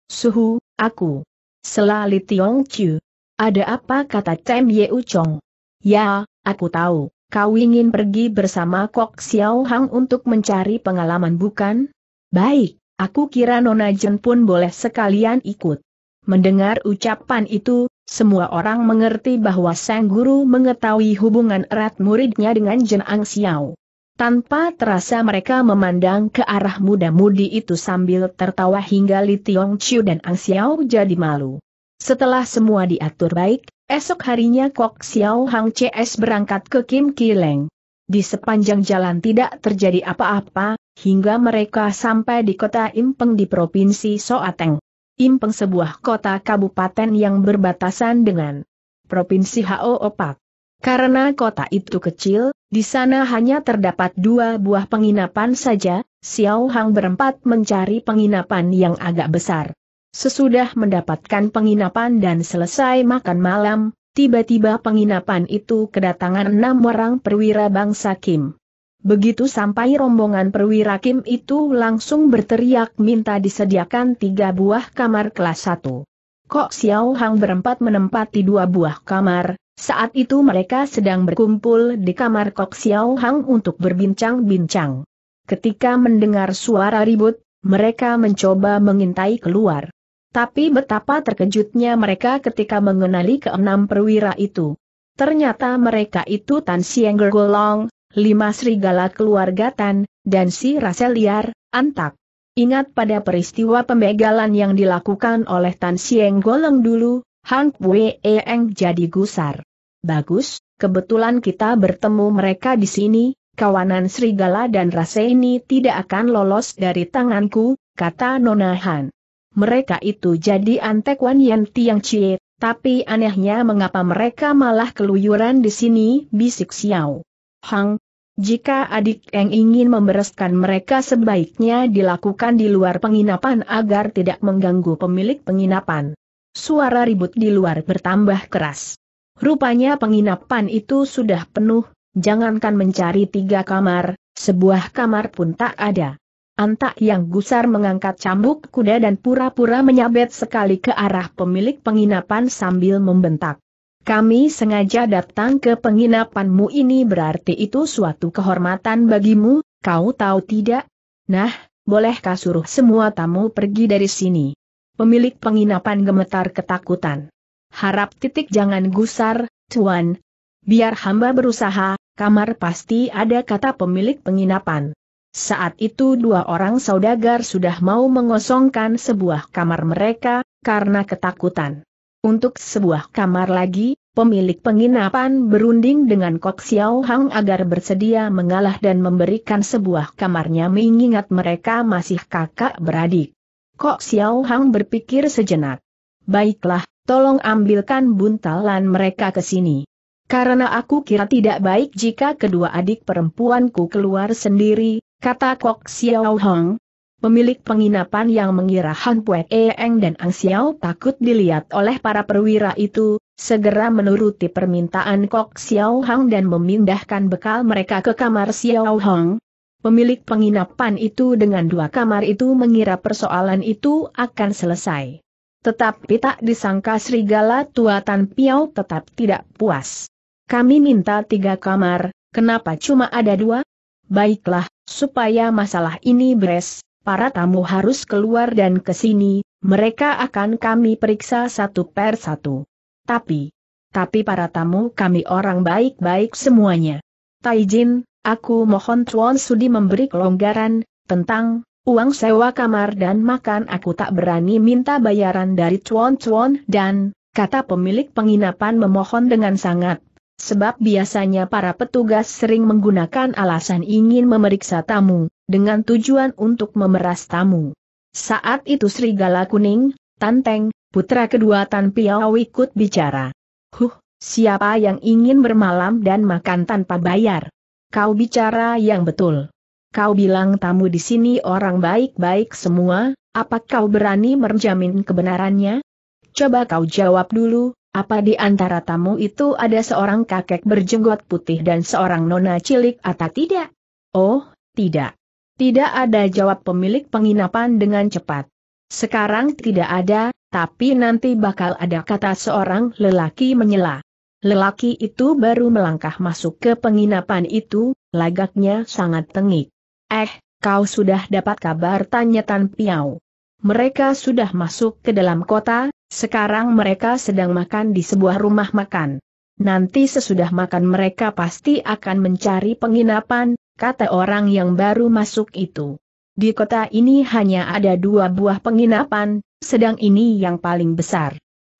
Suhu, aku. Selali Tiong Chu. Ada apa, kata Cem Ye Uchong? Ya, aku tahu, kau ingin pergi bersama Kok Xiao Hang untuk mencari pengalaman bukan? Baik, aku kira Nona Jen pun boleh sekalian ikut. Mendengar ucapan itu, semua orang mengerti bahwa sang guru mengetahui hubungan erat muridnya dengan Jen Ang Xiao. Tanpa terasa mereka memandang ke arah muda-mudi itu sambil tertawa hingga Li Tiong Chu dan Ang Xiao jadi malu. Setelah semua diatur baik, esok harinya Kok Xiao Hang C S berangkat ke Kim Kileng. Di sepanjang jalan tidak terjadi apa-apa, hingga mereka sampai di kota Impeng di Provinsi Soateng. Impeng sebuah kota kabupaten yang berbatasan dengan Provinsi Hao Opak. Karena kota itu kecil, di sana hanya terdapat dua buah penginapan saja, Xiao Hang berempat mencari penginapan yang agak besar. Sesudah mendapatkan penginapan dan selesai makan malam, tiba-tiba penginapan itu kedatangan enam orang perwira bangsa Kim. Begitu sampai rombongan perwira Kim itu langsung berteriak minta disediakan tiga buah kamar kelas satu. Kok Xiao Hang berempat menempati dua buah kamar. Saat itu mereka sedang berkumpul di kamar Kok Xiao Hang untuk berbincang-bincang. Ketika mendengar suara ribut, mereka mencoba mengintai keluar. Tapi betapa terkejutnya mereka ketika mengenali keenam perwira itu. Ternyata mereka itu Tan Sieng Gergolong, lima serigala keluarga Tan, dan si Rasel Liar, Antak. Ingat pada peristiwa pembegalan yang dilakukan oleh Tan Sieng Golong dulu, Hang Pue Eng jadi gusar. Bagus, kebetulan kita bertemu mereka di sini, kawanan serigala dan rase ini tidak akan lolos dari tanganku, kata Nona Han. Mereka itu jadi Antek Wan Yan Tiang Chie, tapi anehnya mengapa mereka malah keluyuran di sini, bisik Xiao Hang. Jika adik Eng ingin membereskan mereka sebaiknya dilakukan di luar penginapan agar tidak mengganggu pemilik penginapan. Suara ribut di luar bertambah keras. Rupanya penginapan itu sudah penuh, jangankan mencari tiga kamar, sebuah kamar pun tak ada. Antak yang gusar mengangkat cambuk kuda dan pura-pura menyabet sekali ke arah pemilik penginapan sambil membentak. Kami sengaja datang ke penginapanmu, ini berarti itu suatu kehormatan bagimu, kau tahu tidak? Nah, bolehkah suruh semua tamu pergi dari sini? Pemilik penginapan gemetar ketakutan. Harap titik jangan gusar, Tuan. Biar hamba berusaha, kamar pasti ada, kata pemilik penginapan. Saat itu dua orang saudagar sudah mau mengosongkan sebuah kamar mereka, karena ketakutan. Untuk sebuah kamar lagi, pemilik penginapan berunding dengan Kok Xiao Hang agar bersedia mengalah dan memberikan sebuah kamarnya mengingat mereka masih kakak beradik. Kok Xiao Hang berpikir sejenak. Baiklah, tolong ambilkan buntalan mereka ke sini. Karena aku kira tidak baik jika kedua adik perempuanku keluar sendiri, kata Kok Xiao Hong. Pemilik penginapan yang mengira Han Pue Eng dan Ang Xiao takut dilihat oleh para perwira itu, segera menuruti permintaan Kok Xiao Hong dan memindahkan bekal mereka ke kamar Xiao Hong. Pemilik penginapan itu dengan dua kamar itu mengira persoalan itu akan selesai. Tetapi tak disangka serigala tua Tan Piao tetap tidak puas. Kami minta tiga kamar, kenapa cuma ada dua? Baiklah, supaya masalah ini beres, para tamu harus keluar dan ke sini, mereka akan kami periksa satu per satu. Tapi, tapi para tamu kami orang baik-baik semuanya. Taijin, aku mohon Tuan sudi memberi kelonggaran, tentang uang sewa kamar dan makan aku tak berani minta bayaran dari Tuan-Tuan dan, kata pemilik penginapan memohon dengan sangat, sebab biasanya para petugas sering menggunakan alasan ingin memeriksa tamu, dengan tujuan untuk memeras tamu. Saat itu serigala kuning, Tanteng, Putra kedua Tan Piao ikut bicara. Huh, siapa yang ingin bermalam dan makan tanpa bayar? Kau bicara yang betul. Kau bilang tamu di sini orang baik-baik semua, apa kau berani menjamin kebenarannya? Coba kau jawab dulu, apa di antara tamu itu ada seorang kakek berjenggot putih dan seorang nona cilik atau tidak? Oh, tidak. Tidak ada, jawab pemilik penginapan dengan cepat. Sekarang tidak ada, tapi nanti bakal ada, kata seorang lelaki menyela. Lelaki itu baru melangkah masuk ke penginapan itu, lagaknya sangat tengik. Eh, kau sudah dapat kabar? Tanya Tan Piao. Mereka sudah masuk ke dalam kota, sekarang mereka sedang makan di sebuah rumah makan. Nanti sesudah makan mereka pasti akan mencari penginapan, kata orang yang baru masuk itu. Di kota ini hanya ada dua buah penginapan, sedang ini yang paling besar.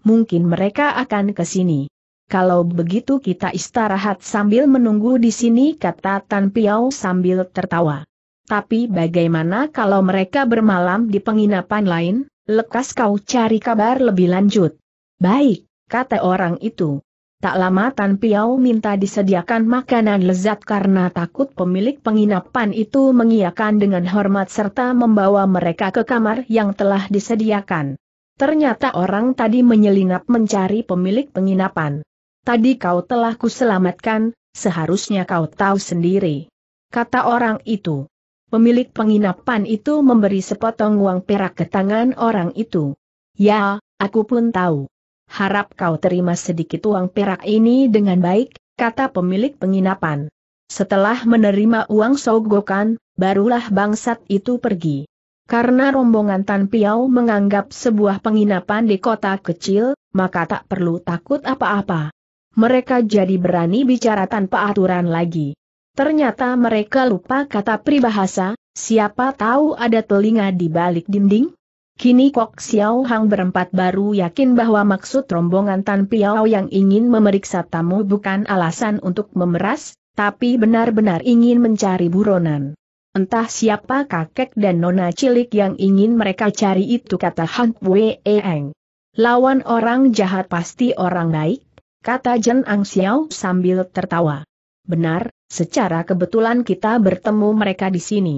Mungkin mereka akan ke sini. Kalau begitu kita istirahat sambil menunggu di sini, kata Tan Piao sambil tertawa. Tapi bagaimana kalau mereka bermalam di penginapan lain? Lekas kau cari kabar lebih lanjut. Baik, kata orang itu. Tak lama Tan Piao minta disediakan makanan lezat karena takut pemilik penginapan itu mengiyakan dengan hormat serta membawa mereka ke kamar yang telah disediakan. Ternyata orang tadi menyelinap mencari pemilik penginapan. Tadi kau telah kuselamatkan, seharusnya kau tahu sendiri, kata orang itu. Pemilik penginapan itu memberi sepotong uang perak ke tangan orang itu. Ya, aku pun tahu. Harap kau terima sedikit uang perak ini dengan baik, kata pemilik penginapan. Setelah menerima uang sogokan, barulah bangsat itu pergi. Karena rombongan Tan Piao menganggap sebuah penginapan di kota kecil, maka tak perlu takut apa-apa. Mereka jadi berani bicara tanpa aturan lagi. Ternyata mereka lupa kata peribahasa, siapa tahu ada telinga di balik dinding? Kini Kok Xiao Hang berempat baru yakin bahwa maksud rombongan Tan Piao yang ingin memeriksa tamu bukan alasan untuk memeras, tapi benar-benar ingin mencari buronan. Entah siapa kakek dan nona cilik yang ingin mereka cari itu, kata Han Wei Eng. Lawan orang jahat pasti orang baik, kata Jen Ang Xiao sambil tertawa. Benar, secara kebetulan kita bertemu mereka di sini.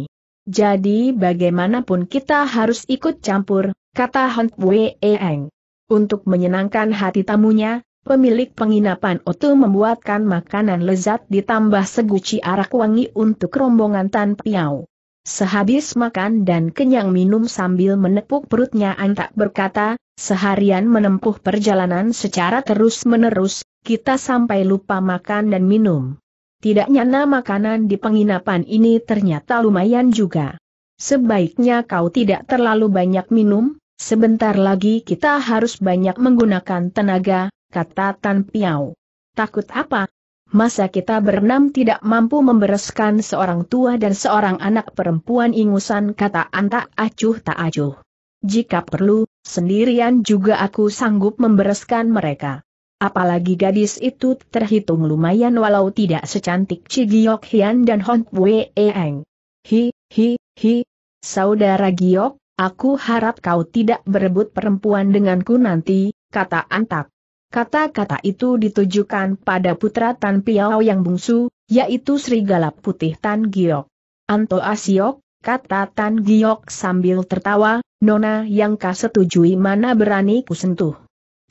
Jadi bagaimanapun kita harus ikut campur, kata Han Wei Eng. Untuk menyenangkan hati tamunya, pemilik penginapan itu membuatkan makanan lezat ditambah seguci arak wangi untuk rombongan Tan Piao. Sehabis makan dan kenyang minum sambil menepuk perutnya, An Tak berkata, seharian menempuh perjalanan secara terus-menerus, kita sampai lupa makan dan minum. Tidak nyana makanan di penginapan ini ternyata lumayan juga. Sebaiknya kau tidak terlalu banyak minum, sebentar lagi kita harus banyak menggunakan tenaga, kata Tan Piao. Takut apa? Masa kita berenam tidak mampu membereskan seorang tua dan seorang anak perempuan ingusan, kata An Tak acuh tak acuh. Jika perlu, sendirian juga aku sanggup membereskan mereka. Apalagi gadis itu terhitung lumayan walau tidak secantik Ci Giok Hian dan Hon Wei Eng. Hi, hi, hi. Saudara Giok, aku harap kau tidak berebut perempuan denganku nanti, kata An Tak. Kata-kata itu ditujukan pada putra Tan Piao yang bungsu, yaitu serigala putih Tan Giok. Anto Asiok, kata Tan Giok sambil tertawa, nona yang kau setujui mana berani kusentuh.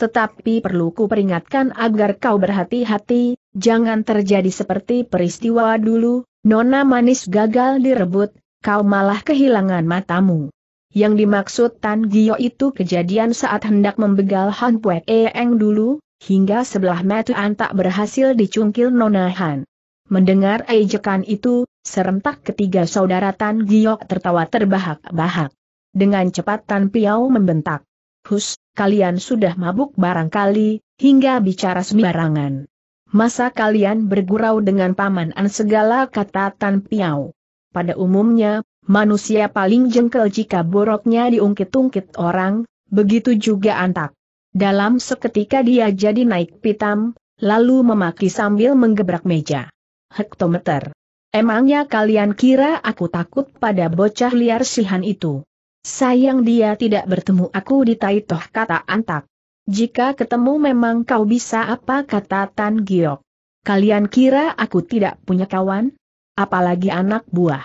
Tetapi perlu ku peringatkan agar kau berhati-hati, jangan terjadi seperti peristiwa dulu, nona manis gagal direbut, kau malah kehilangan matamu. Yang dimaksud Tan Giok itu kejadian saat hendak membegal Han Pue Eng dulu, hingga sebelah mata An Tak berhasil dicungkil nona Han. Mendengar ejekan itu, serentak ketiga saudara Tan Giok tertawa terbahak-bahak. Dengan cepat Tan Piao membentak. Hus, kalian sudah mabuk barangkali, hingga bicara sembarangan. Masa kalian bergurau dengan Paman An segala, kata Tan Piao. Pada umumnya, manusia paling jengkel jika boroknya diungkit-ungkit orang, begitu juga An Tak. Dalam seketika dia jadi naik pitam, lalu memaki sambil menggebrak meja. Hektometer. Emangnya kalian kira aku takut pada bocah liar sihan itu? Sayang dia tidak bertemu aku di Taitoh, kata Antak. Jika ketemu memang kau bisa apa, kata Tan Giok. Kalian kira aku tidak punya kawan? Apalagi anak buah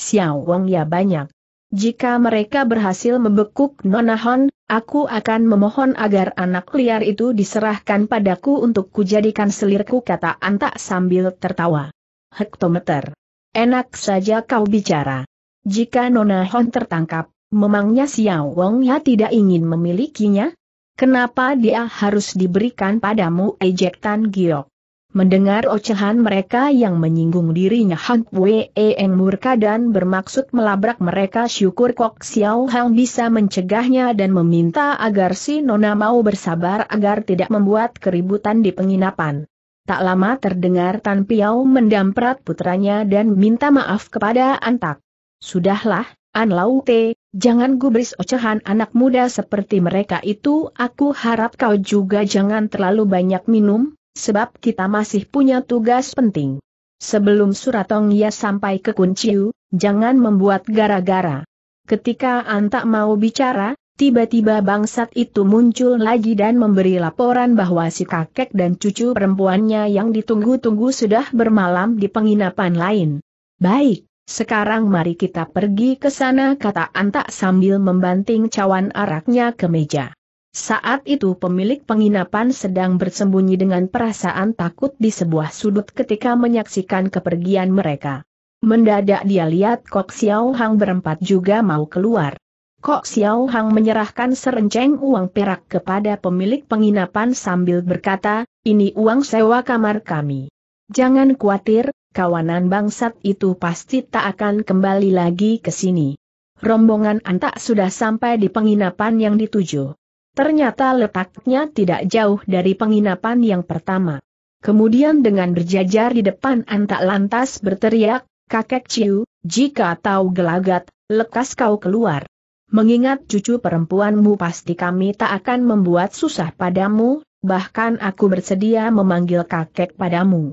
Xiao Wong ya banyak. Jika mereka berhasil membekuk Nona Hon, aku akan memohon agar anak liar itu diserahkan padaku untuk kujadikan selirku, kata Antak sambil tertawa. Hektometer. Enak saja kau bicara. Jika Nona Hon tertangkap, memangnya Xiao Wong ya tidak ingin memilikinya? Kenapa dia harus diberikan padamu, ejek Tan Giok? Mendengar ocehan mereka yang menyinggung dirinya, Han Wei Eng murka dan bermaksud melabrak mereka. Syukur Kok Xiao Hang bisa mencegahnya dan meminta agar si Nona mau bersabar agar tidak membuat keributan di penginapan. Tak lama terdengar Tan Piao mendamprat putranya dan minta maaf kepada Antak. Sudahlah, An Lau Te, jangan gubris ocehan anak muda seperti mereka itu. Aku harap kau juga jangan terlalu banyak minum, sebab kita masih punya tugas penting. Sebelum surat Tong Ya sampai ke Kunciu, jangan membuat gara-gara. Ketika Antak mau bicara, tiba-tiba bangsat itu muncul lagi dan memberi laporan bahwa si kakek dan cucu perempuannya yang ditunggu-tunggu sudah bermalam di penginapan lain. Baik. Sekarang mari kita pergi ke sana, kata Antak sambil membanting cawan araknya ke meja. Saat itu pemilik penginapan sedang bersembunyi dengan perasaan takut di sebuah sudut ketika menyaksikan kepergian mereka. Mendadak dia lihat Kok Xiao Hang berempat juga mau keluar. Kok Xiao Hang menyerahkan serenceng uang perak kepada pemilik penginapan sambil berkata, ini uang sewa kamar kami. Jangan khawatir, kawanan bangsat itu pasti tak akan kembali lagi ke sini. Rombongan Antak sudah sampai di penginapan yang dituju. Ternyata letaknya tidak jauh dari penginapan yang pertama. Kemudian dengan berjajar di depan Antak lantas berteriak, Kakek Ciu, jika tahu gelagat, lekas kau keluar. Mengingat cucu perempuanmu pasti kami tak akan membuat susah padamu, bahkan aku bersedia memanggil kakek padamu.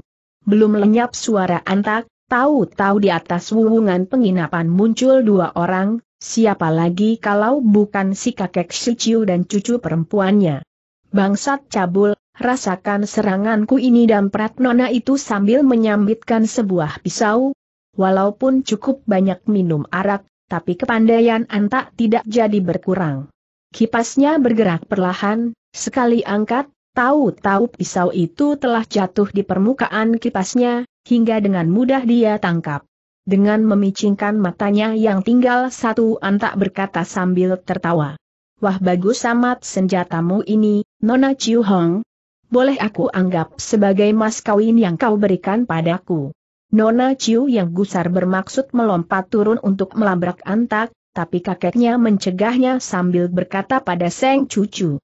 Belum lenyap suara Antak, tahu-tahu di atas wuwungan penginapan muncul dua orang, siapa lagi kalau bukan si kakek Si Ciu dan cucu perempuannya. Bangsat cabul, rasakan seranganku ini, damprat nona itu sambil menyambitkan sebuah pisau. Walaupun cukup banyak minum arak, tapi kepandaian Antak tidak jadi berkurang. Kipasnya bergerak perlahan, sekali angkat, tahu-tahu pisau itu telah jatuh di permukaan kipasnya, hingga dengan mudah dia tangkap. Dengan memicingkan matanya yang tinggal satu, Antak berkata sambil tertawa. Wah, bagus amat senjatamu ini, Nona Ciu Hong. Boleh aku anggap sebagai mas kawin yang kau berikan padaku? Nona Ciu yang gusar bermaksud melompat turun untuk melabrak Antak, tapi kakeknya mencegahnya sambil berkata pada sang cucu.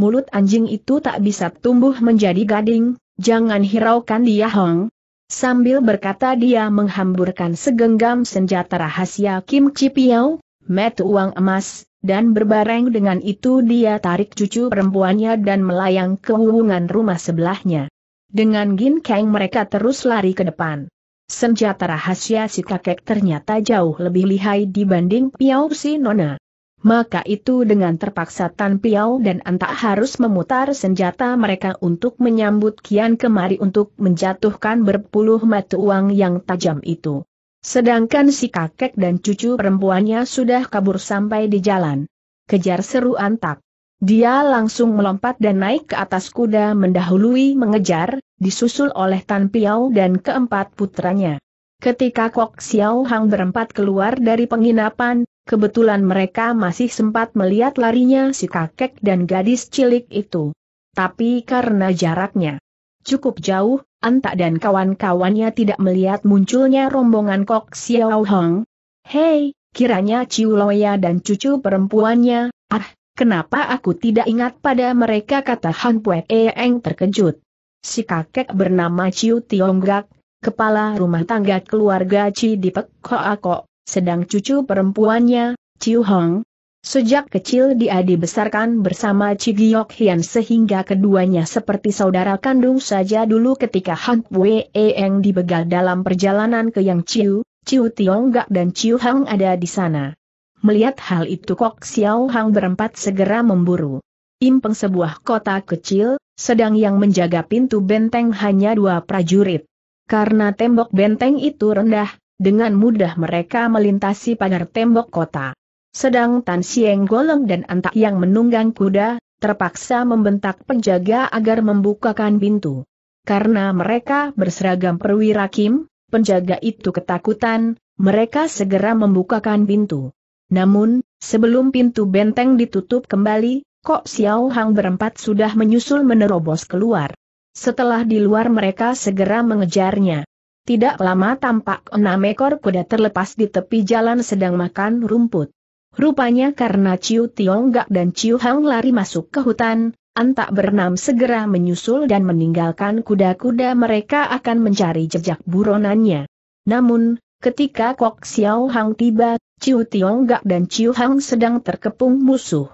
Mulut anjing itu tak bisa tumbuh menjadi gading, jangan hiraukan dia, Hong. Sambil berkata dia menghamburkan segenggam senjata rahasia Kim Chi Piao, met uang emas, dan berbareng dengan itu dia tarik cucu perempuannya dan melayang ke wuwungan rumah sebelahnya. Dengan ginkang mereka terus lari ke depan. Senjata rahasia si kakek ternyata jauh lebih lihai dibanding Piao si Nona. Maka itu dengan terpaksa Tan Piao dan Antak harus memutar senjata mereka untuk menyambut kian kemari untuk menjatuhkan berpuluh mata uang yang tajam itu. Sedangkan si kakek dan cucu perempuannya sudah kabur sampai di jalan. Kejar, seru Antak. Dia langsung melompat dan naik ke atas kuda mendahului mengejar, disusul oleh Tan Piao dan keempat putranya. Ketika Kok Xiao Hang berempat keluar dari penginapan, kebetulan mereka masih sempat melihat larinya si kakek dan gadis cilik itu. Tapi karena jaraknya cukup jauh, Antak dan kawan-kawannya tidak melihat munculnya rombongan Kok Xiao Hong. Hei, kiranya Ciu Loya dan cucu perempuannya, ah, kenapa aku tidak ingat pada mereka, kata Han Pue Eng terkejut. Si kakek bernama Ciu Tionggak, kepala rumah tangga keluarga Ci di Pek Hoa Kok. Sedang cucu perempuannya, Ciu Hong. Sejak kecil dia dibesarkan bersama Ci Giok Hian sehingga keduanya seperti saudara kandung saja. Dulu ketika Han Wei Eng dibegal dalam perjalanan ke Yang Ciu, Ciu Tionggak dan Ciu Hong ada di sana. Melihat hal itu Kok Xiao Hang berempat segera memburu Impeng, sebuah kota kecil, sedang yang menjaga pintu benteng hanya dua prajurit. Karena tembok benteng itu rendah, dengan mudah mereka melintasi pagar tembok kota. Sedang Tan Sieng Golong dan Antak yang menunggang kuda, terpaksa membentak penjaga agar membukakan pintu. Karena mereka berseragam perwira Kim, penjaga itu ketakutan, mereka segera membukakan pintu. Namun, sebelum pintu benteng ditutup kembali, Kok Xiao Hang berempat sudah menyusul menerobos keluar. Setelah di luar mereka segera mengejarnya. Tidak lama tampak enam ekor kuda terlepas di tepi jalan sedang makan rumput. Rupanya karena Ciu Tiongkok dan Ciu Hang lari masuk ke hutan, Antak bernam segera menyusul dan meninggalkan kuda-kuda mereka akan mencari jejak buronannya. Namun, ketika Kok Xiao Hang tiba, Ciu Tiongkok dan Ciu Hang sedang terkepung musuh.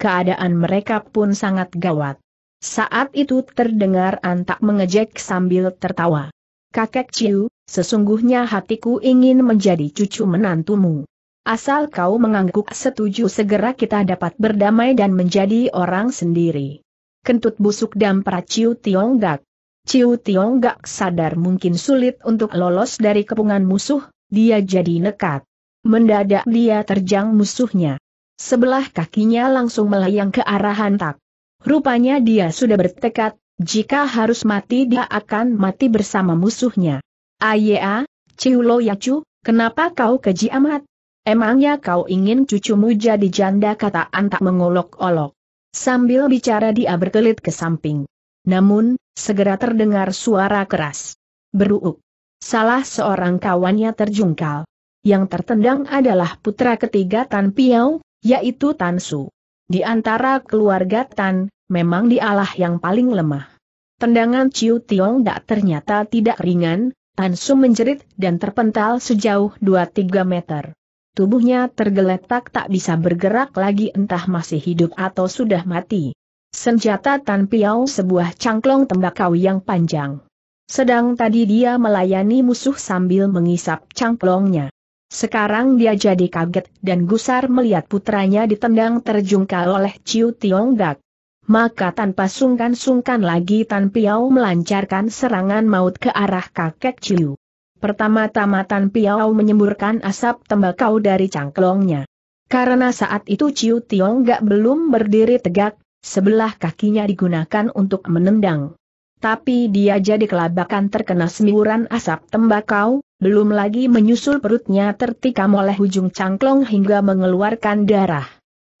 Keadaan mereka pun sangat gawat. Saat itu terdengar Antak mengejek sambil tertawa. "Kakek Ciu, sesungguhnya hatiku ingin menjadi cucu menantumu. Asal kau mengangguk setuju segera kita dapat berdamai dan menjadi orang sendiri." Kentut busuk dampar Ciu Tiongkok. Ciu Tiongkok sadar mungkin sulit untuk lolos dari kepungan musuh, dia jadi nekat. Mendadak dia terjang musuhnya. Sebelah kakinya langsung melayang ke arah Antak. Rupanya dia sudah bertekad, jika harus mati dia akan mati bersama musuhnya. "Ayah, Ciu Lo Yacu, kenapa kau keji amat? Emangnya kau ingin cucumu jadi janda?" kata Antak mengolok-olok. Sambil bicara dia berkelit ke samping. Namun, segera terdengar suara keras. Beruuk. Salah seorang kawannya terjungkal. Yang tertendang adalah putra ketiga Tan Piao, yaitu Tan Su. Di antara keluarga Tan, memang dialah yang paling lemah. Tendangan Ciu Tiongkok ternyata tidak ringan, Tan Su menjerit dan terpental sejauh dua tiga meter. Tubuhnya tergeletak tak bisa bergerak lagi, entah masih hidup atau sudah mati. Senjata Tan Piao sebuah cangklong tembakau yang panjang. Sedang tadi dia melayani musuh sambil mengisap cangklongnya. Sekarang dia jadi kaget dan gusar melihat putranya ditendang terjungkal oleh Ciu Tiongkok. Maka tanpa sungkan-sungkan lagi Tan Piao melancarkan serangan maut ke arah kakek Ciu. Pertama-tama Tan Piao menyemburkan asap tembakau dari cangklongnya. Karena saat itu Ciu Tiongkok belum berdiri tegak, sebelah kakinya digunakan untuk menendang. Tapi dia jadi kelabakan terkena semburan asap tembakau, belum lagi menyusul perutnya tertikam oleh ujung cangklong hingga mengeluarkan darah.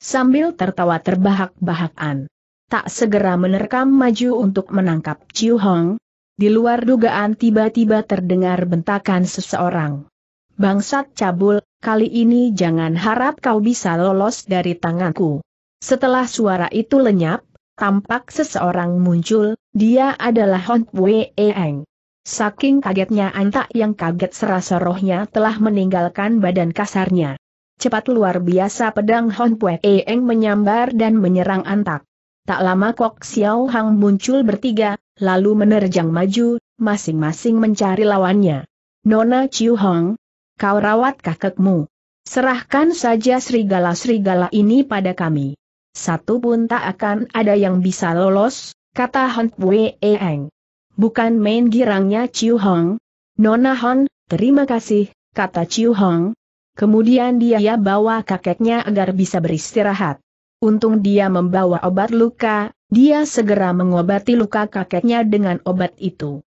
Sambil tertawa terbahak-bahakan, tak segera menerkam maju untuk menangkap Ciu Hang. Di luar dugaan tiba-tiba terdengar bentakan seseorang. "Bangsat cabul, kali ini jangan harap kau bisa lolos dari tanganku." Setelah suara itu lenyap, tampak seseorang muncul, dia adalah Hon Pue Eng. Saking kagetnya Antak yang kaget serasa rohnya telah meninggalkan badan kasarnya. Cepat luar biasa pedang Hon Pue Eng menyambar dan menyerang Antak. Tak lama Kok Xiao Hang muncul bertiga, lalu menerjang maju, masing-masing mencari lawannya. "Nona Ciu Hang, kau rawat kakekmu. Serahkan saja serigala-serigala ini pada kami. Satu pun tak akan ada yang bisa lolos," kata Hon Pue Eng. Bukan main girangnya Ciu Hang. "Nona Hon, terima kasih," kata Ciu Hang. Kemudian dia bawa kakeknya agar bisa beristirahat. Untung dia membawa obat luka, dia segera mengobati luka kakeknya dengan obat itu.